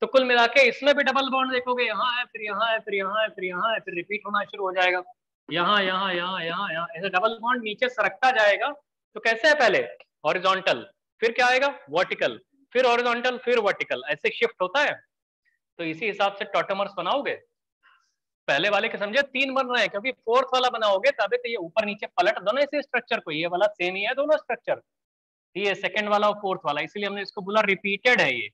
तो कुल मिला के इसमें भी डबल बॉन्ड देखोगे, यहाँ है फिर यहाँ है फिर यहाँ है फिर यहाँ है, फिर रिपीट होना शुरू हो जाएगा, यहाँ यहाँ यहाँ यहाँ यहाँ, ऐसे डबल बॉन्ड नीचे सरकता जाएगा। तो कैसे है, पहले हॉरिजॉन्टल, फिर क्या आएगा वर्टिकल, फिर हॉरिजॉन्टल, फिर वर्टिकल, ऐसे शिफ्ट होता है। तो इसी हिसाब से टॉटोमर्स बनाओगे। पहले वाले के समझे 3 बन रहे हैं, क्योंकि फोर्थ वाला बनाओगे तभी तो ये ऊपर नीचे पलट दोनों इसी स्ट्रक्चर को, ये वाला सेम ही है दोनों स्ट्रक्चर, ये सेकंड वाला और फोर्थ वाला, इसीलिए हमने इसको बोला रिपीटेड है ये।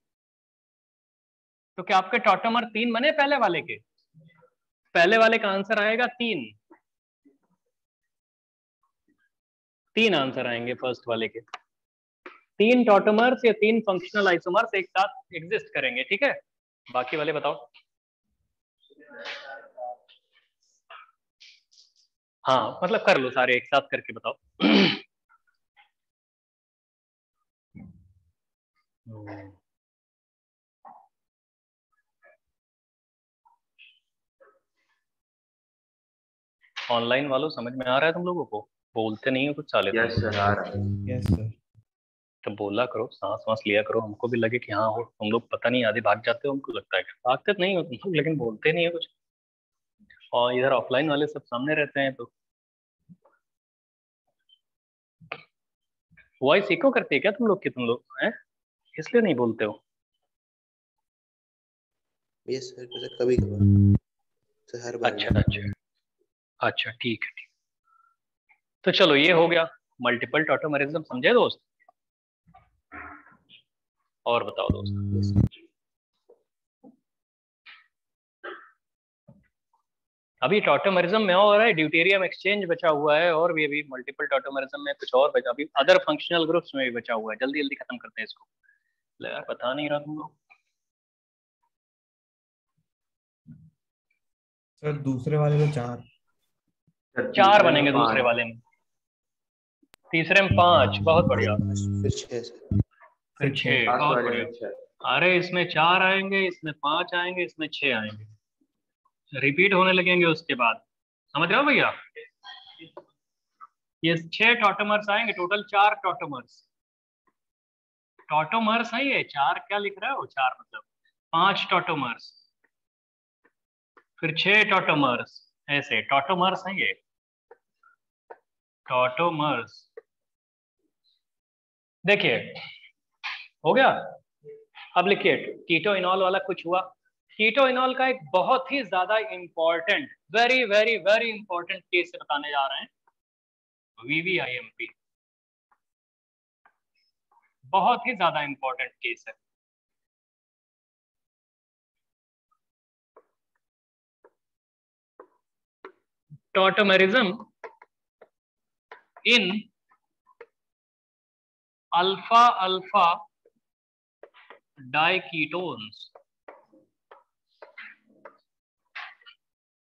तो क्या आपके टॉटोमर 3 बने पहले वाले के? पहले वाले का आंसर आएगा 3, 3 आंसर आएंगे फर्स्ट वाले के। 3 टॉटोमर्स या 3 फंक्शनल आइसोमर्स एक साथ एग्जिस्ट करेंगे, ठीक है? बाकी वाले बताओ। हाँ मतलब कर लो सारे एक साथ करके बताओ। ऑनलाइन वालों समझ में आ रहा है तुम लोगों को? बोलते नहीं हो कुछ साले। यस सर आ रहा है। Yes sir. तो बोला करो, सांस वांस लिया करो, हमको भी लगे कि हाँ हो। हम लोग पता नहीं आधे भाग जाते हो, हमको लगता है कि भागते नहीं हो तुम, लेकिन बोलते नहीं है कुछ। और इधर ऑफलाइन वाले सब सामने रहते हैं तो वॉइस इको करती है क्या तुम लोग, कि तुम लोग हैं इसलिए नहीं बोलते हो? यस सर, कभी कभी सर, हर बार। अच्छा अच्छा अच्छा, ठीक है ठीक। तो चलो ये हो गया मल्टीपल टॉटोमेरिज्म, समझे दोस्त? और बताओ दोस्त, अभी टॉटोमेरिज्म में और है ड्यूटेरियम एक्सचेंज बचा हुआ है, और भी अभी मल्टीपल टॉटोमेरिज्म में कुछ और बचा, अभी अदर फंक्शनल ग्रुप्स में भी बचा हुआ है। जल्दी जल्दी खत्म करते हैं इसको, यार पता नहीं रहा तुम लोग। सर दूसरे वाले में चार बनेंगे, दूसरे वाले में, तीसरे में 5, बहुत बढ़िया, फिर 6, बहुत बढ़िया। अरे इसमें 4 आएंगे, इसमें 5 आएंगे, इसमें 6 आएंगे, रिपीट होने लगेंगे उसके बाद, समझ रहे हो भैया? ये 6 टॉटोमर्स आएंगे, टोटल 4 टॉटोमर्स है ये। 4 क्या लिख रहा है, 4 मतलब 5 टॉटोमर्स, फिर 6 टॉटोमर्स, ऐसे टॉटोमर्स हैं ये। टॉटोमर्स देखिए हो गया। अब लिखिए कीटो इनॉल वाला कुछ हुआ। कीटो इनॉल का एक बहुत ही ज्यादा important, very very very important case बताने जा रहे हैं, वीवीआईएमपी। बहुत ही ज्यादा इंपॉर्टेंट केस है। Tautomerism in alpha alpha diketones,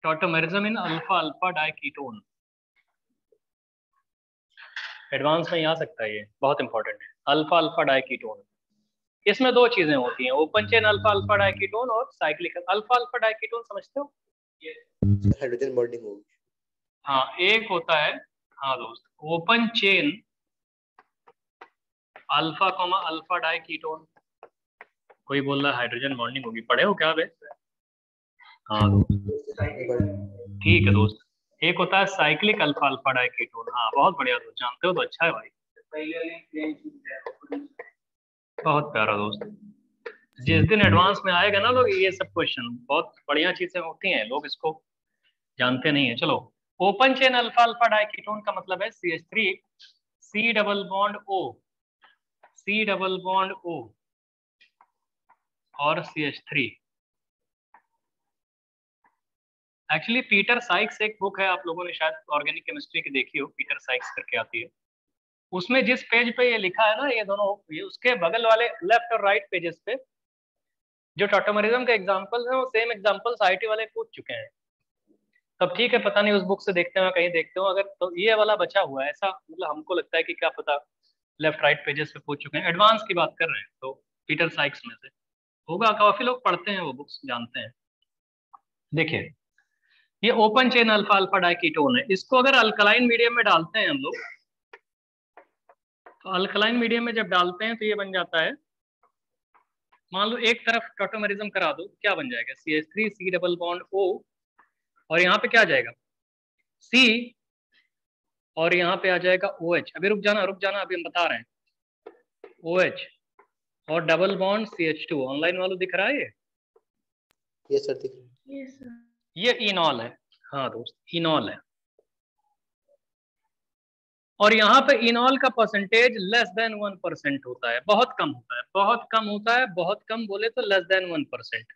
tautomerism in alpha alpha diketone, advance में आ सकता है, ये बहुत इंपॉर्टेंट है। अल्फा अल्फा डाइकीटोन, इसमें 2 चीजें होती हैं, open chain alpha alpha diketone और साइक्लिक अल्फा अल्फा डाइकीटोन, समझते हो? हाइड्रोजन बॉन्डिंग होगी, हाँ एक होता है, हाँ दोस्त, open chain alpha comma alpha diketone. कोई बोल रहा है हाइड्रोजन बॉन्डिंग होगी, पढ़े हो क्या आप? हाँ दोस्त ठीक है दोस्त, एक होता है साइक्लिक अल्फा अल्फा डाइकीटोन, हाँ बहुत बढ़िया दोस्त, जानते हो तो अच्छा है भाई, बहुत प्यारा दोस्त। जिस दिन एडवांस में आएगा ना लोग, ये सब क्वेश्चन बहुत बढ़िया चीजें होती हैं, लोग इसको जानते नहीं है। चलो, open chain alpha alpha diketone का मतलब है CH3 C double bond O, C double bond O और CH3। एक्चुअली पीटर साइक्स, एक बुक है आप लोगों ने शायद ऑर्गेनिक केमिस्ट्री की देखी हो, पीटर साइक्स करके आती है, उसमें जिस पेज पे ये लिखा है ना, ये दोनों, ये उसके बगल वाले लेफ्ट और राइट पेजेस पे जो टॉटोमेरिज्म के एग्जांपल्स हैं, वो सेम एग्जांपल्स आईटी वाले पूछ चुके हैं। तब ठीक है, पता नहीं उस बुक से देखते हैं कहीं देखते हो अगर, तो ये वाला बचा हुआ है ऐसा, मतलब हमको लगता है कि क्या पता लेफ्ट राइट पेजेस पे पूछ चुके हैं, एडवांस की बात कर रहे हैं, तो पीटर साइक्स में से होगा, काफी लोग पढ़ते हैं वो बुक्स, जानते हैं। देखिए ये open chain alpha alpha diketone है, इसको अगर अल्कलाइन मीडियम में डालते हैं हम लोग, तो अल्कलाइन मीडियम में जब डालते हैं तो ये बन जाता है, मान लो एक तरफ टॉटोमेरिज्म करा दो, क्या बन जाएगा, CH3 C double bond O, और यहाँ पे क्या आ जाएगा C, और यहाँ पे आ जाएगा OH। अभी रुक जाना, अभी हम बता रहे हैं, OH और डबल बॉन्ड CH2। ऑनलाइन वालों दिख रहा है ये? यस सर दिख रहा है। यस सर, ये इनॉल है, हाँ दोस्त इनॉल है, और यहाँ पे इनॉल का परसेंटेज लेस देन 1% होता है, बहुत कम होता है, बहुत कम होता है, बहुत कम बोले तो लेस देन 1%।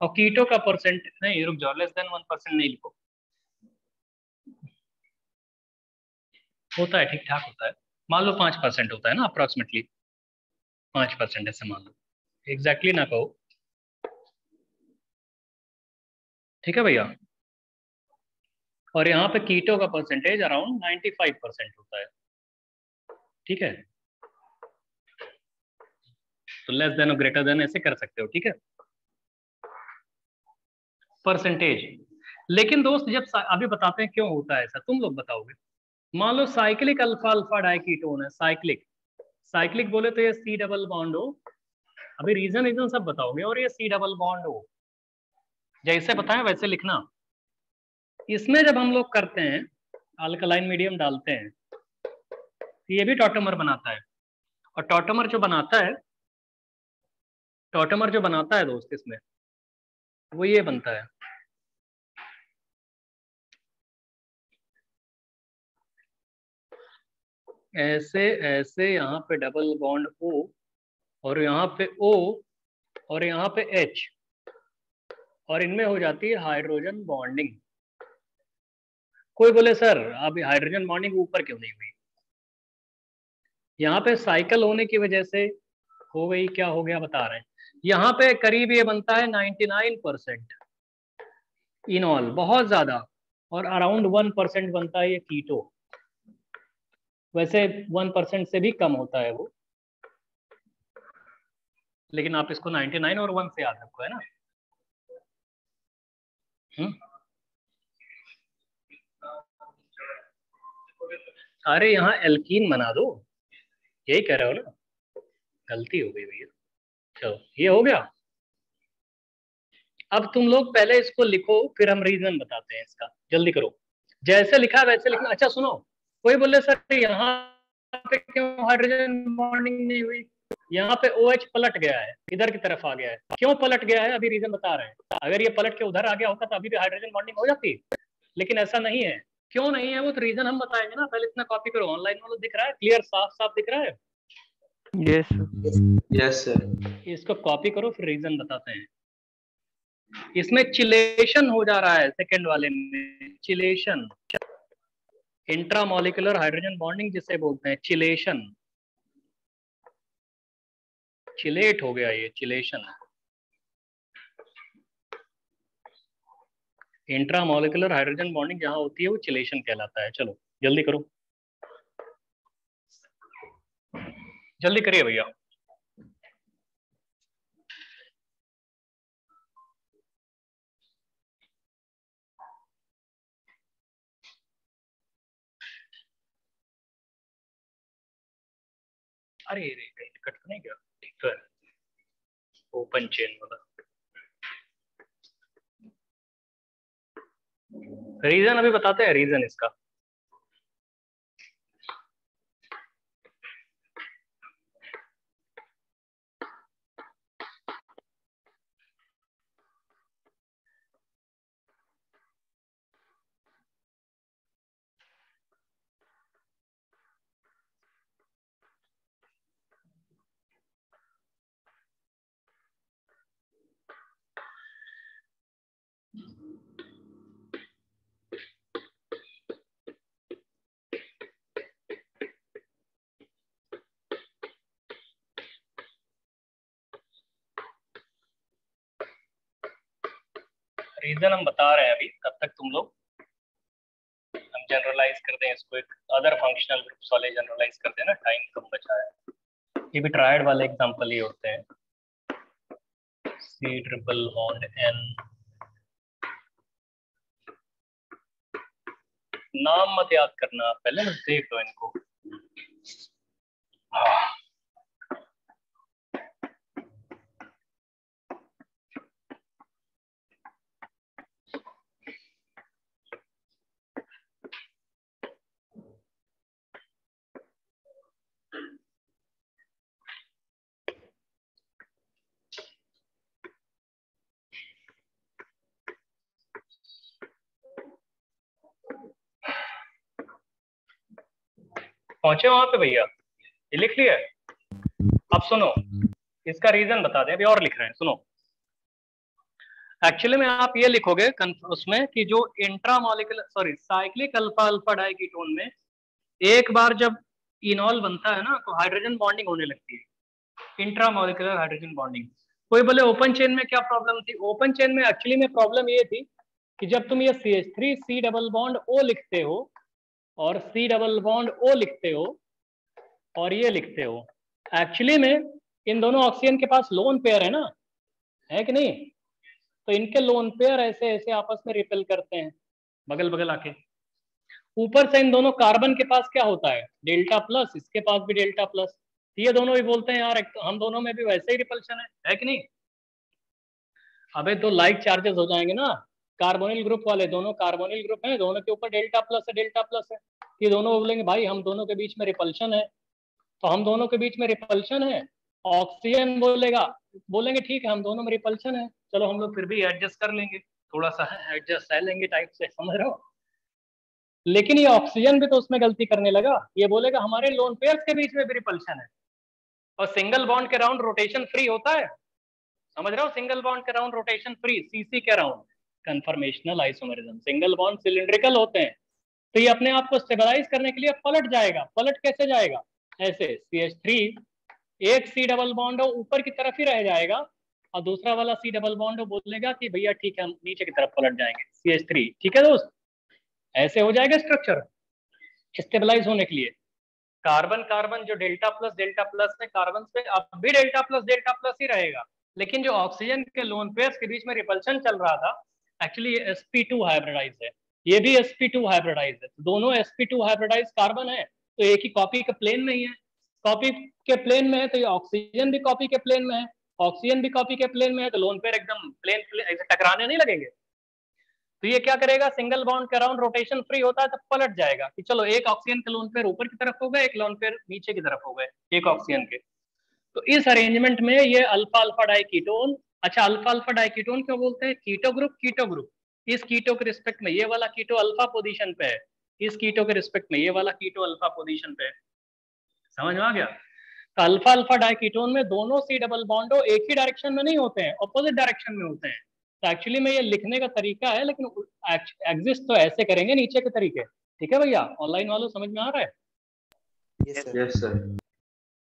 और कीटो का परसेंट नहीं, रुक जाओ, लेस देन 1% नहीं लिखो, होता है ठीक ठाक होता है, मान लो 5% होता है ना, अप्रोक्सीमेटली 5% ऐसे मान लो, एग्जैक्टली ना कहो, ठीक है भैया। और यहाँ पे कीटो का परसेंटेज अराउंड 95% होता है, ठीक है, तो लेस देन और ग्रेटर देन ऐसे कर सकते हो, ठीक है, परसेंटेज। लेकिन दोस्त जब अभी बताते हैं क्यों होता है ऐसा, तुम लोग बताओगे, मान लो साइक्लिक अल्फा अल्फा डाइकीटोन है, साइक्लिक साइक्लिक बोले तो ये सी डबल बॉन्ड हो, अभी रीजन रीजन सब बताओगे, और ये सी डबल बॉन्ड हो, जैसे बताएं वैसे लिखना। इसमें जब हम लोग करते हैं अल्कलाइन मीडियम डालते हैं तो ये भी टॉटोमर बनाता है, और टॉटोमर जो बनाता है दोस्त इसमें वो ये बनता है, ऐसे ऐसे यहाँ पे डबल बॉन्ड O और यहाँ पे O और यहाँ पे H, और इनमें हो जाती है हाइड्रोजन बॉन्डिंग। कोई बोले सर अभी हाइड्रोजन बॉन्डिंग ऊपर क्यों नहीं हुई, यहाँ पे साइकिल होने की वजह से हो गई, क्या हो गया बता रहे हैं। यहाँ पे करीब ये बनता है 99% इनॉल, बहुत ज्यादा, और अराउंड 1% बनता है ये कीटो, वैसे 1% से भी कम होता है वो, लेकिन आप इसको 99 और 1 से याद रखो, है ना। अरे यहाँ एल्कीन बना दो, यही कह रहे हो ना, गलती हो गई भैया। चलो ये हो गया, अब तुम लोग पहले इसको लिखो फिर हम रीजन बताते हैं इसका, जल्दी करो, जैसे लिखा वैसे लिखना। अच्छा सुनो, कोई बोले सर यहाँ पे क्यों हाइड्रोजन बॉन्डिंग नहीं हुई, यहाँ पे OH पलट गया है, इधर की तरफ आ गया है, क्यों पलट गया है अभी रीजन बता रहे हैं। अगर ये पलट के उधर आ गया होता तो अभी भी हाइड्रोजन बॉन्डिंग हो जाती, लेकिन ऐसा नहीं है। क्यों नहीं है वो तो रीजन हम बताएंगे ना, पहले इतना कॉपी करो। ऑनलाइन वालों दिख रहा है क्लियर, साफ साफ दिख रहा है? Yes sir. इसको कॉपी करो फिर रीजन बताते हैं। इसमें चिलेशन हो जा रहा है, सेकेंड वाले में चिलेशन, इंट्रामोलिकुलर हाइड्रोजन बॉन्डिंग जिसे बोलते हैं चिलेशन, चिलेट हो गया ये चिलेशन, इंट्रामोलिकुलर हाइड्रोजन बॉन्डिंग जहां होती है वो चिलेशन कहलाता है। चलो जल्दी करो, जल्दी करिए भैया। अरे रे कट नहीं गया, ठीक तो है, ओपन चेन वाला। रीजन अभी बताते हैं रीजन इसका। रीजन हम बता रहे हैं अभी, तब तक तुम लोग हम जनरलाइज कर दें इसको, एक अदर फंक्शनल ग्रुप्स वाले जनरलाइज कर देना, टाइम कम बचा है। ये भी ट्रायड वाले एग्जांपल ही होते हैं, सी ट्रिपल बॉन्ड एन, नाम मत याद करना पहले देख लो इनको। पहुंचे वहां पे भैया, ये लिख लिया। अब सुनो इसका रीजन बता दें, अभी और लिख रहे हैं। सुनो एक्चुअली में आप ये लिखोगे उसमें कि जो intramolecular sorry cyclic alpha alpha diketone में एक बार जब इनॉल बनता है ना तो हाइड्रोजन बॉन्डिंग होने लगती है, इंट्रामोलिकुलर हाइड्रोजन बॉन्डिंग। कोई बोले ओपन चेन में क्या प्रॉब्लम थी, ओपन चेन में एक्चुअली में प्रॉब्लम ये थी कि जब तुम ये CH3 C double bond O लिखते हो और C डबल बॉन्ड O लिखते हो और ये लिखते हो, एक्चुअली में इन दोनों ऑक्सीजन के पास लोन पेयर है ना, है कि नहीं, तो इनके लोन पेयर ऐसे ऐसे आपस में रिपेल करते हैं बगल बगल आके, ऊपर से इन दोनों कार्बन के पास क्या होता है, डेल्टा प्लस, इसके पास भी डेल्टा प्लस, ये दोनों भी बोलते हैं यार हम दोनों में भी वैसे ही रिपल्शन है कि नहीं। अबे तो लाइक चार्जेस हो जाएंगे ना, कार्बोनिल ग्रुप वाले, दोनों कार्बोनिल ग्रुप हैं, दोनों के ऊपर डेल्टा प्लस है, डेल्टा प्लस है, ये दोनों बोलेंगे भाई हम दोनों के बीच में रिपल्शन है, तो हम दोनों के बीच में रिपल्शन है। ऑक्सीजन बोलेंगे ठीक है हम दोनों में रिपल्शन है, चलो हम लोग फिर भी एडजस्ट कर लेंगे, थोड़ा सा एडजस्ट कर लेंगे टाइप से, समझ रहे हो। लेकिन ये ऑक्सीजन भी तो उसमें गलती करने लगा, ये बोलेगा हमारे लोन पेयर्स के बीच में भी रिपल्शन है, और सिंगल बॉन्ड के राउंड रोटेशन फ्री होता है, समझ रहे हो, सिंगल बॉन्ड के राउंड रोटेशन फ्री, सीसी के round conformational isomerism, single bond cylindrical होते हैं, तो ये अपने आप को स्टेबलाइज करने के लिए पलट जाएगा। पलट कैसे जाएगा, ऐसे CH3 एक C डबल बॉन्ड हो ऊपर की तरफ ही रह जाएगा, और दूसरा वाला C डबल बॉन्ड हो बोलेगा कि भैया ठीक है हम नीचे की तरफ पलट जाएंगे CH3, ठीक है दोस्त, ऐसे हो जाएगा स्ट्रक्चर। स्टेबलाइज होने के लिए कार्बन कार्बन जो डेल्टा प्लस है कार्बन पे, अब भी डेल्टा प्लस ही रहेगा, लेकिन जो ऑक्सीजन के लोन पेयर्स के बीच में रिपल्शन चल रहा था, एक्चुअली sp2 हाइब्रिडाइज है, ये भी sp2 हाइब्रिडाइज है, दोनों sp2 हाइब्रिडाइज कार्बन है, तो एक ही कॉपी के प्लेन में ही है, कॉपी के प्लेन में है तो ये ऑक्सीजन भी कॉपी के प्लेन में है, ऑक्सीजन भी कॉपी के प्लेन में है, तो लोन पेयर एकदम प्लेन टकराने नहीं लगेंगे। तो ये क्या करेगा, सिंगल बाउंड के अराउंड रोटेशन फ्री होता है तो पलट जाएगा कि चलो एक ऑक्सीजन के लोन पेयर ऊपर की तरफ हो गए, एक लोन पेयर नीचे की तरफ हो गए, एक ऑक्सीजन के। तो इस अरेंजमेंट में ये अल्फा अल्फा डाई कीटोन, अच्छा अल्फा अल्फा डाई कीटोन क्यों बोलते हैं, कीटो ग्रुप, कीटो ग्रुप इस कीटो के रिस्पेक्ट में ये वाला कीटो अल्फा पोजीशन पे है, इस कीटो के रिस्पेक्ट में ये वाला कीटो अल्फा पोजीशन पे है, समझ में आ गया। तो अल्फा अल्फा डाई कीटोन में दोनों सी डबल बॉन्ड हो एक ही डायरेक्शन में नहीं होते हैं, ऑपोजिट डायरेक्शन में होते हैं। तो एक्चुअली में ये लिखने का तरीका है, लेकिन एग्जिस्ट तो ऐसे करेंगे नीचे के तरीके, ठीक है भैया, ऑनलाइन वालों समझ में आ रहा है। Yes sir.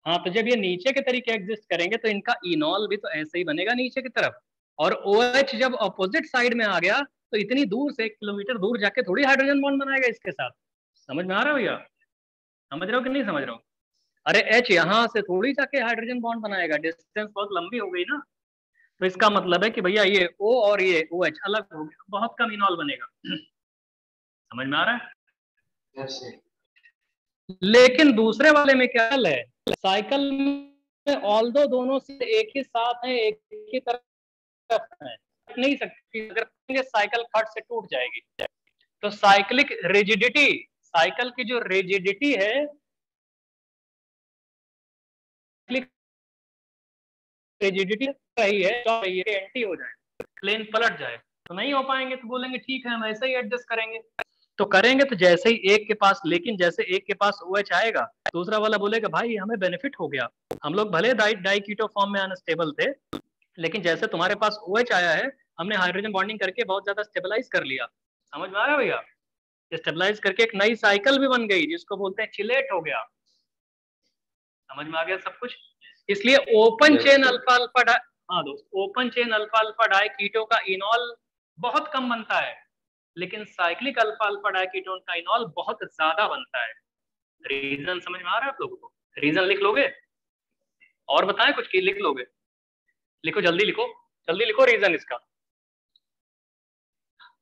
हाँ, तो जब ये नीचे के तरीके एग्जिस्ट करेंगे तो इनका इनॉल भी तो ऐसे ही बनेगा नीचे की तरफ, और OH जब अपोजिट साइड में आ गया तो इतनी दूर से 1 किलोमीटर दूर जाके थोड़ी हाइड्रोजन बॉन्ड बनाएगा इसके साथ, समझ में आ रहा हो भैया, समझ रहे हो कि नहीं समझ रहे हो। अरे H यहाँ से थोड़ी जाके हाइड्रोजन बॉन्ड बनाएगा, डिस्टेंस बहुत लंबी हो गई ना, तो इसका मतलब है कि भैया ये O और ये OH अलग हो गया, बहुत कम इनॉल बनेगा, समझ में आ रहा है। लेकिन दूसरे वाले में क्या है, साइकिल में ऑल दो दोनों से एक ही साथ हैं, एक ही तरफ हैं, नहीं सकती, अगर साइकिल कट से टूट जाएगी। तो साइक्लिक रिजिडिटी, साइकिल की जो रिजिडिटी है, रिजिडिटी रही है, एंटी हो जाए, प्लेन पलट जाए तो नहीं हो पाएंगे, तो बोलेंगे ठीक है हम ऐसे ही एडजस्ट करेंगे, तो करेंगे तो जैसे ही एक के पास, लेकिन जैसे एक के पास OH आएगा दूसरा वाला बोलेगा भाई हमें बेनिफिट हो गया, हम लोग भले डाइकीटो फॉर्म में अनस्टेबल थे, लेकिन जैसे तुम्हारे पास OH आया है हमने हाइड्रोजन बॉन्डिंग करके बहुत ज्यादा स्टेबलाइज कर लिया, समझ में आया भैया। स्टेबलाइज करके एक नई साइकिल भी बन गई जिसको बोलते हैं चिलेट हो गया, समझ में आ गया सब कुछ। इसलिए open chain alpha alpha di, हाँ दोस्त, open chain alpha alpha diketo का इनॉल बहुत कम बनता है, लेकिन साइक्लिक अल्फा अल्फा डाइकीटोन का इनॉल बहुत ज्यादा बनता है। रीजन समझ में आ रहा है आप लोगों को, रीजन लिख लोगे, और बताएं कुछ की लिख लोगे, लिखो जल्दी, लिखो जल्दी, लिखो रीजन इसका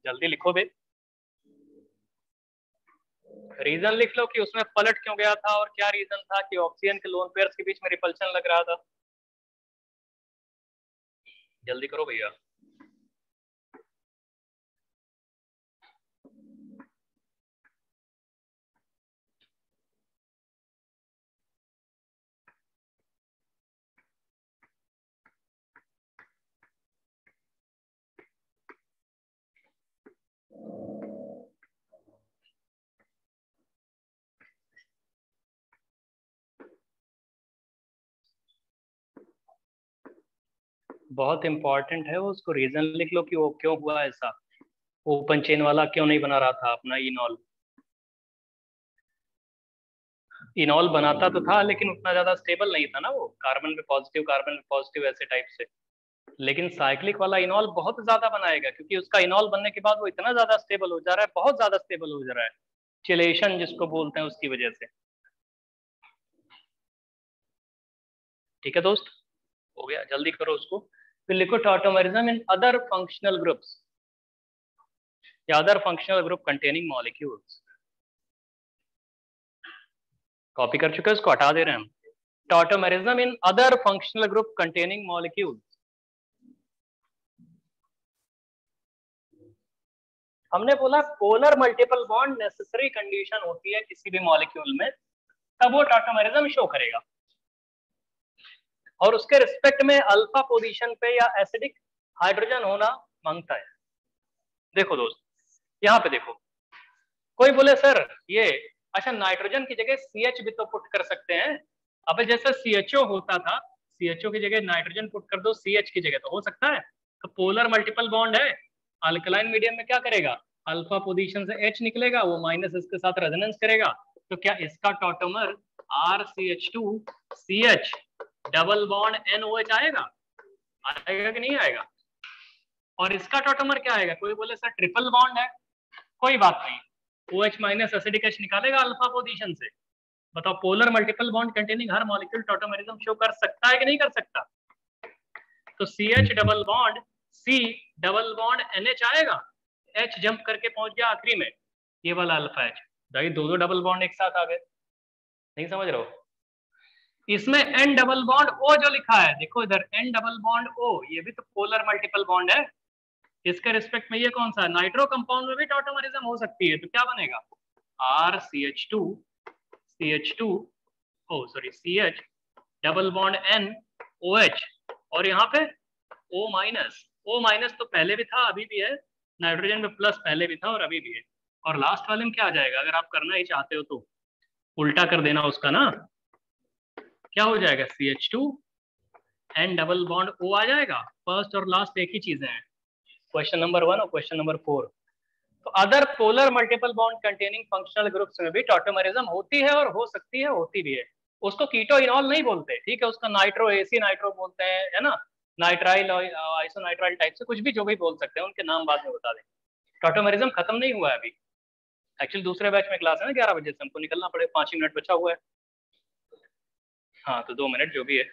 जल्दी लिखो बे, रीजन लिख लो कि उसमें पलट क्यों गया था, और क्या रीजन था कि ऑक्सीजन के लोन पेयर्स के बीच में रिपल्शन लग रहा था, जल्दी करो भैया। बहुत इंपॉर्टेंट है उसको, रीजन लिख लो कि वो क्यों हुआ ऐसा, ओपन चेन वाला क्यों नहीं बना रहा था अपना इनॉल, इनॉल बनाता तो था लेकिन उतना ज्यादा स्टेबल नहीं था ना वो, कार्बन पे पॉजिटिव ऐसे टाइप से, लेकिन साइक्लिक वाला इनॉल बहुत ज्यादा बनाएगा क्योंकि उसका इनॉल बनने के बाद वो इतना ज्यादा स्टेबल हो जा रहा है, बहुत ज्यादा स्टेबल हो जा रहा है, चिलेशन जिसको बोलते हैं उसकी वजह से, ठीक है दोस्त, हो गया, जल्दी करो उसको। फिर लिखो tautomerism in other functional groups या other functional group containing molecules, copy कर चुके हैं, उसको हटा दे रहे हैं हम। Tautomerism in other functional group containing molecule, हमने बोला polar multiple bond necessary condition होती है किसी भी मॉलिक्यूल में, तब वो टॉटोमेरिज्म शो करेगा। और उसके रिस्पेक्ट में अल्फा पोजीशन पे या एसिडिक हाइड्रोजन होना मांगता है। देखो दोस्त यहाँ पे देखो, कोई बोले सर ये अच्छा नाइट्रोजन की जगह CH भी तो पुट कर सकते हैं, अब जैसे CHO होता था, CHO की जगह नाइट्रोजन पुट कर दो CH की जगह, तो हो सकता है। तो पोलर मल्टीपल बॉन्ड है, अल्कलाइन मीडियम में क्या करेगा, अल्फा पोजीशन से H निकलेगा, वो माइनस इसके साथ रेजोनेंस करेगा, तो क्या इसका tautomer RCH2CH double bond NOH आएगा, आएगा कि नहीं आएगा? और इसका टॉटोमर क्या आएगा? कोई बोले सर ट्रिपल बॉन्ड है, कोई बात नहीं, OH माइनस एसिडिक H निकालेगा अल्फा पोजीशन से। बताओ पोलर मल्टीपल बॉन्ड कंटेनिंग हर मॉलिक्यूल टॉटोमेरिज्म शो कर सकता है कि नहीं कर सकता? तो CH double bond C double bond NH आएगा, H जंप करके पहुंच गया आखिरी में, ये वाला अल्फा H, भाई दो डबल बॉन्ड एक साथ आ गए, नहीं समझ रहे हो? इसमें N डबल बॉन्ड O जो लिखा है, देखो इधर N डबल बॉन्ड O, ये भी तो पोलर मल्टीपल बॉन्ड है, इसके रिस्पेक्ट में ये कौन सा नाइट्रो कंपाउंड में भी टॉटोमेरिज्म हो सकती है, तो क्या बनेगा CH डबल बॉन्ड NOH, और यहाँ पे O माइनस तो पहले भी था अभी भी है, नाइट्रोजन में प्लस पहले भी था और अभी भी है, और लास्ट वाले में क्या आ जाएगा, अगर आप करना ही चाहते हो तो उल्टा कर देना उसका ना, क्या हो जाएगा CH2N डबल बॉन्ड O आ जाएगा, फर्स्ट और लास्ट एक ही चीजें हैं, क्वेश्चन नंबर 1 और क्वेश्चन नंबर 4। तो other polar multiple bond containing functional groups में भी टॉटोमेरिज्म होती है और हो सकती है, होती भी है। उसको कीटो इनॉल नहीं बोलते, ठीक है, उसका नाइट्रो एसी नाइट्रो बोलते हैं, है ना, नाइट्राइल आइसोनाइट्राइल टाइप से कुछ भी जो भी बोल सकते हैं, उनके नाम बाद में बता दें। टॉटोमेरिज्म खत्म नहीं हुआ है अभी, एक्चुअली दूसरे बैच में क्लास है ना 11 बजे से, हमको निकलना पड़ेगा, 5 मिनट बचा हुआ है, हाँ तो 2 मिनट जो भी है,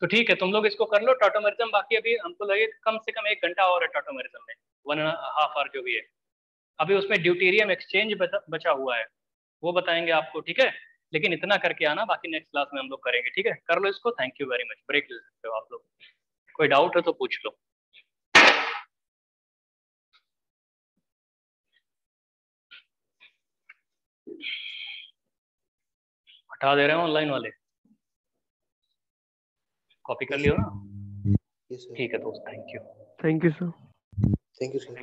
तो ठीक है तुम लोग इसको कर लो टॉटोमेरिज्म, बाकी अभी हमको लगे कम से कम 1 घंटा और है टॉटोमेरिज्म में, 1.5 आवर जो भी है। अभी उसमें ड्यूटेरियम एक्सचेंज बचा हुआ है, वो बताएंगे आपको, ठीक है, लेकिन इतना करके आना, बाकी नेक्स्ट क्लास में हम लोग करेंगे, ठीक है, कर लो इसको। Thank you very much. Break ले सकते हो आप लोग, कोई डाउट है तो पूछ लो। हटा दे रहे हैं ऑनलाइन वाले, कॉपी कर लियो ना, ठीक है दोस्त, थैंक यू सर।